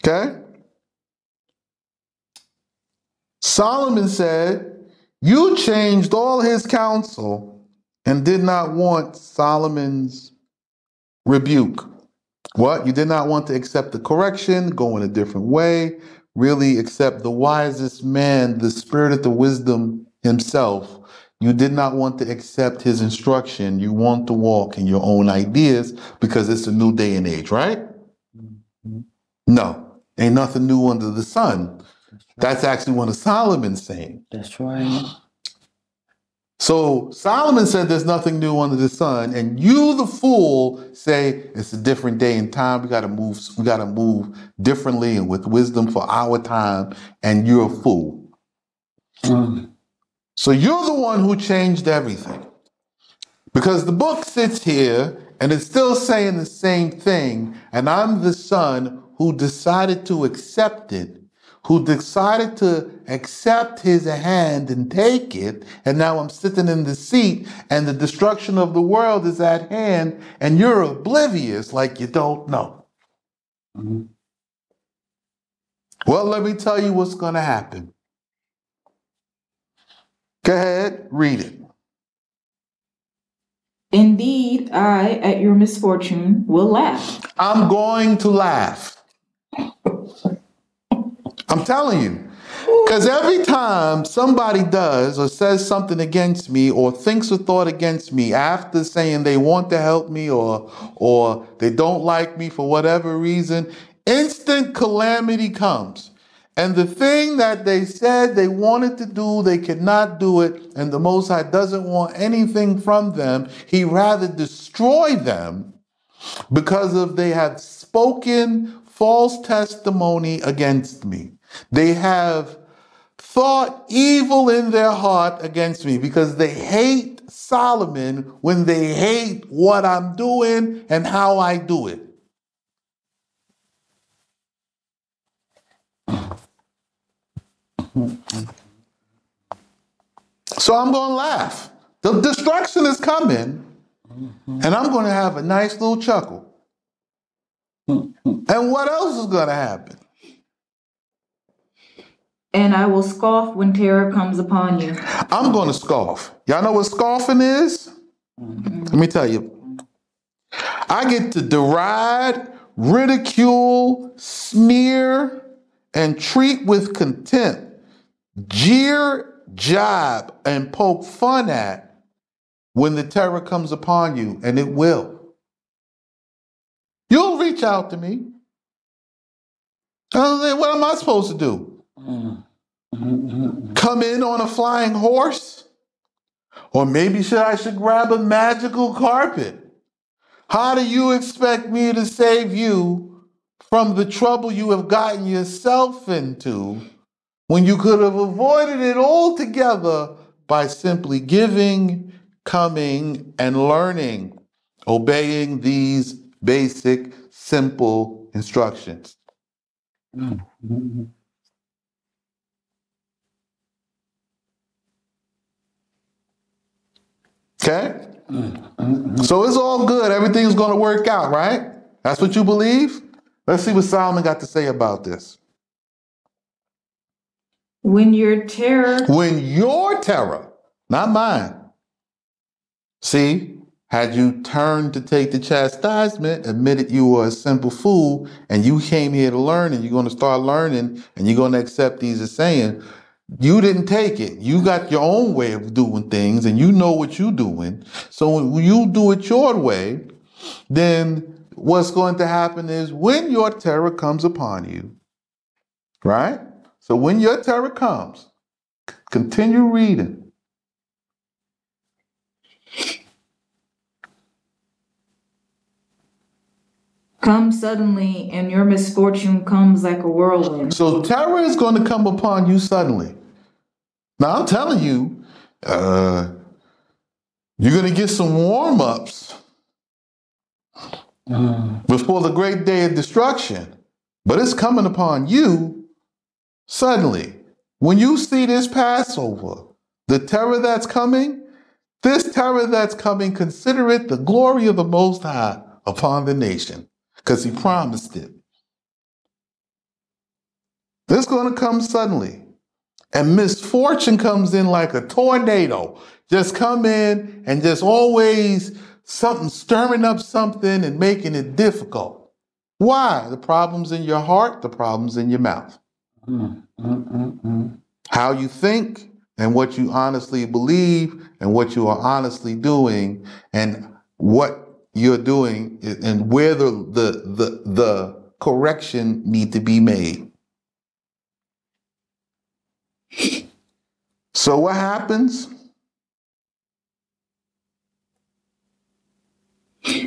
Okay? Solomon said, you changed all his counsel and did not want Solomon's rebuke. What? You did not want to accept the correction, go in a different way, really accept the wisest man, the spirit of the wisdom himself. You did not want to accept his instruction. You want to walk in your own ideas because it's a new day and age, right? No, ain't nothing new under the sun. That's actually one of Solomon's saying. That's right. So Solomon said there's nothing new under the sun, and you, the fool, say it's a different day and time. We gotta move differently and with wisdom for our time, and you're a fool. So you're the one who changed everything. Because the book sits here and it's still saying the same thing, and I'm the son who decided to accept it, who decided to accept his hand and take it, and now I'm sitting in the seat, and the destruction of the world is at hand, and you're oblivious like you don't know. Well, let me tell you what's going to happen. Go ahead, read it. Indeed, I, at your misfortune, will laugh. I'm going to laugh. I'm telling you. Because every time somebody does or says something against me or thinks a thought against me after saying they want to help me or they don't like me for whatever reason, instant calamity comes. And the thing that they said they wanted to do, they could not do it. And the Most High doesn't want anything from them. He rather destroy them because of they have spoken false testimony against me. They have thought evil in their heart against me because they hate Solomon when they hate what I'm doing and how I do it. So I'm going to laugh. The destruction is coming, and I'm going to have a nice little chuckle. And what else is going to happen? And I will scoff when terror comes upon you. I'm going to scoff. Y'all know what scoffing is? Let me tell you. I get to deride, ridicule, sneer, and treat with contempt, jeer, jibe, and poke fun at when the terror comes upon you, and it will. You'll reach out to me. I'll say, what am I supposed to do? Come in on a flying horse? Or maybe I should grab a magical carpet? How do you expect me to save you from the trouble you have gotten yourself into when you could have avoided it altogether by simply giving, coming, and learning, obeying these basic, simple instructions? Okay? So it's all good. Everything's going to work out, right? That's what you believe? Let's see what Solomon got to say about this. When your terror, not mine. See, had you turned to take the chastisement, admitted you were a simple fool, and you came here to learn, and you're going to start learning, and you're going to accept these as saying, you didn't take it. You got your own way of doing things and you know what you're doing. So when you do it your way, then what's going to happen is when your terror comes upon you, right? So when your terror comes, continue reading. Come suddenly, and your misfortune comes like a whirlwind. So terror is going to come upon you suddenly. Now, I'm telling you, you're going to get some warm-ups before the great day of destruction. But it's coming upon you suddenly. When you see this Passover, the terror that's coming, consider it the glory of the Most High upon the nation. Because he promised it. This is going to come suddenly. And misfortune comes in like a tornado. Just come in and just always something, stirring up something and making it difficult. Why? The problems in your heart, the problems in your mouth. How you think and what you honestly believe and what you are honestly doing and what you're doing and where the correction need to be made. So what happens?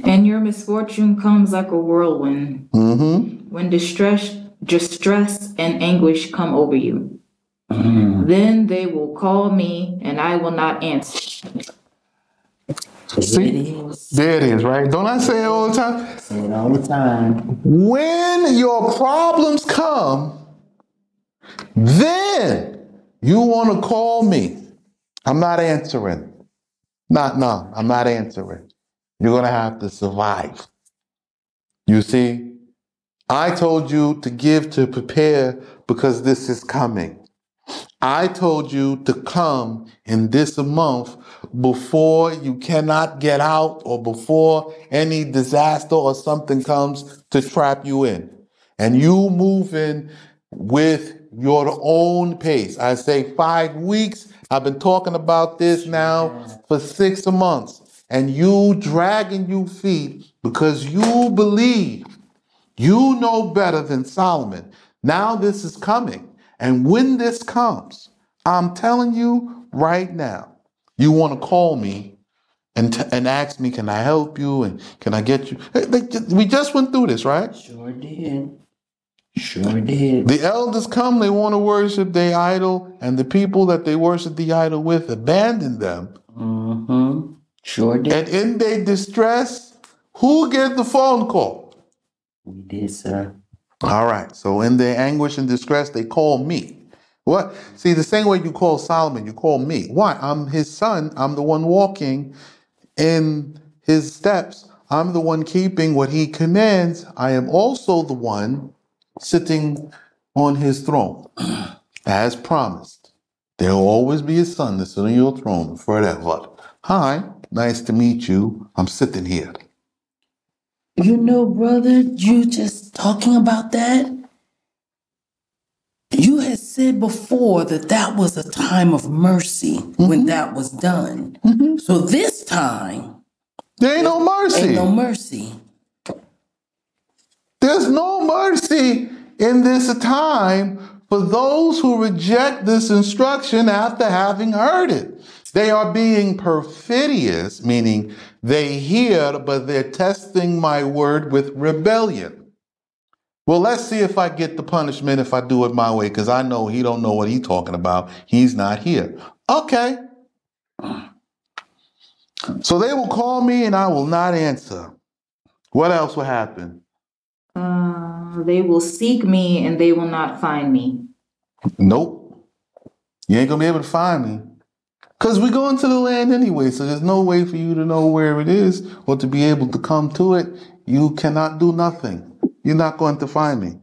And your misfortune comes like a whirlwind. When distress and anguish come over you. Then they will call me and I will not answer. See, there it is, right? Don't I say it all the time? Say it all the time. When your problems come, then you want to call me. I'm not answering. I'm not answering. You're going to have to survive. You see, I told you to give, to prepare, because this is coming. I told you to come in this month before you cannot get out or before any disaster or something comes to trap you in. And you move in with your own pace. I say 5 weeks. I've been talking about this now for 6 months. And you dragging your feet because you believe you know better than Solomon. Now this is coming. And when this comes, I'm telling you right now, you want to call me and ask me, can I help you? And can I get you? We just went through this, right? Sure did. Sure did. The elders come, they want to worship their idol, and the people that they worship the idol with abandon them. Mm-hmm. Sure did. And in their distress, who gave the phone call? We did, sir. All right. So in their anguish and distress, they call me. What? See, the same way you call Solomon, you call me. Why? I'm his son. I'm the one walking in his steps. I'm the one keeping what he commands. I am also the one sitting on his throne as promised. There will always be a son to sit on your throne forever. Hi, nice to meet you. I'm sitting here. You know, brother, you just talking about that. You had said before that that was a time of mercy when that was done. Mm-hmm. So this time, there ain't no mercy. Ain't no mercy. There's no mercy in this time for those who reject this instruction after having heard it. They are being perfidious, meaning they hear, but they're testing my word with rebellion. Well, let's see if I get the punishment if I do it my way, because I know he don't know what he's talking about. He's not here. Okay. So they will call me and I will not answer. What else will happen? They will seek me and they will not find me. Nope. You ain't going to be able to find me. Because we're going to the land anyway, so there's no way for you to know where it is or to be able to come to it. You cannot do nothing. You're not going to find me.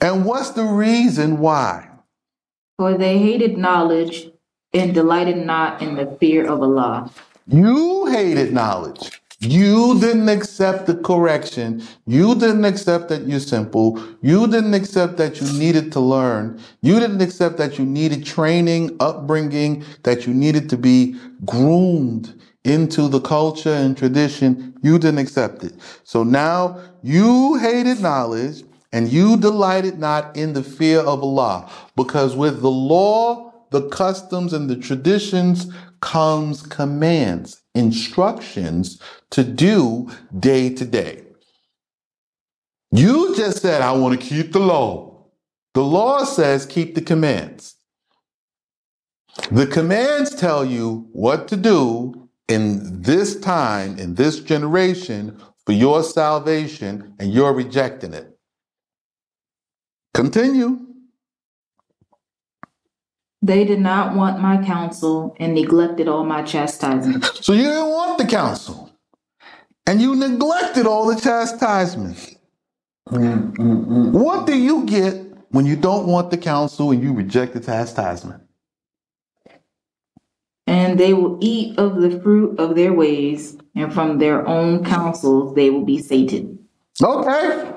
And what's the reason why? For they hated knowledge and delighted not in the fear of Allah. You hated knowledge. You didn't accept the correction. You didn't accept that you're simple. You didn't accept that you needed to learn. You didn't accept that you needed training, upbringing, that you needed to be groomed into the culture and tradition. You didn't accept it. So now you hated knowledge and you delighted not in the fear of Allah, because with the law, the customs and the traditions comes commands, instructions to do day to day. You just said, I want to keep the law. The law says keep the commands. The commands tell you what to do in this time, in this generation, for your salvation, and you're rejecting it. Continue. They did not want my counsel and neglected all my chastisement. So you didn't want the counsel and you neglected all the chastisement. What do you get when you don't want the counsel and you reject the chastisement? And they will eat of the fruit of their ways, and from their own counsels they will be sated. Okay.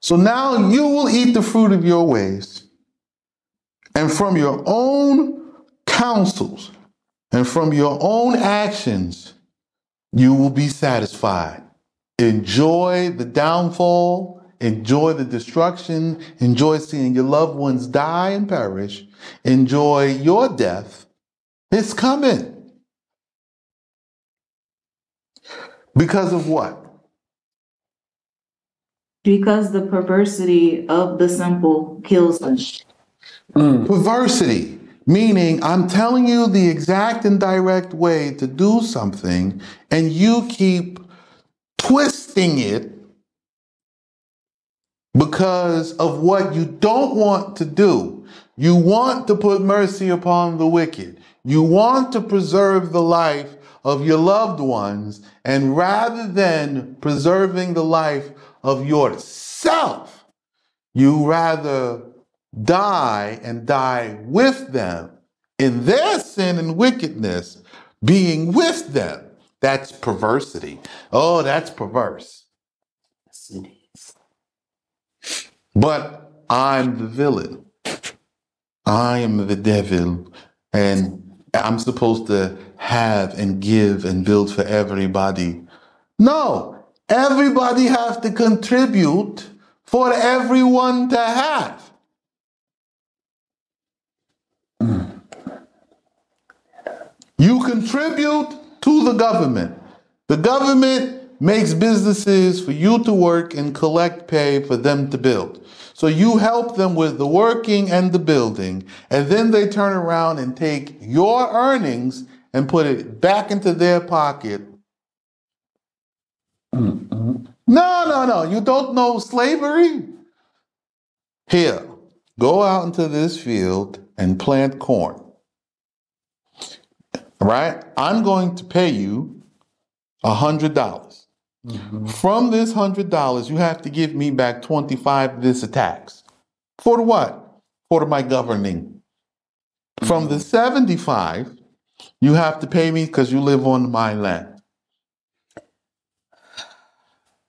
So now you will eat the fruit of your ways, and from your own counsels and from your own actions, you will be satisfied. Enjoy the downfall, enjoy the destruction, enjoy seeing your loved ones die and perish, enjoy your death. It's coming. Because of what? Because the perversity of the simple kills them. Perversity, meaning I'm telling you the exact and direct way to do something and you keep twisting it because of what you don't want to do. You want to put mercy upon the wicked. You want to preserve the life of your loved ones, and rather than preserving the life of yourself, you rather die and die with them in their sin and wickedness, being with them. That's perversity. Oh, that's perverse. Yes, it is. But I'm the villain. I am the devil, and I'm supposed to have and give and build for everybody. No, everybody has to contribute for everyone to have. You contribute to the government. The government makes businesses for you to work and collect pay for them to build. So you help them with the working and the building, and then they turn around and take your earnings and put it back into their pocket. No. You don't know slavery? Here, go out into this field and plant corn. Right? I'm going to pay you $100. Mm-hmm. From this $100, you have to give me back 25 this tax. For what? For my governing. From the 75, you have to pay me because you live on my land.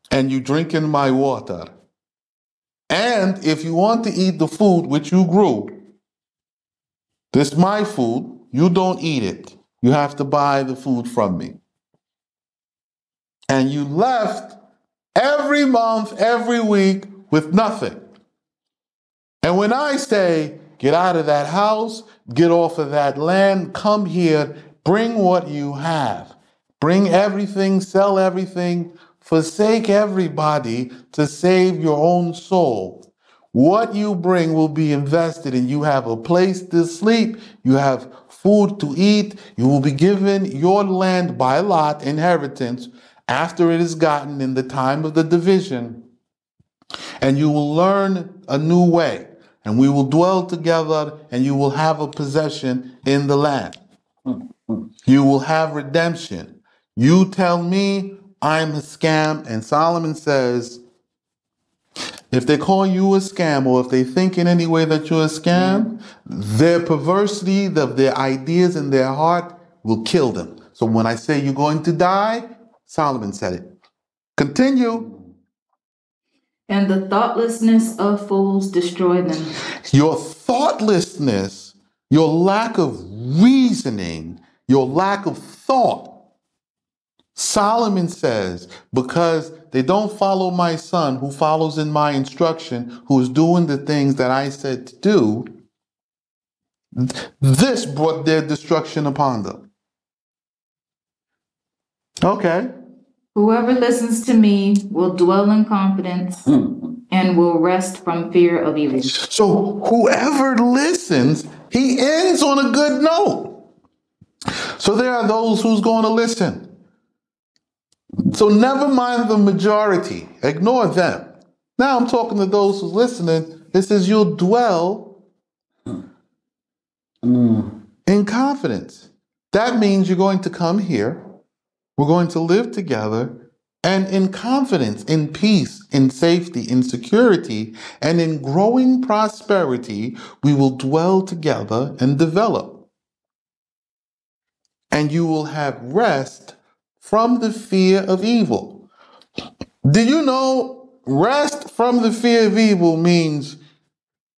And you drink in my water. And if you want to eat the food which you grew, this is my food, you don't eat it. You have to buy the food from me. And you left every month, every week with nothing. And when I say, get out of that house, get off of that land, come here, bring what you have. Bring everything, sell everything, forsake everybody to save your own soul. What you bring will be invested in. You have a place to sleep. You have food to eat. You will be given your land by lot, inheritance, after it is gotten in the time of the division, and you will learn a new way, and we will dwell together, and you will have a possession in the land. You will have redemption. You tell me I'm a scam, and Solomon says, if they call you a scam, or if they think in any way that you're a scam, their perversity of their ideas in their heart will kill them. So when I say you're going to die, Solomon said it. Continue. And the thoughtlessness of fools destroy them. Your thoughtlessness, your lack of reasoning, your lack of thought. Solomon says, because they don't follow my son who follows in my instruction, who is doing the things that I said to do, this brought their destruction upon them. Okay. Whoever listens to me will dwell in confidence and will rest from fear of evil. So whoever listens, he ends on a good note. So there are those who's going to listen. So never mind the majority. Ignore them. Now I'm talking to those who's listening. It says you'll dwell in confidence. That means you're going to come here. We're going to live together, and in confidence, in peace, in safety, in security, and in growing prosperity, we will dwell together and develop. And you will have rest from the fear of evil. Do you know rest from the fear of evil means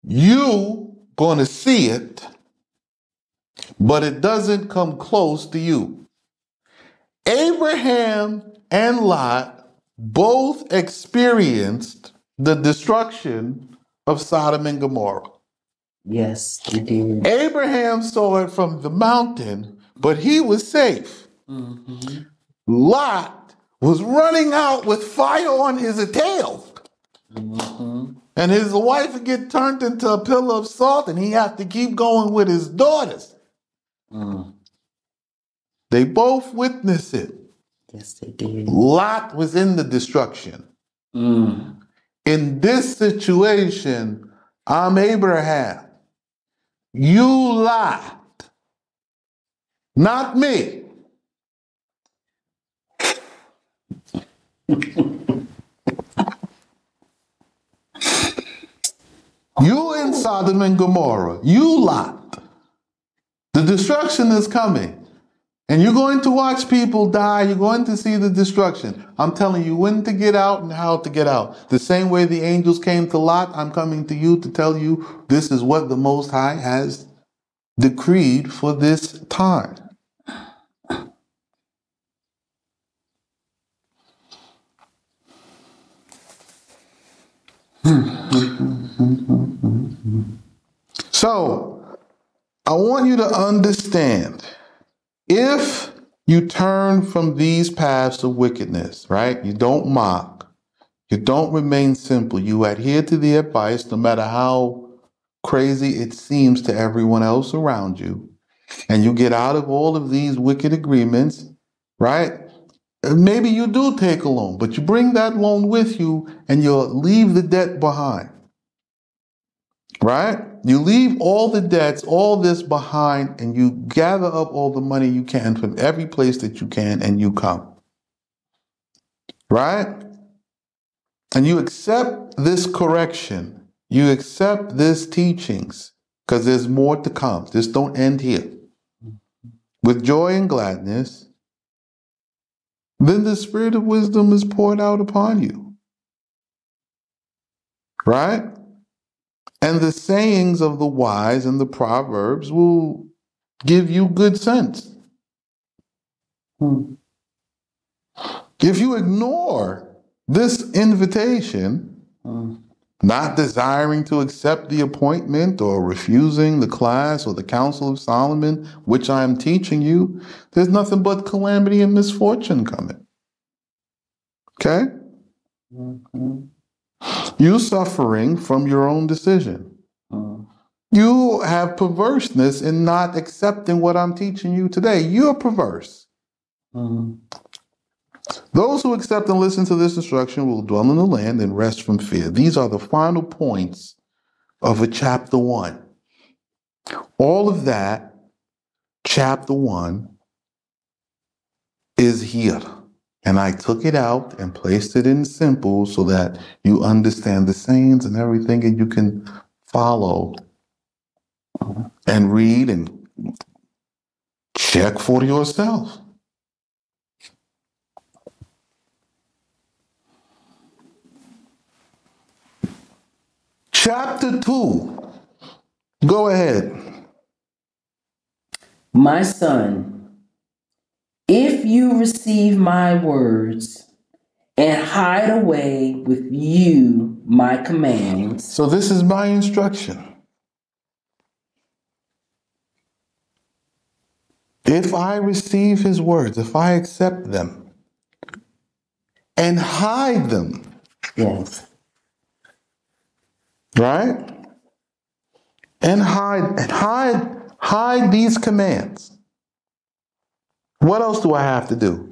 you going to see it, but it doesn't come close to you. Abraham and Lot both experienced the destruction of Sodom and Gomorrah. Yes, they did. Abraham saw it from the mountain, but he was safe. Mm-hmm. Lot was running out with fire on his tail. Mm-hmm. And his wife would get turned into a pillar of salt, and he had to keep going with his daughters. Mm. They both witnessed it. Yes, they did. Lot was in the destruction. Mm. In this situation, I'm Abraham. You Lot. Not me. You in Sodom and Gomorrah, you Lot, the destruction is coming. And you're going to watch people die. You're going to see the destruction. I'm telling you when to get out and how to get out. The same way the angels came to Lot, I'm coming to you to tell you this is what the Most High has decreed for this time. So, I want you to understand, if you turn from these paths of wickedness, right? You don't mock, you don't remain simple, you adhere to the advice no matter how crazy it seems to everyone else around you, and you get out of all of these wicked agreements, right? Maybe you do take a loan, but you bring that loan with you and you'll leave the debt behind, right? You leave all the debts, all this behind, and you gather up all the money you can from every place that you can and you come, right? And you accept this correction. You accept this teachings because there's more to come. This don't end here. With joy and gladness, then the spirit of wisdom is poured out upon you, right? And the sayings of the wise and the proverbs will give you good sense. If you ignore this invitation, not desiring to accept the appointment or refusing the class or the counsel of Solomon, which I am teaching you, there's nothing but calamity and misfortune coming. Okay? You suffering from your own decision. You have perverseness in not accepting what I'm teaching you today. You're perverse. Those who accept and listen to this instruction will dwell in the land and rest from fear. These are the final points of chapter 1. All of that, chapter 1, is here. And I took it out and placed it in simple so that you understand the sayings and everything, and you can follow and read and check for yourself. Chapter 2. Go ahead. My son, if you receive my words and hide away with you my commands. So this is my instruction. If I receive his words, if I accept them and hide them. Yes. Right? And hide these commands. What else do I have to do?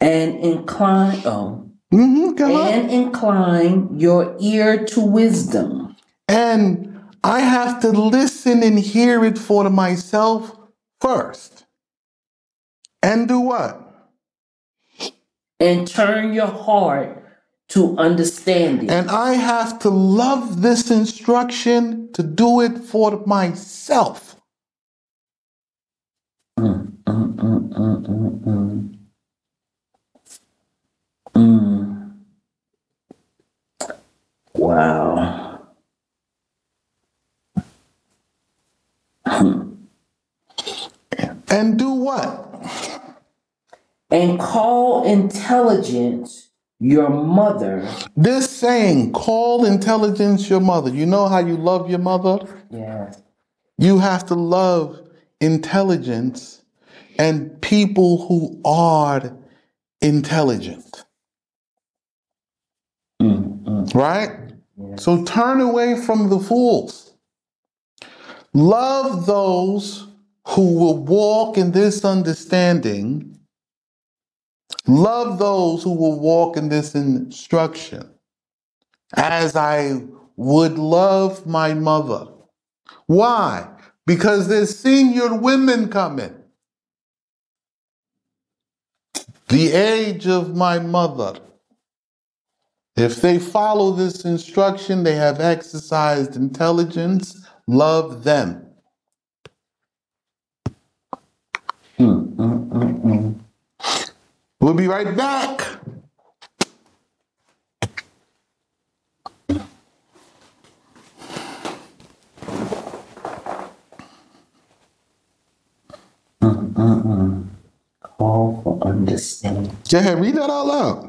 And incline, incline your ear to wisdom. And I have to listen and hear it for myself first. And do what? And turn your heart to understanding. And I have to love this instruction to do it for myself. Wow. And do what? And call intelligence your mother. This saying, call intelligence your mother. You know how you love your mother? Yes. You have to love intelligence and people who are intelligent. Right? Yes. So turn away from the fools. Love those who will walk in this understanding. Love those who will walk in this instruction, as I would love my mother. Why? Because there's senior women coming. The age of my mother If they follow this instruction, they have exercised intelligence. Love them. We'll be right back. Call for understanding. Go ahead, read that out loud.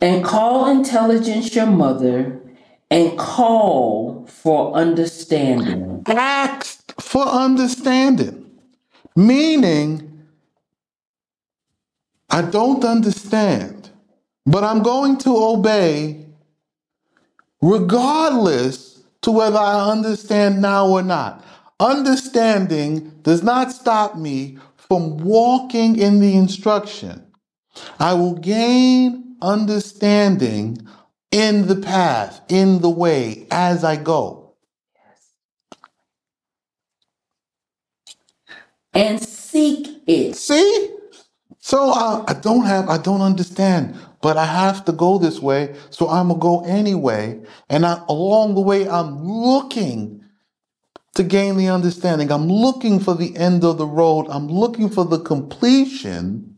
And call intelligence your mother, and call for understanding. Ask for understanding, meaning I don't understand, but I'm going to obey regardless to whether I understand now or not. Understanding does not stop me from walking in the instruction. I will gain understanding in the path, in the way, as I go. Yes. And seek it. See? So I don't understand, but I have to go this way, so I'm going to go anyway. And along the way, I'm looking to gain the understanding. I'm looking for the end of the road. I'm looking for the completion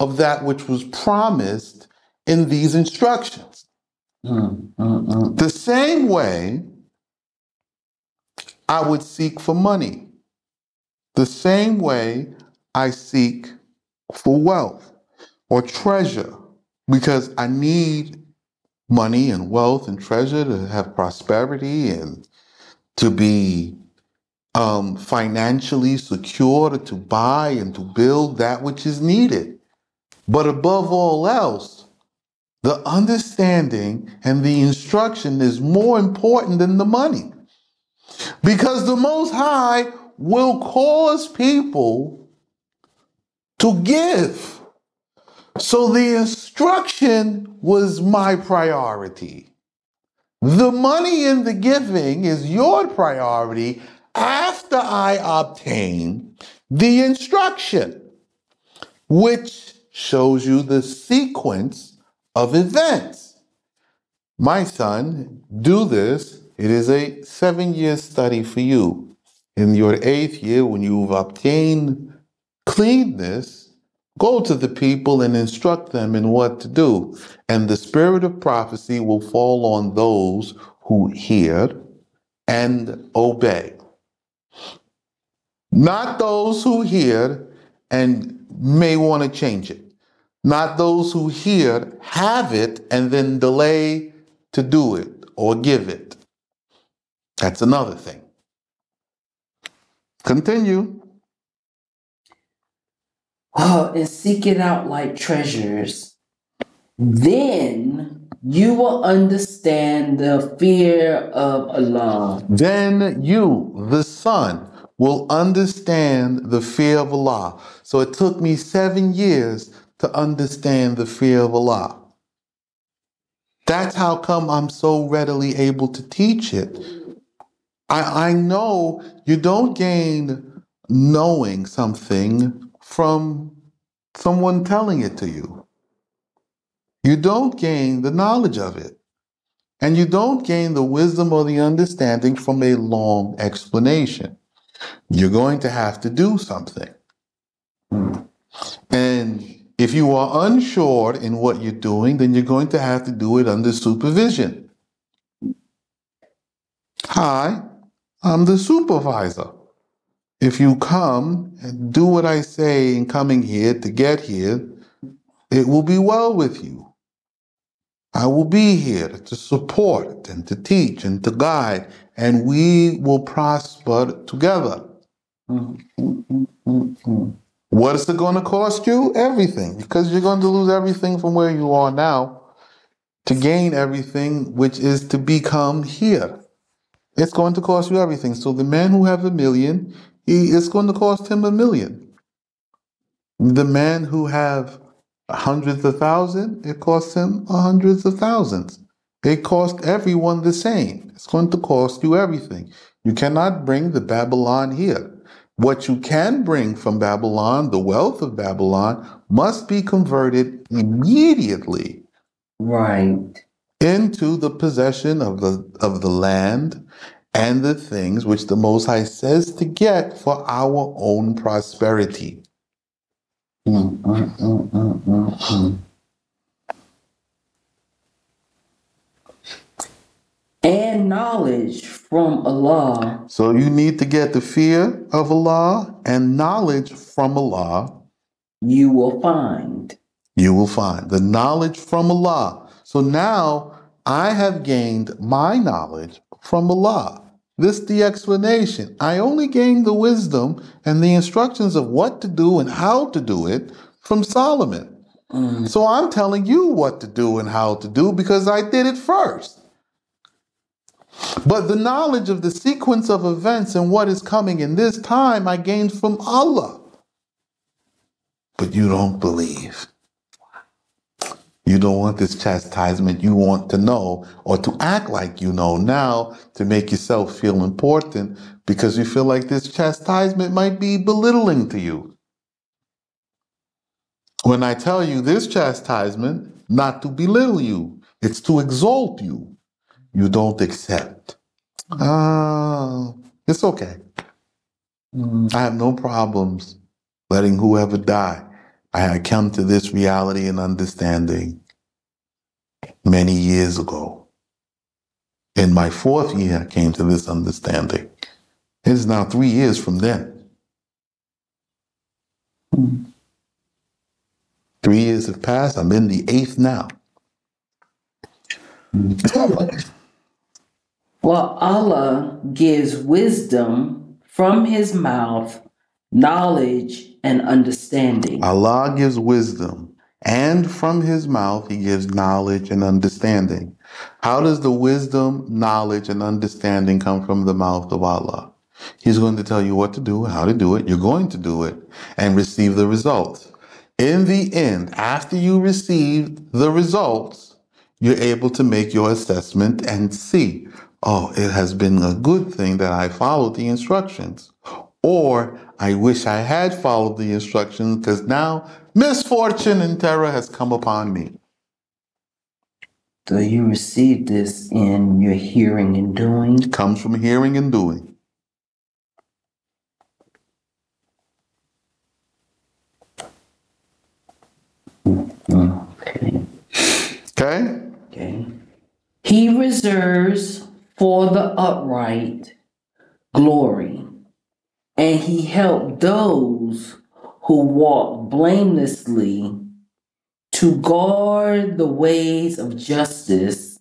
of that which was promised in these instructions. The same way I would seek for money. The same way I seek for wealth or treasure, because I need money and wealth and treasure to have prosperity and to be financially secure, to buy and to build that which is needed. But above all else, the understanding and the instruction is more important than the money, because the Most High will cause people to give. So the instruction was my priority. The money in the giving is your priority after I obtain the instruction, which shows you the sequence of events. My son, do this. It is a 7-year study for you. In your 8th year, when you've obtained cleanness, go to the people and instruct them in what to do. And the spirit of prophecy will fall on those who hear and obey. Not those who hear and may want to change it. Not those who hear, have it, and then delay to do it or give it. That's another thing. Continue. Oh, and seek it out like treasures. Then you will understand the fear of Allah. Then you, the son, will understand the fear of Allah. So it took me 7 years to understand the fear of Allah. That's how come I'm so readily able to teach it. I know you don't gain knowing something from someone telling it to you. You don't gain the knowledge of it. And you don't gain the wisdom or the understanding from a long explanation. You're going to have to do something. And if you are unsure in what you're doing, then you're going to have to do it under supervision. Hi, I'm the supervisor. If you come and do what I say in coming here to get here, it will be well with you. I will be here to support and to teach and to guide, and we will prosper together. What is it going to cost you? Everything. Because you're going to lose everything from where you are now to gain everything, which is to become here. It's going to cost you everything. So the man who has $1 million, it's going to cost him $1 million. The man who have hundreds of thousands, it costs him hundreds of thousands. It costs everyone the same. It's going to cost you everything. You cannot bring the Babylon here. What you can bring from Babylon, the wealth of Babylon, must be converted immediately Right. Into the possession of the land and the things which the Most High says to get for our own prosperity. And knowledge from Allah. So you need to get the fear of Allah and knowledge from Allah. You will find. You will find the knowledge from Allah. So now I have gained my knowledge from Allah. This is the explanation. I only gained the wisdom and the instructions of what to do and how to do it from Solomon. So I'm telling you what to do and how to do because I did it first. But the knowledge of the sequence of events and what is coming in this time I gained from Allah. But you don't believe. You don't want this chastisement. You want to know or to act like you know now to make yourself feel important because you feel like this chastisement might be belittling to you. When I tell you this chastisement, not to belittle you, it's to exalt you. You don't accept. It's okay. I have no problems letting whoever die. I had come to this reality and understanding many years ago. In my fourth year, I came to this understanding. It is now 3 years from then. 3 years have passed. I'm in the eighth now. Well, Allah gives wisdom from his mouth, knowledge and understanding. Allah gives wisdom, and from his mouth he gives knowledge and understanding. How does the wisdom, knowledge and understanding come from the mouth of Allah? He's going to tell you what to do, how to do it. You're going to do it and receive the results. In the end, after you receive the results, you're able to make your assessment and see, oh, it has been a good thing that I followed the instructions. Or I wish I had followed the instructions because now misfortune and terror has come upon me. So you receive this in your hearing and doing? It comes from hearing and doing. Okay. Okay? Okay. He reserves for the upright glory, and he helped those who walk blamelessly to guard the ways of justice,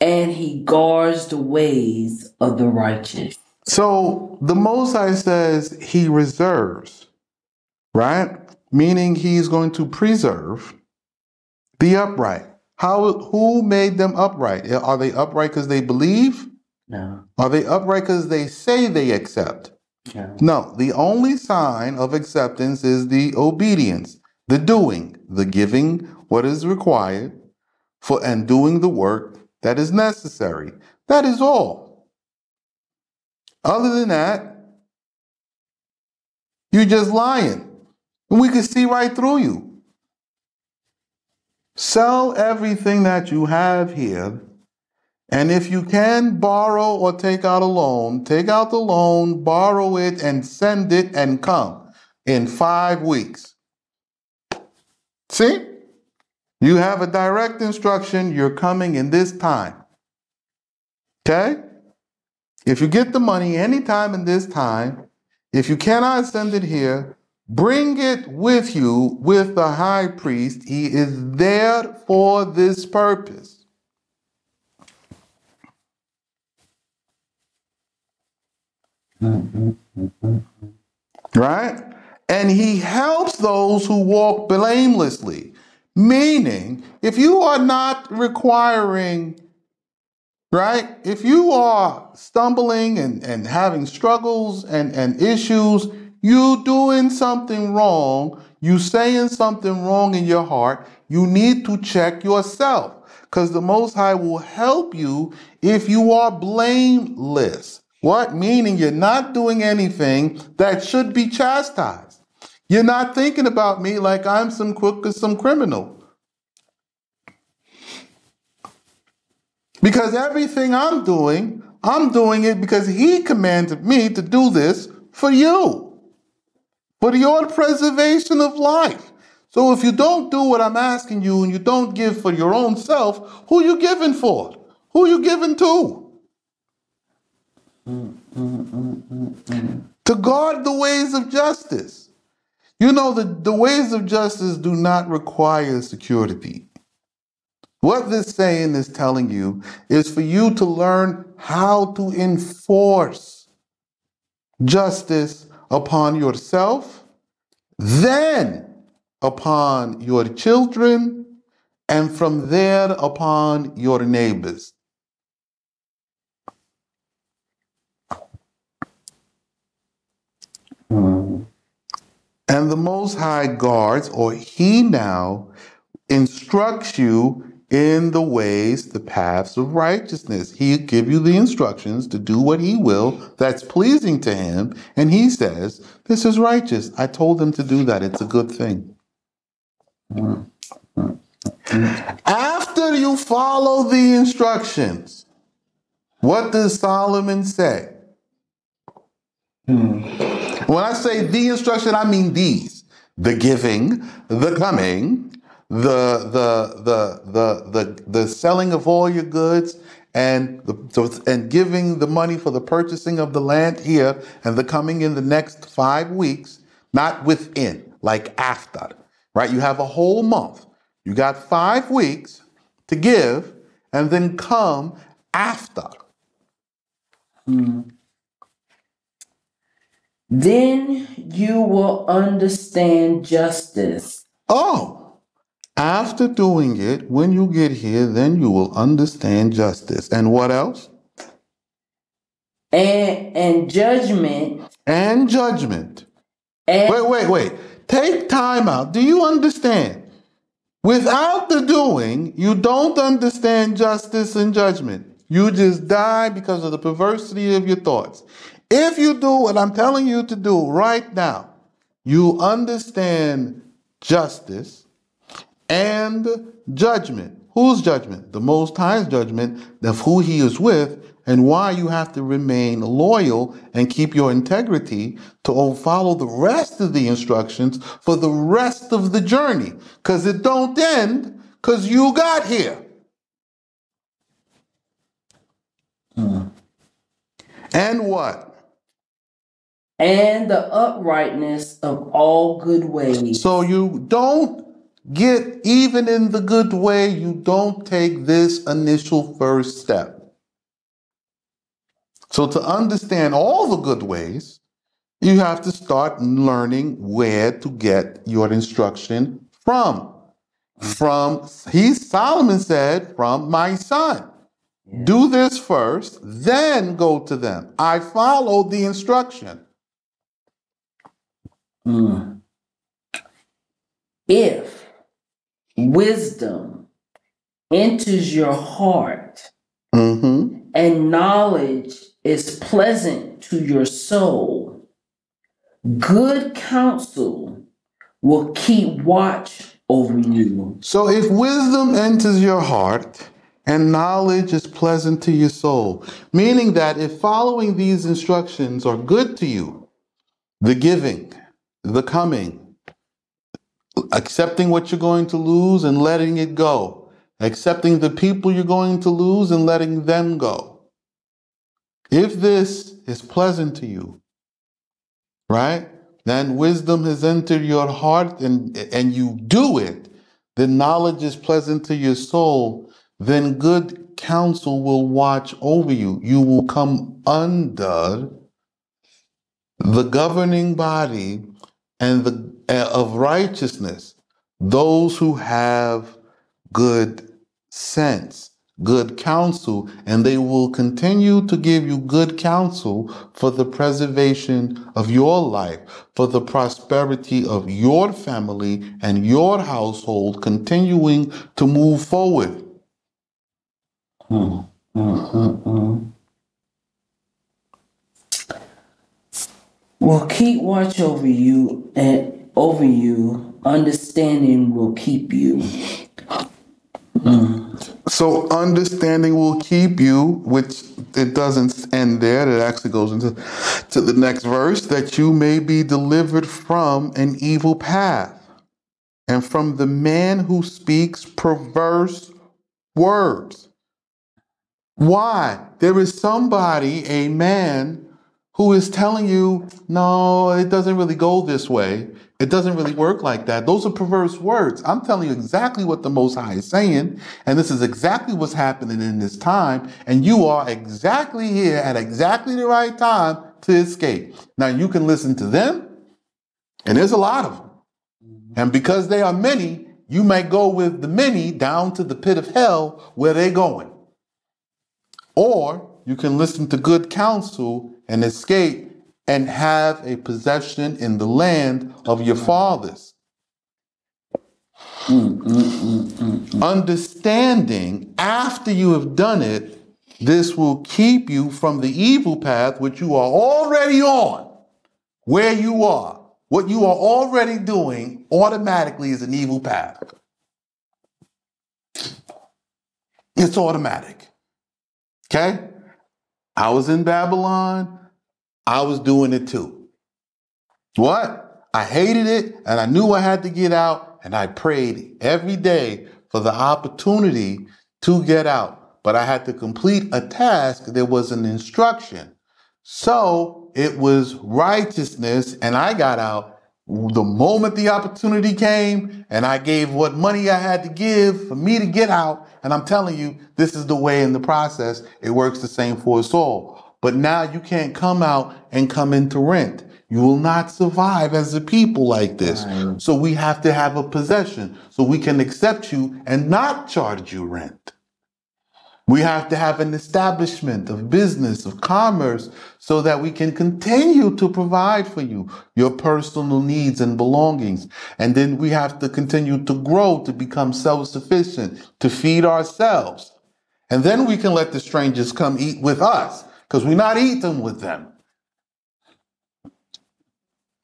and he guards the ways of the righteous. So the Most High says he reserves, right? Meaning he's going to preserve the upright. Who made them upright? Are they upright because they believe? No. Are they upright because they say they accept? No. No. The only sign of acceptance is the obedience, the doing, the giving what is required for and doing the work that is necessary. That is all. Other than that, you're just lying. And we can see right through you. Sell everything that you have here, and if you can borrow or take out a loan, take out the loan, borrow it, and send it and come in 5 weeks. See? You have a direct instruction. You're coming in this time. Okay? If you get the money anytime in this time, if you cannot send it here, bring it with you with the high priest. He is there for this purpose. Right? And he helps those who walk blamelessly. Meaning, if you are not requiring, right? If you are stumbling and having struggles and issues, you doing something wrong, you saying something wrong in your heart, you need to check yourself because the Most High will help you if you are blameless. What? Meaning you're not doing anything that should be chastised. You're not thinking about me like I'm some crook or some criminal. Because everything I'm doing it because he commanded me to do this for you, for your preservation of life. So if you don't do what I'm asking you and you don't give for your own self, who are you giving for? Who are you giving to? To guard the ways of justice. You know, the ways of justice do not require security. What this saying is telling you is for you to learn how to enforce justice upon yourself, then upon your children, and from there upon your neighbors. And the Most High guards, or he now instructs you in the ways, the paths of righteousness. He'll give you the instructions to do what he will that's pleasing to him. And he says, this is righteous. I told them to do that. It's a good thing. After you follow the instructions, what does Solomon say? When I say the instruction, I mean these: the giving, the coming, the selling of all your goods, and giving the money for the purchasing of the land here, and the coming in the next 5 weeks, not within, like after, right? You have a whole month. You got 5 weeks to give and then come after. Then you will understand justice. Oh. After doing it, when you get here, then you will understand justice. And what else? And judgment. And judgment. And wait. Take time out. Do you understand? Without the doing, you don't understand justice and judgment. You just die because of the perversity of your thoughts. If you do what I'm telling you to do right now, you understand justice and judgment. Whose judgment? The Most High's judgment of who he is with and why you have to remain loyal and keep your integrity to follow the rest of the instructions for the rest of the journey. Because it don't end because you got here. And what? And the uprightness of all good ways. So you don't get, even in the good way, you don't take this initial first step. So to understand all the good ways, you have to start learning where to get your instruction from. Solomon said, from my son. Yeah. Do this first, then go to them. I followed the instruction. If wisdom enters your heart, and knowledge is pleasant to your soul, good counsel will keep watch over you. So if wisdom enters your heart and knowledge is pleasant to your soul, meaning that if following these instructions are good to you, the giving, the coming, accepting what you're going to lose and letting it go, accepting the people you're going to lose and letting them go. If this is pleasant to you, right, then wisdom has entered your heart and you do it, then knowledge is pleasant to your soul, then good counsel will watch over you. You will come under the governing body and the of righteousness, those who have good sense, good counsel, and they will continue to give you good counsel for the preservation of your life, for the prosperity of your family and your household, continuing to move forward. Will keep watch over you, understanding will keep you. So understanding will keep you, which it doesn't end there. It actually goes into the next verse, that you may be delivered from an evil path and from the man who speaks perverse words. Why? There is somebody, a man, who is telling you, no, it doesn't really go this way. It doesn't really work like that. Those are perverse words. I'm telling you exactly what the Most High is saying, and this is exactly what's happening in this time, and you are exactly here at exactly the right time to escape. Now, you can listen to them, and there's a lot of them. And because they are many, you might go with the many down to the pit of hell where they're going. Or you can listen to good counsel and escape and have a possession in the land of your fathers. Understanding, after you have done it, this will keep you from the evil path which you are already on, where you are. What you are already doing automatically is an evil path. It's automatic. Okay? I was in Babylon. I was doing it too. What? I hated it, and I knew I had to get out, and I prayed every day for the opportunity to get out. But I had to complete a task. There was an instruction. So it was righteousness, and I got out the moment the opportunity came, and I gave what money I had to give for me to get out. And I'm telling you, this is the way in the process. It works the same for us all. But now you can't come out and come into rent. You will not survive as a people like this. Right. So we have to have a possession so we can accept you and not charge you rent. We have to have an establishment of business, of commerce, so that we can continue to provide for you, your personal needs and belongings. And then we have to continue to grow, to become self-sufficient, to feed ourselves. And then we can let the strangers come eat with us, because we're not eating with them.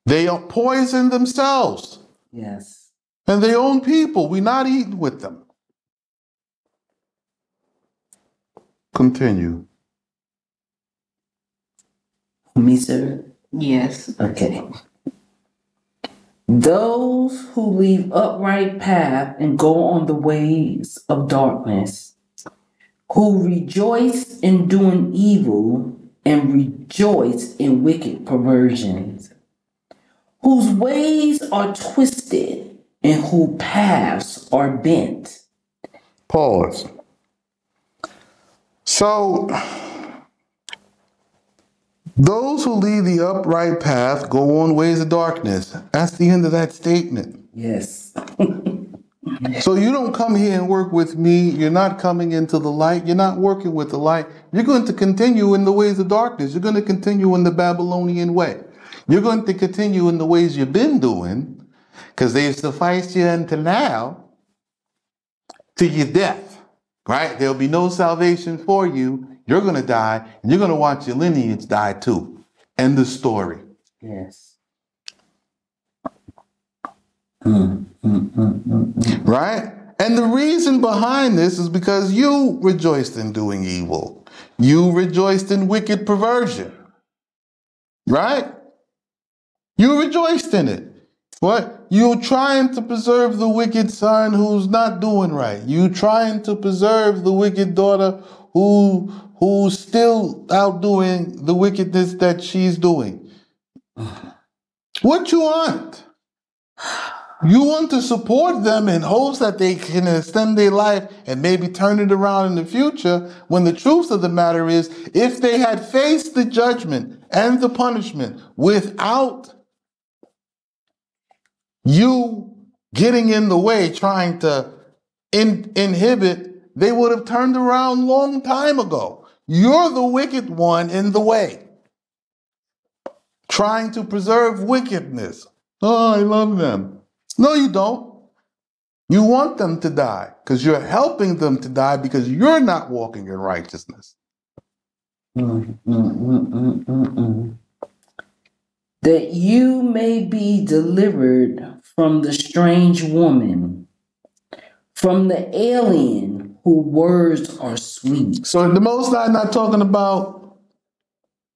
They are poison themselves. Yes. And their own people. We're not eating with them. Continue. Me, sir? Yes. Okay. Those who leave upright path and go on the ways of darkness, who rejoice in doing evil and rejoice in wicked perversions, whose ways are twisted and whose paths are bent. Pause. So, those who lead the upright path go on ways of darkness. That's the end of that statement. Yes. So you don't come here and work with me. You're not coming into the light. You're not working with the light. You're going to continue in the ways of darkness. You're going to continue in the Babylonian way. You're going to continue in the ways you've been doing, because they've sufficed you until now, to your death. Right? There'll be no salvation for you. You're going to die, and you're going to watch your lineage die too. End the story. Yes. Right? And the reason behind this is because you rejoiced in doing evil. You rejoiced in wicked perversion. Right? You rejoiced in it. What? You're trying to preserve the wicked son who's not doing right. You're trying to preserve the wicked daughter who's still outdoing the wickedness that she's doing. What you want? You want to support them in hopes that they can extend their life and maybe turn it around in the future, when the truth of the matter is, if they had faced the judgment and the punishment without you getting in the way, trying to inhibit, they would have turned around long time ago. You're the wicked one in the way, trying to preserve wickedness. Oh, I love them. No, you don't. You want them to die, because you're helping them to die, because you're not walking in righteousness. That you may be delivered from the strange woman, from the alien whose words are sweet. So the Most High not talking about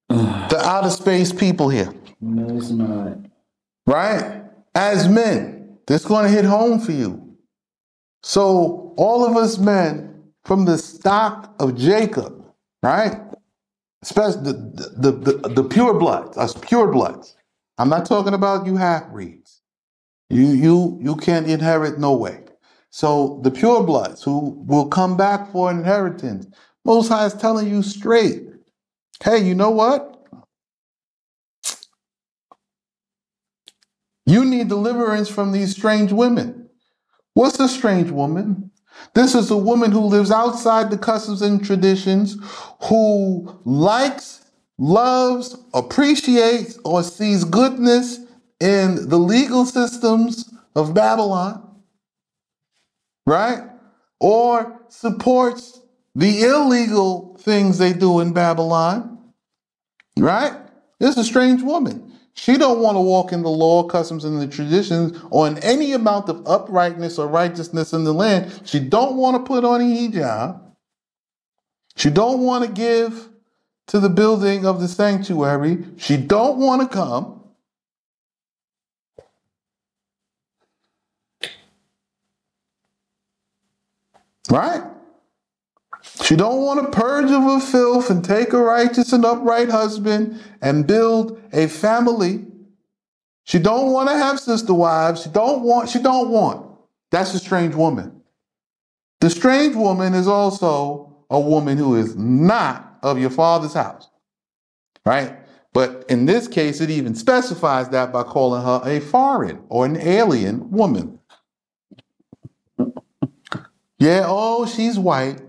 the outer space people here. No, it's not. Right? As men, this going to hit home for you. So all of us men from the stock of Jacob, right? Especially the pure bloods, us pure bloods. I'm not talking about you half-breeds. You can't inherit no way. So the pure bloods who will come back for an inheritance, Most High is telling you straight, hey, you know what? You need deliverance from these strange women. What's a strange woman? This is a woman who lives outside the customs and traditions, who likes, loves, appreciates, or sees goodness in the legal systems of Babylon, right? Or supports the illegal things they do in Babylon, right? This is a strange woman. She don't want to walk in the law, customs, and the traditions, or in any amount of uprightness or righteousness in the land. She don't want to put on a hijab. She don't want to give to the building of the sanctuary. She don't want to come. Right? She don't want to purge of her filth and take a righteous and upright husband and build a family. She don't want to have sister wives. She don't want. That's a strange woman. The strange woman is also a woman who is not of your father's house. Right? But in this case, it even specifies that by calling her a foreign or an alien woman. Yeah, oh, she's white.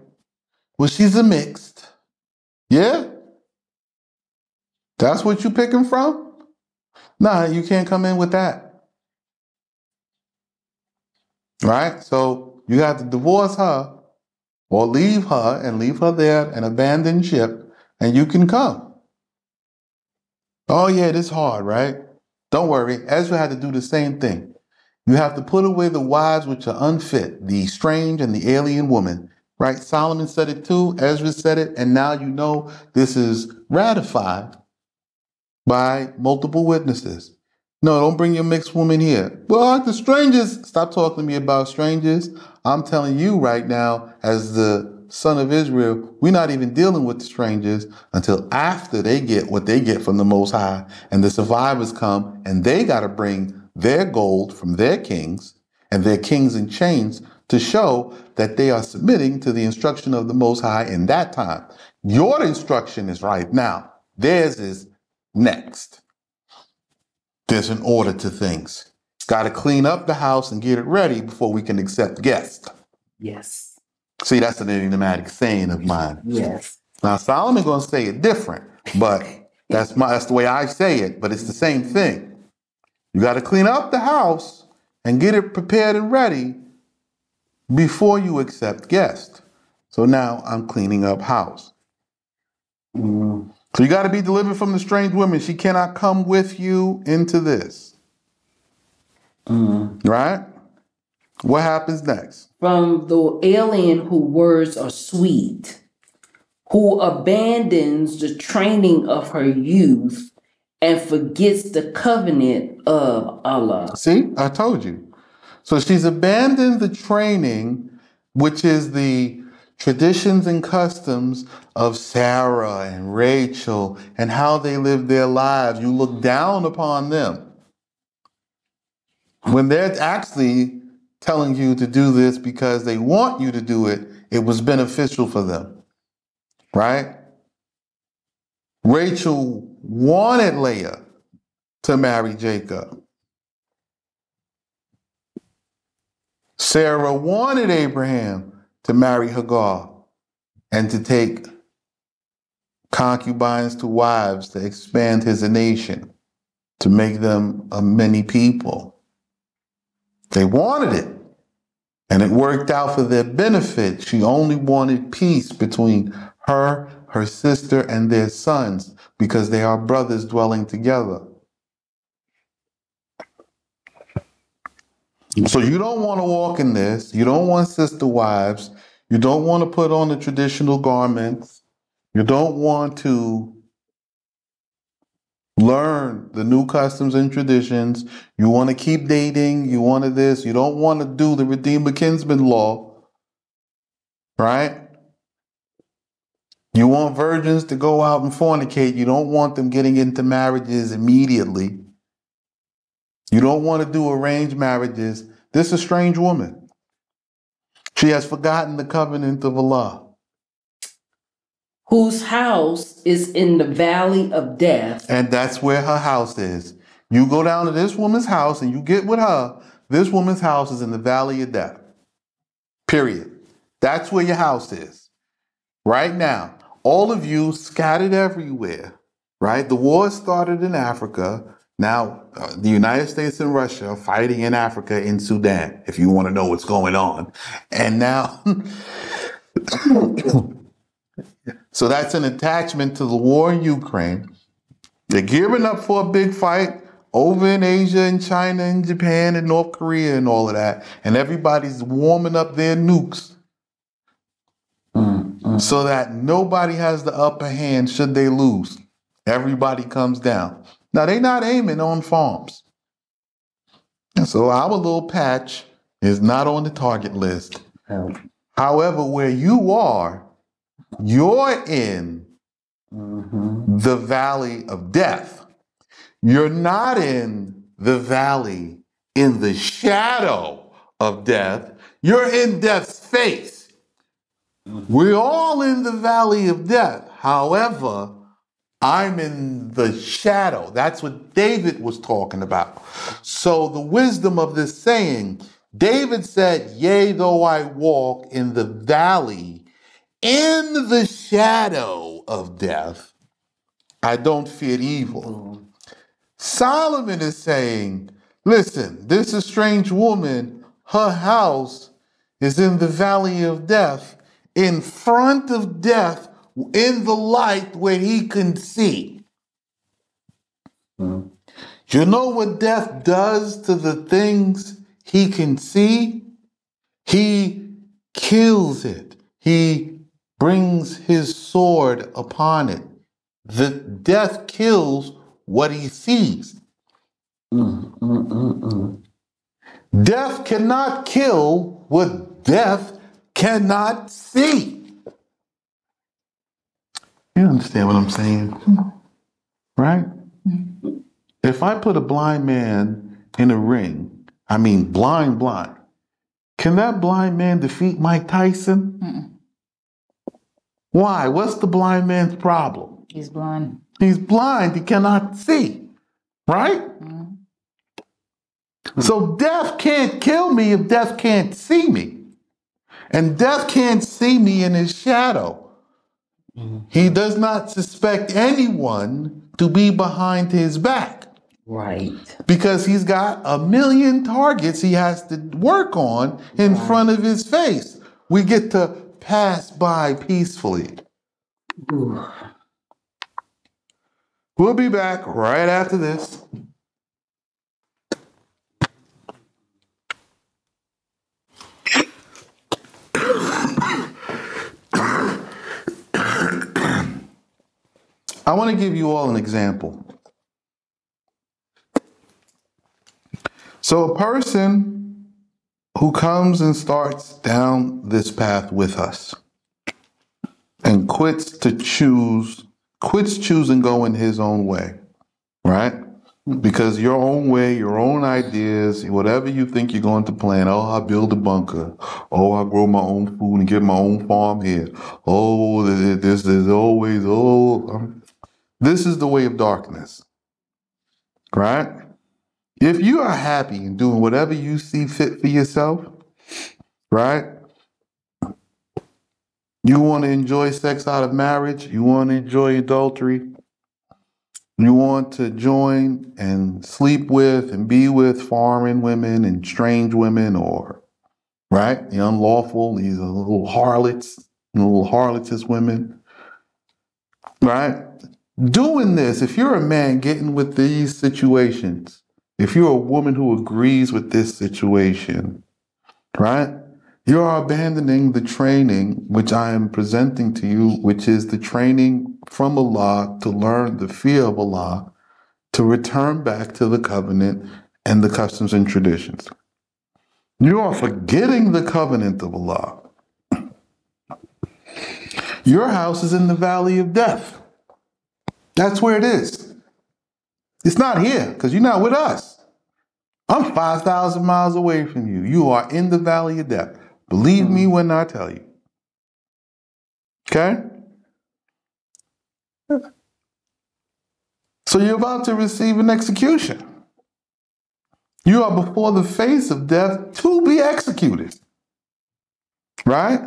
Well, she's a mixed. Yeah? That's what you picking from? Nah, you can't come in with that. Right? So you have to divorce her or leave her and leave her there and abandon ship and you can come. Oh yeah, this is hard, right? Don't worry. Ezra had to do the same thing. You have to put away the wives which are unfit, the strange and the alien woman. Right? Solomon said it too. Ezra said it. And now you know this is ratified by multiple witnesses. No, don't bring your mixed woman here. Well, the strangers. Stop talking to me about strangers. I'm telling you right now, as the son of Israel, we're not even dealing with the strangers until after they get what they get from the Most High. And the survivors come and they got to bring their gold from their kings and their kings in chains to show that they are submitting to the instruction of the Most High in that time. Your instruction is right now. Theirs is next. There's an order to things. Got to clean up the house and get it ready before we can accept guests. Yes. See, that's an enigmatic saying of mine. Yes. Now, Solomon's going to say it different, but that's the way I say it, but it's the same thing. You got to clean up the house and get it prepared and ready before you accept guests. So now I'm cleaning up house. So you got to be delivered from the strange woman. She cannot come with you into this. Right? What happens next? From the alien whose words are sweet, who abandons the training of her youth and forgets the covenant of Allah. See, I told you. So she's abandoned the training, which is the traditions and customs of Sarah and Rachel and how they lived their lives. You look down upon them when they're actually telling you to do this because they want you to do it. It was beneficial for them, right? Rachel wanted Leah to marry Jacob. Sarah wanted Abraham to marry Hagar and to take concubines to wives to expand his nation, to make them a many people. They wanted it, and it worked out for their benefit. She only wanted peace between her, her sister, and their sons because they are brothers dwelling together. So you don't want to walk in this. You don't want sister wives. You don't want to put on the traditional garments. You don't want to learn the new customs and traditions. You want to keep dating. You want to this. You don't want to do the Redeemer Kinsman law, right? You want virgins to go out and fornicate. You don't want them getting into marriages immediately. You don't want to do arranged marriages. This is a strange woman. She has forgotten the covenant of Allah. Whose house is in the valley of death. And that's where her house is. You go down to this woman's house and you get with her. This woman's house is in the valley of death. Period. That's where your house is. Right now, all of you scattered everywhere, right? The war started in Africa. Now, the United States and Russia are fighting in Africa, in Sudan, if you want to know what's going on. And now... So that's an attachment to the war in Ukraine. They're gearing up for a big fight over in Asia and China and Japan and North Korea and all of that. And everybody's warming up their nukes so that nobody has the upper hand should they lose. Everybody comes down. Now, they're not aiming on farms. And so our little patch is not on the target list. However, where you are, you're in the valley of death. You're not in the valley in the shadow of death. You're in death's face. We're all in the valley of death. However, I'm in the shadow. That's what David was talking about. So the wisdom of this saying, David said, yea, though I walk in the valley in the shadow of death, I don't fear evil. Solomon is saying, listen, this is a strange woman. Her house is in the valley of death, in front of death, in the light where he can see. You know what death does to the things he can see? He kills it. He brings his sword upon it. The death kills what he sees. Death cannot kill what death cannot see. You understand what I'm saying? Right? If I put a blind man in a ring, I mean blind, can that blind man defeat Mike Tyson? Why? What's the blind man's problem? He's blind. He's blind. He cannot see. Right? So death can't kill me if death can't see me. And death can't see me in his shadow. He does not suspect anyone to be behind his back. Right. Because he's got a million targets he has to work on in front of his face. We get to pass by peacefully. We'll be back right after this. I want to give you all an example. So a person who comes and starts down this path with us and quits choosing going his own way, right? Because your own way, your own ideas, whatever you think you're going to plan, oh, I build a bunker, oh, I grow my own food and get my own farm here, oh, this is always, this is the way of darkness, right? If you are happy and doing whatever you see fit for yourself, right? You want to enjoy sex out of marriage. You want to enjoy adultery. You want to join and sleep with and be with foreign women and strange women, or, right? The unlawful, these little harlots, little harlotess women, right? Doing this, if you're a man getting with these situations, if you're a woman who agrees with this situation, right? You are abandoning the training which I am presenting to you, which is the training from Allah to learn the fear of Allah, to return back to the covenant and the customs and traditions. You are forgetting the covenant of Allah. Your house is in the valley of death. That's where it is. It's not here because you're not with us. I'm 5,000 miles away from you. You are in the valley of death. Believe me when I tell you. Okay? So you're about to receive an execution. You are before the face of death to be executed. Right?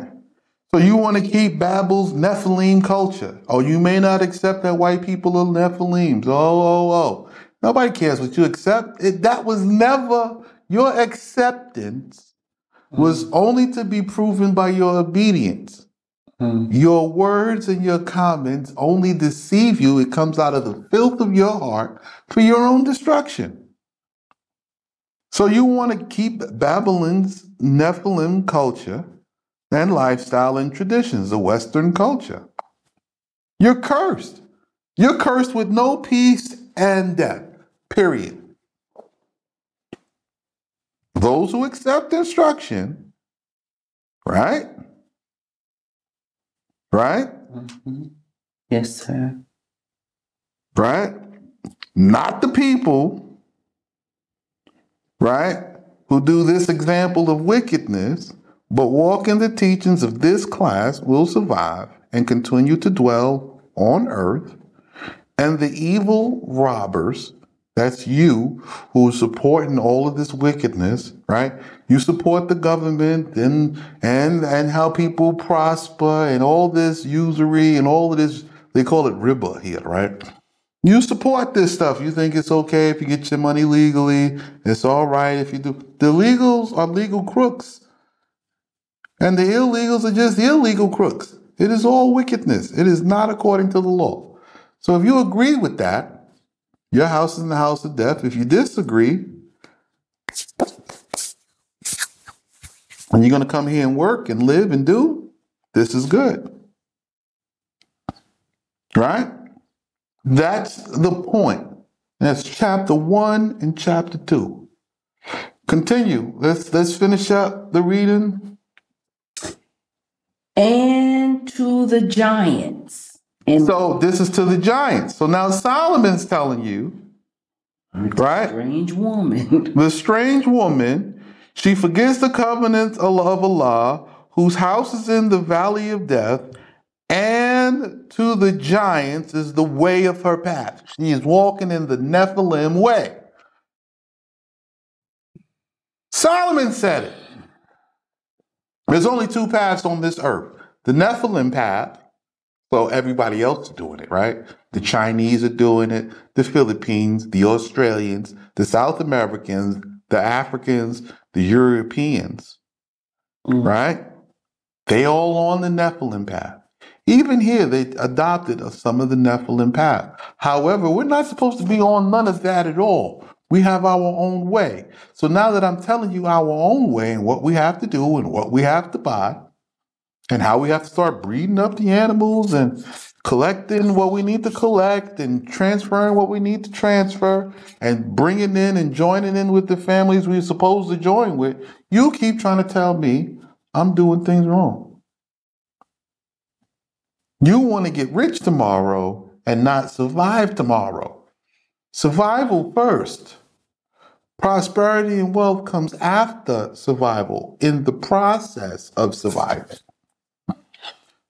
So you want to keep Babel's Nephilim culture. Oh, you may not accept that white people are Nephilims. Oh. Nobody cares what you accept. That was never, your acceptance was only to be proven by your obedience. Your words and your comments only deceive you. It comes out of the filth of your heart for your own destruction. So you want to keep Babylon's Nephilim culture and lifestyle and traditions, the Western culture. You're cursed. You're cursed with no peace and death, period. Those who accept instruction, right? Right? Yes, sir. Right? Not the people, right, who do this example of wickedness, but walk in the teachings of this class will survive and continue to dwell on earth. And the evil robbers, that's you who are supporting all of this wickedness, right? You support the government and how people prosper and all this usury and all of this, they call it riba here, right? You support this stuff. You think it's okay if you get your money legally. It's all right if you do. The legals are legal crooks. And the illegals are just illegal crooks. It is all wickedness. It is not according to the law. So if you agree with that, your house is in the house of death. If you disagree, and you're going to come here and work and live and do, this is good. Right? That's the point. That's chapter 1 and chapter 2. Continue. Let's finish up the reading. And to the giants. And so this is to the giants. So now Solomon's telling you, right? Strange woman. The strange woman, she forgets the covenant of Allah, whose house is in the valley of death, and to the giants is the way of her path. She is walking in the Nephilim way. Solomon said it. There's only two paths on this earth. The Nephilim path, so everybody else is doing it, right? The Chinese are doing it, the Philippines, the Australians, the South Americans, the Africans, the Europeans, right? They all on the Nephilim path. Even here, they adopted some of the Nephilim path. However, we're not supposed to be on none of that at all. We have our own way. So now that I'm telling you our own way and what we have to do and what we have to buy and how we have to start breeding up the animals and collecting what we need to collect and transferring what we need to transfer and bringing in and joining in with the families we're supposed to join with, you keep trying to tell me I'm doing things wrong. You want to get rich tomorrow and not survive tomorrow. Survival first. Prosperity and wealth comes after survival, in the process of surviving.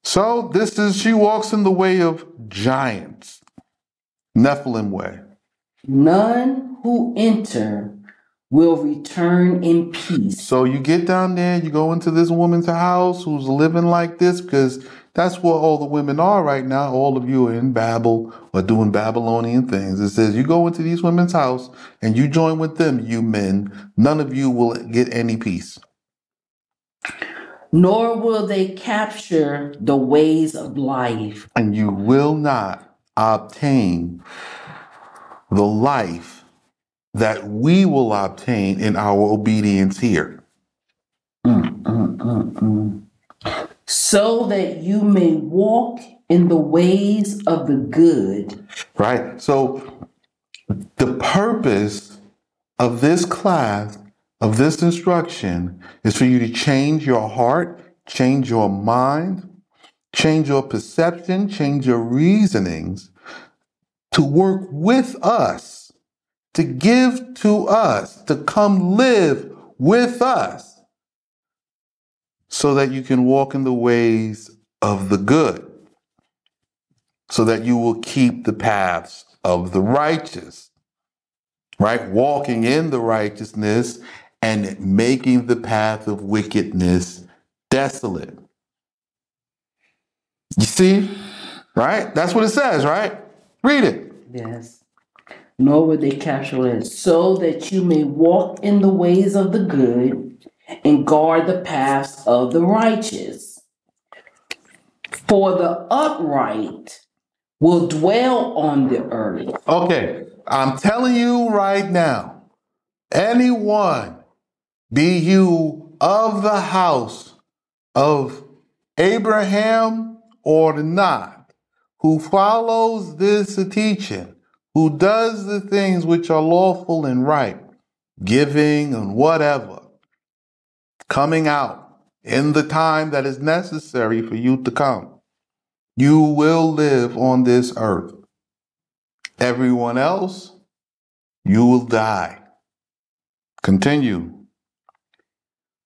So this is, she walks in the way of giants. Nephilim way. None who enter will return in peace. So you get down there, you go into this woman's house who's living like this because that's where all the women are right now. All of you are in Babel or doing Babylonian things. It says you go into these women's house and you join with them, you men. None of you will get any peace. Nor will they capture the ways of life. And you will not obtain the life that we will obtain in our obedience here. So that you may walk in the ways of the good. Right. So the purpose of this class, of this instruction, is for you to change your heart, change your mind, change your perception, change your reasonings, to work with us, to give to us, to come live with us, so that you can walk in the ways of the good, so that you will keep the paths of the righteous, right? Walking in the righteousness and making the path of wickedness desolate. You see, right? That's what it says, right? Read it. Yes. Nor would they capture it. So that you may walk in the ways of the good and guard the paths of the righteous. For the upright will dwell on the earth. Okay. I'm telling you right now, anyone, be you of the house of Abraham or not, who follows this teaching, who does the things which are lawful and right, giving and whatever, coming out in the time that is necessary for you to come, you will live on this earth. Everyone else, you will die. Continue.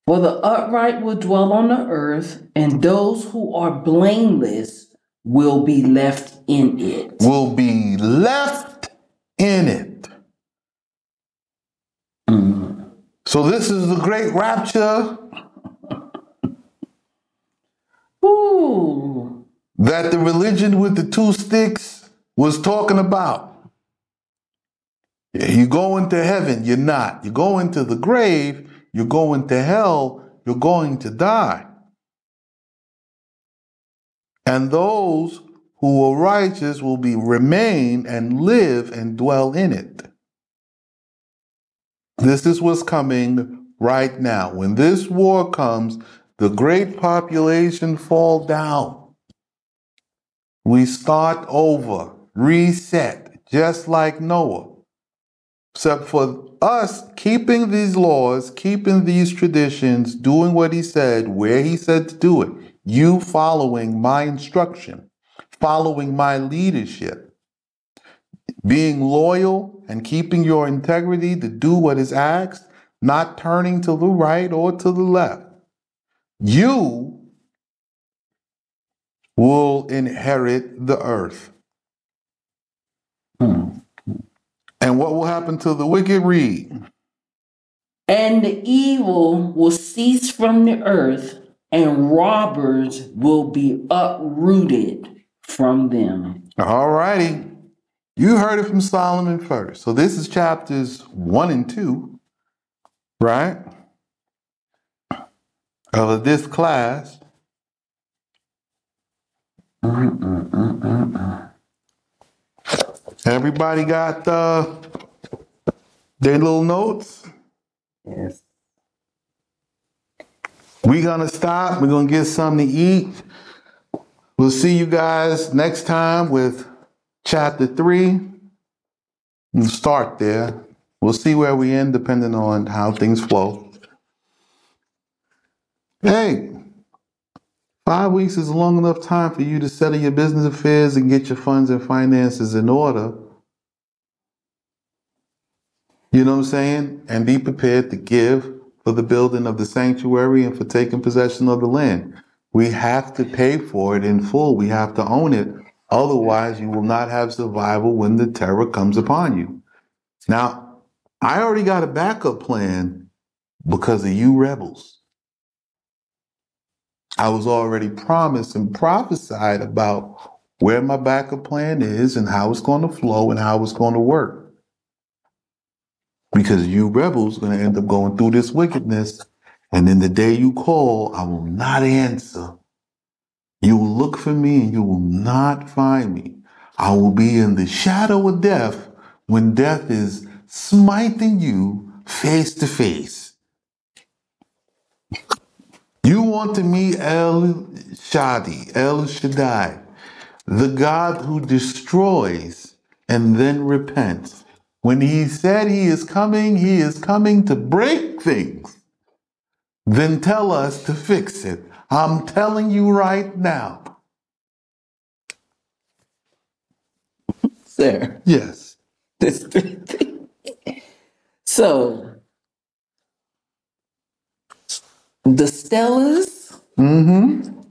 For the upright will dwell on the earth, and those who are blameless will be left in it. Will be left in it. Mm. So this is the great rapture. Ooh. That the religion with the two sticks was talking about. You go into heaven, you're not. You go into the grave, you're going to hell, you're going to die. And those who are righteous will be remain and live and dwell in it. This is what's coming right now. When this war comes, the great population fall down. We start over, reset, just like Noah. Except for us keeping these laws, keeping these traditions, doing what he said, where he said to do it. You following my instruction, following my leadership, being loyal and keeping your integrity to do what is asked, not turning to the right or to the left. You will inherit the earth. Hmm. And what will happen to the wicked? Read. And the evil will cease from the earth, and robbers will be uprooted from them. All righty. You heard it from Solomon first. So this is chapters 1 and 2, right? Of this class. Everybody got their little notes? Yes. We're going to stop. We're going to get something to eat. We'll see you guys next time with chapter 3. We'll start there. We'll see where we end depending on how things flow. Hey, 5 weeks is long enough time for you to settle your business affairs and get your funds and finances in order. You know what I'm saying? And be prepared to give for the building of the sanctuary and for taking possession of the land. We have to pay for it in full. We have to own it. Otherwise, you will not have survival when the terror comes upon you. Now, I already got a backup plan because of you rebels. I was already promised and prophesied about where my backup plan is and how it's going to flow and how it's going to work. Because you rebels are going to end up going through this wickedness. And then the day you call, I will not answer. You will look for me and you will not find me. I will be in the shadow of death when death is smiting you face to face. You want to meet El Shaddai, the God who destroys and then repents. When he said he is coming to break things. Then tell us to fix it. I'm telling you right now. Sir. Yes. This thing. So, the stellars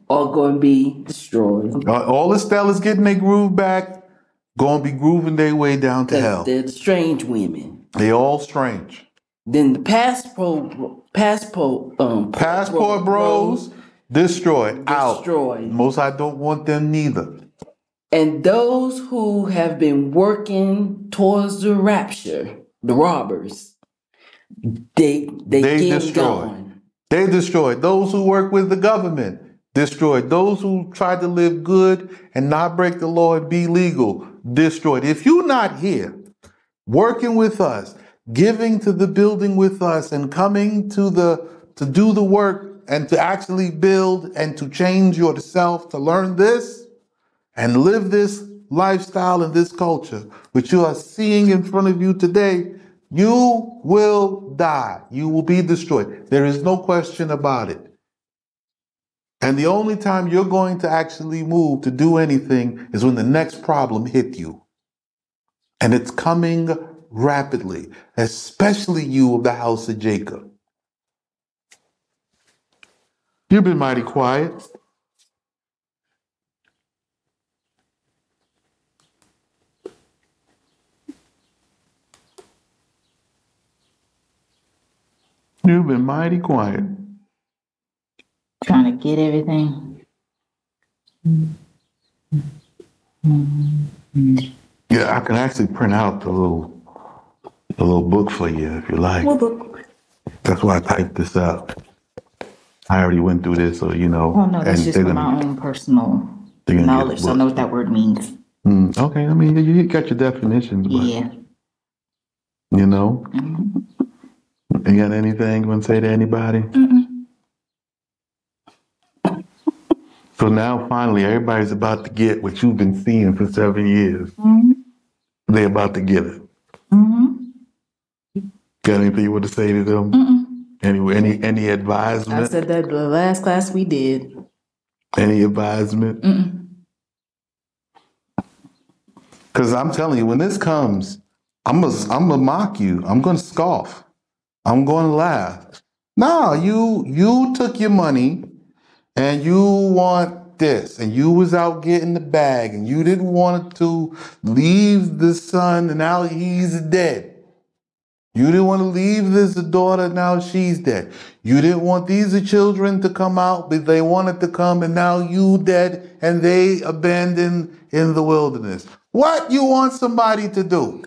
are going to be destroyed. All the stellars getting their groove back, going to be grooving their way down to hell. They're the strange women. They all strange. Then the passport bros destroyed. Most I don't want them neither. And those who have been working towards the rapture, the robbers, they destroyed. Gone. They destroyed. Those who work with the government destroyed. Those who try to live good and not break the law and be legal destroyed. If you're not here working with us, giving to the building with us, and coming to do the work and to actually build and to change yourself to learn this and live this lifestyle and this culture, which you are seeing in front of you today, you will die. You will be destroyed. There is no question about it. And the only time you're going to actually move to do anything is when the next problem hits you. And it's coming rapidly, especially you of the house of Jacob. You've been mighty quiet. You've been mighty quiet. Trying to get everything. Yeah, I can actually print out the little book for you if you like. What book? That's why I typed this up. I already went through this, so you know. Oh, no, that's just for my own personal knowledge, so I know what that word means. Okay, I mean, you got your definitions. But, yeah. You know? Mm-hmm. You got anything you want to say to anybody? Mm-mm. So now, finally, everybody's about to get what you've been seeing for 7 years. Mm-hmm. They're about to get it. Mm-hmm. Got anything you want to say to them? Mm-mm. Anyway, any advisement? I said that the last class we did. Any advisement? Because I'm telling you, when this comes, I'm gonna mock you. I'm gonna scoff. I'm gonna laugh. No, you took your money, and you want this, and you was out getting the bag, and you didn't want to leave the son, and now he's dead. You didn't want to leave this daughter, now she's dead. You didn't want these children to come out, but they wanted to come, and now you dead, and they abandoned in the wilderness. What you want somebody to do?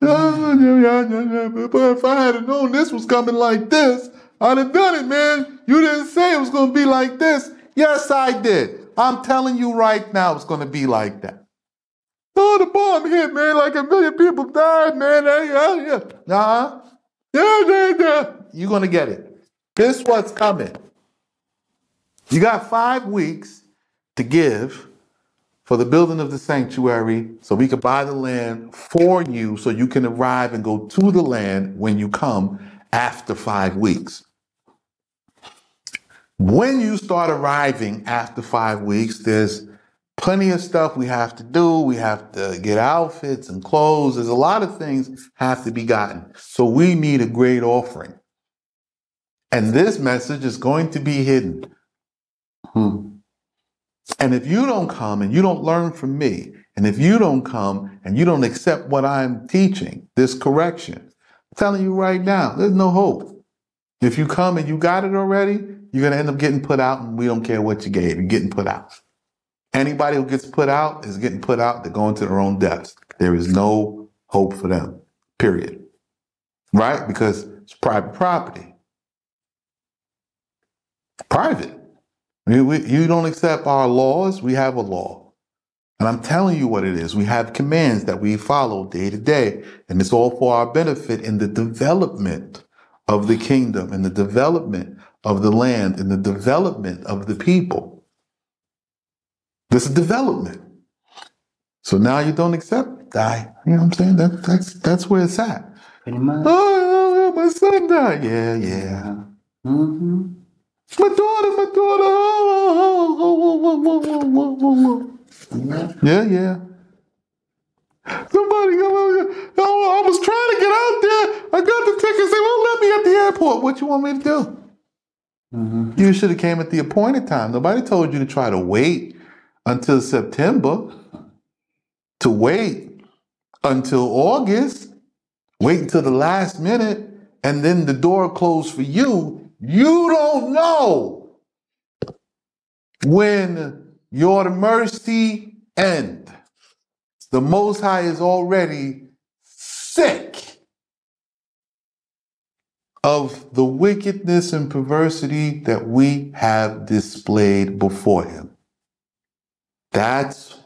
But if I had known this was coming like this, I'd have done it, man. You didn't say it was going to be like this. Yes, I did. I'm telling you right now it's going to be like that. Oh, the bomb hit, man. Like 1 million people died, man. You're going to get it. This is what's coming. You got 5 weeks to give for the building of the sanctuary so we can buy the land for you so you can arrive and go to the land when you come after 5 weeks. When you start arriving after 5 weeks, there's plenty of stuff we have to do. We have to get outfits and clothes. There's a lot of things have to be gotten. So we need a great offering. And this message is going to be hidden. And if you don't come and you don't learn from me, and if you don't come and you don't accept what I'm teaching, this correction, I'm telling you right now, there's no hope. If you come and you got it already, you're going to end up getting put out, and we don't care what you gave. You're getting put out. Anybody who gets put out is getting put out. They're going to their own deaths. There is no hope for them, period. Right? Because it's private property. Private. You don't accept our laws. We have a law. And I'm telling you what it is. We have commands that we follow day to day. And it's all for our benefit in the development of the kingdom and the development of the land and the development of the people. This is development. So now you don't accept, die. You know what I'm saying? That's where it's at. Pretty much. Oh, my son died. Yeah, yeah. Mm-hmm. My daughter, my daughter. Oh. Yeah, yeah. Somebody, I was trying to get out there. I got the ticket. They won't let me at the airport. What you want me to do? Mm-hmm. You should have came at the appointed time. Nobody told you to try to wait until September, to wait until August, wait until the last minute, and then the door closed for you. You don't know when your mercy ends. The Most High is already sick of the wickedness and perversity that we have displayed before him. That's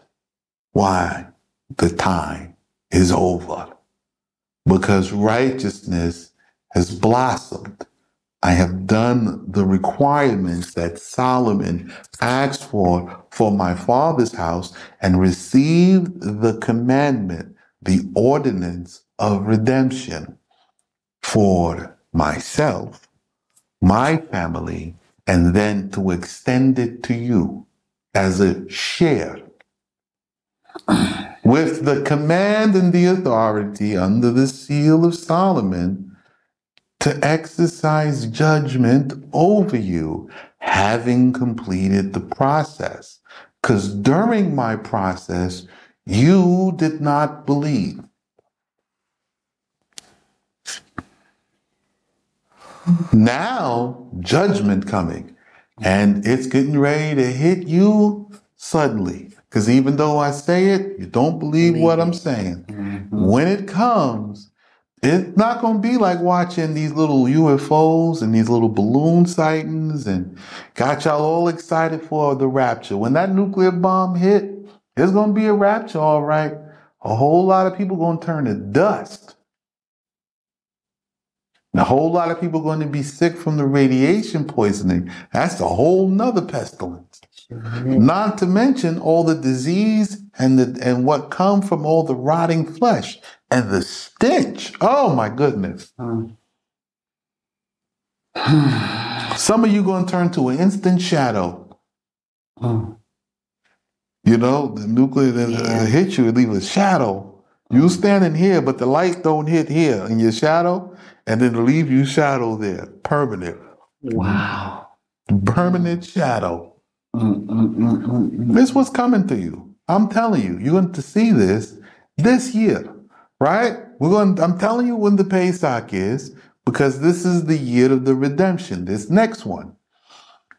why the time is over, because righteousness has blossomed. I have done the requirements that Solomon asked for my father's house, and received the commandment, the ordinance of redemption for myself, my family, and then to extend it to you as a share with the command and the authority under the seal of Solomon to exercise judgment over you, having completed the process. Because during my process, you did not believe. Now, judgment coming, and it's getting ready to hit you suddenly. Because even though I say it, you don't believe what I'm saying. Mm-hmm. When it comes, it's not going to be like watching these little UFOs and these little balloon sightings and got y'all all excited for the rapture. When that nuclear bomb hit, there's going to be a rapture, all right. A whole lot of people going to turn to dust. And a whole lot of people going to be sick from the radiation poisoning. That's a whole nother pestilence. Mm-hmm. Not to mention all the disease and what come from all the rotting flesh. And the stench, oh my goodness. Some of you going to turn to an instant shadow. You know, the nuclear that hit you, it leave a shadow. You standing here, but the light don't hit here in your shadow, and then leave you shadow there, permanent. Wow. Permanent shadow. This what's coming to you. I'm telling you, you're going to see this year. Right? I'm telling you when the Pesach is, because this is the year of the redemption, this next one.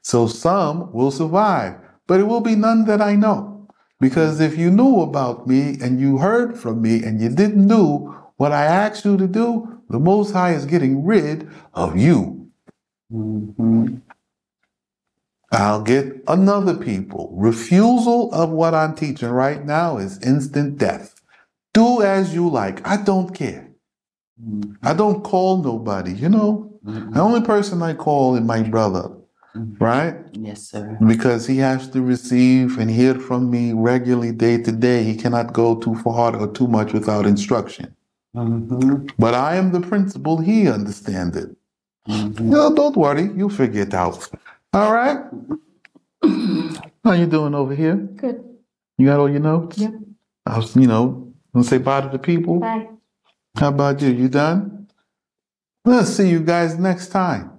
So some will survive, but it will be none that I know. Because if you knew about me and you heard from me and you didn't do what I asked you to do, the Most High is getting rid of you. Mm-hmm. I'll get another people. Refusal of what I'm teaching right now is instant death. Do as you like. I don't care. I don't call nobody, you know. The only person I call is my brother, right? Yes, sir. Because he has to receive and hear from me regularly day to day. He cannot go too far or too much without instruction. Mm-hmm. But I am the principal. He understands it. Mm-hmm. No, don't worry. You'll figure it out. All right? How you doing over here? Good. You got all your notes? Yeah. I was, you know, want to say bye to the people? Bye. How about you? You done? We'll see you guys next time.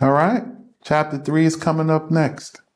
All right? Chapter 3 is coming up next.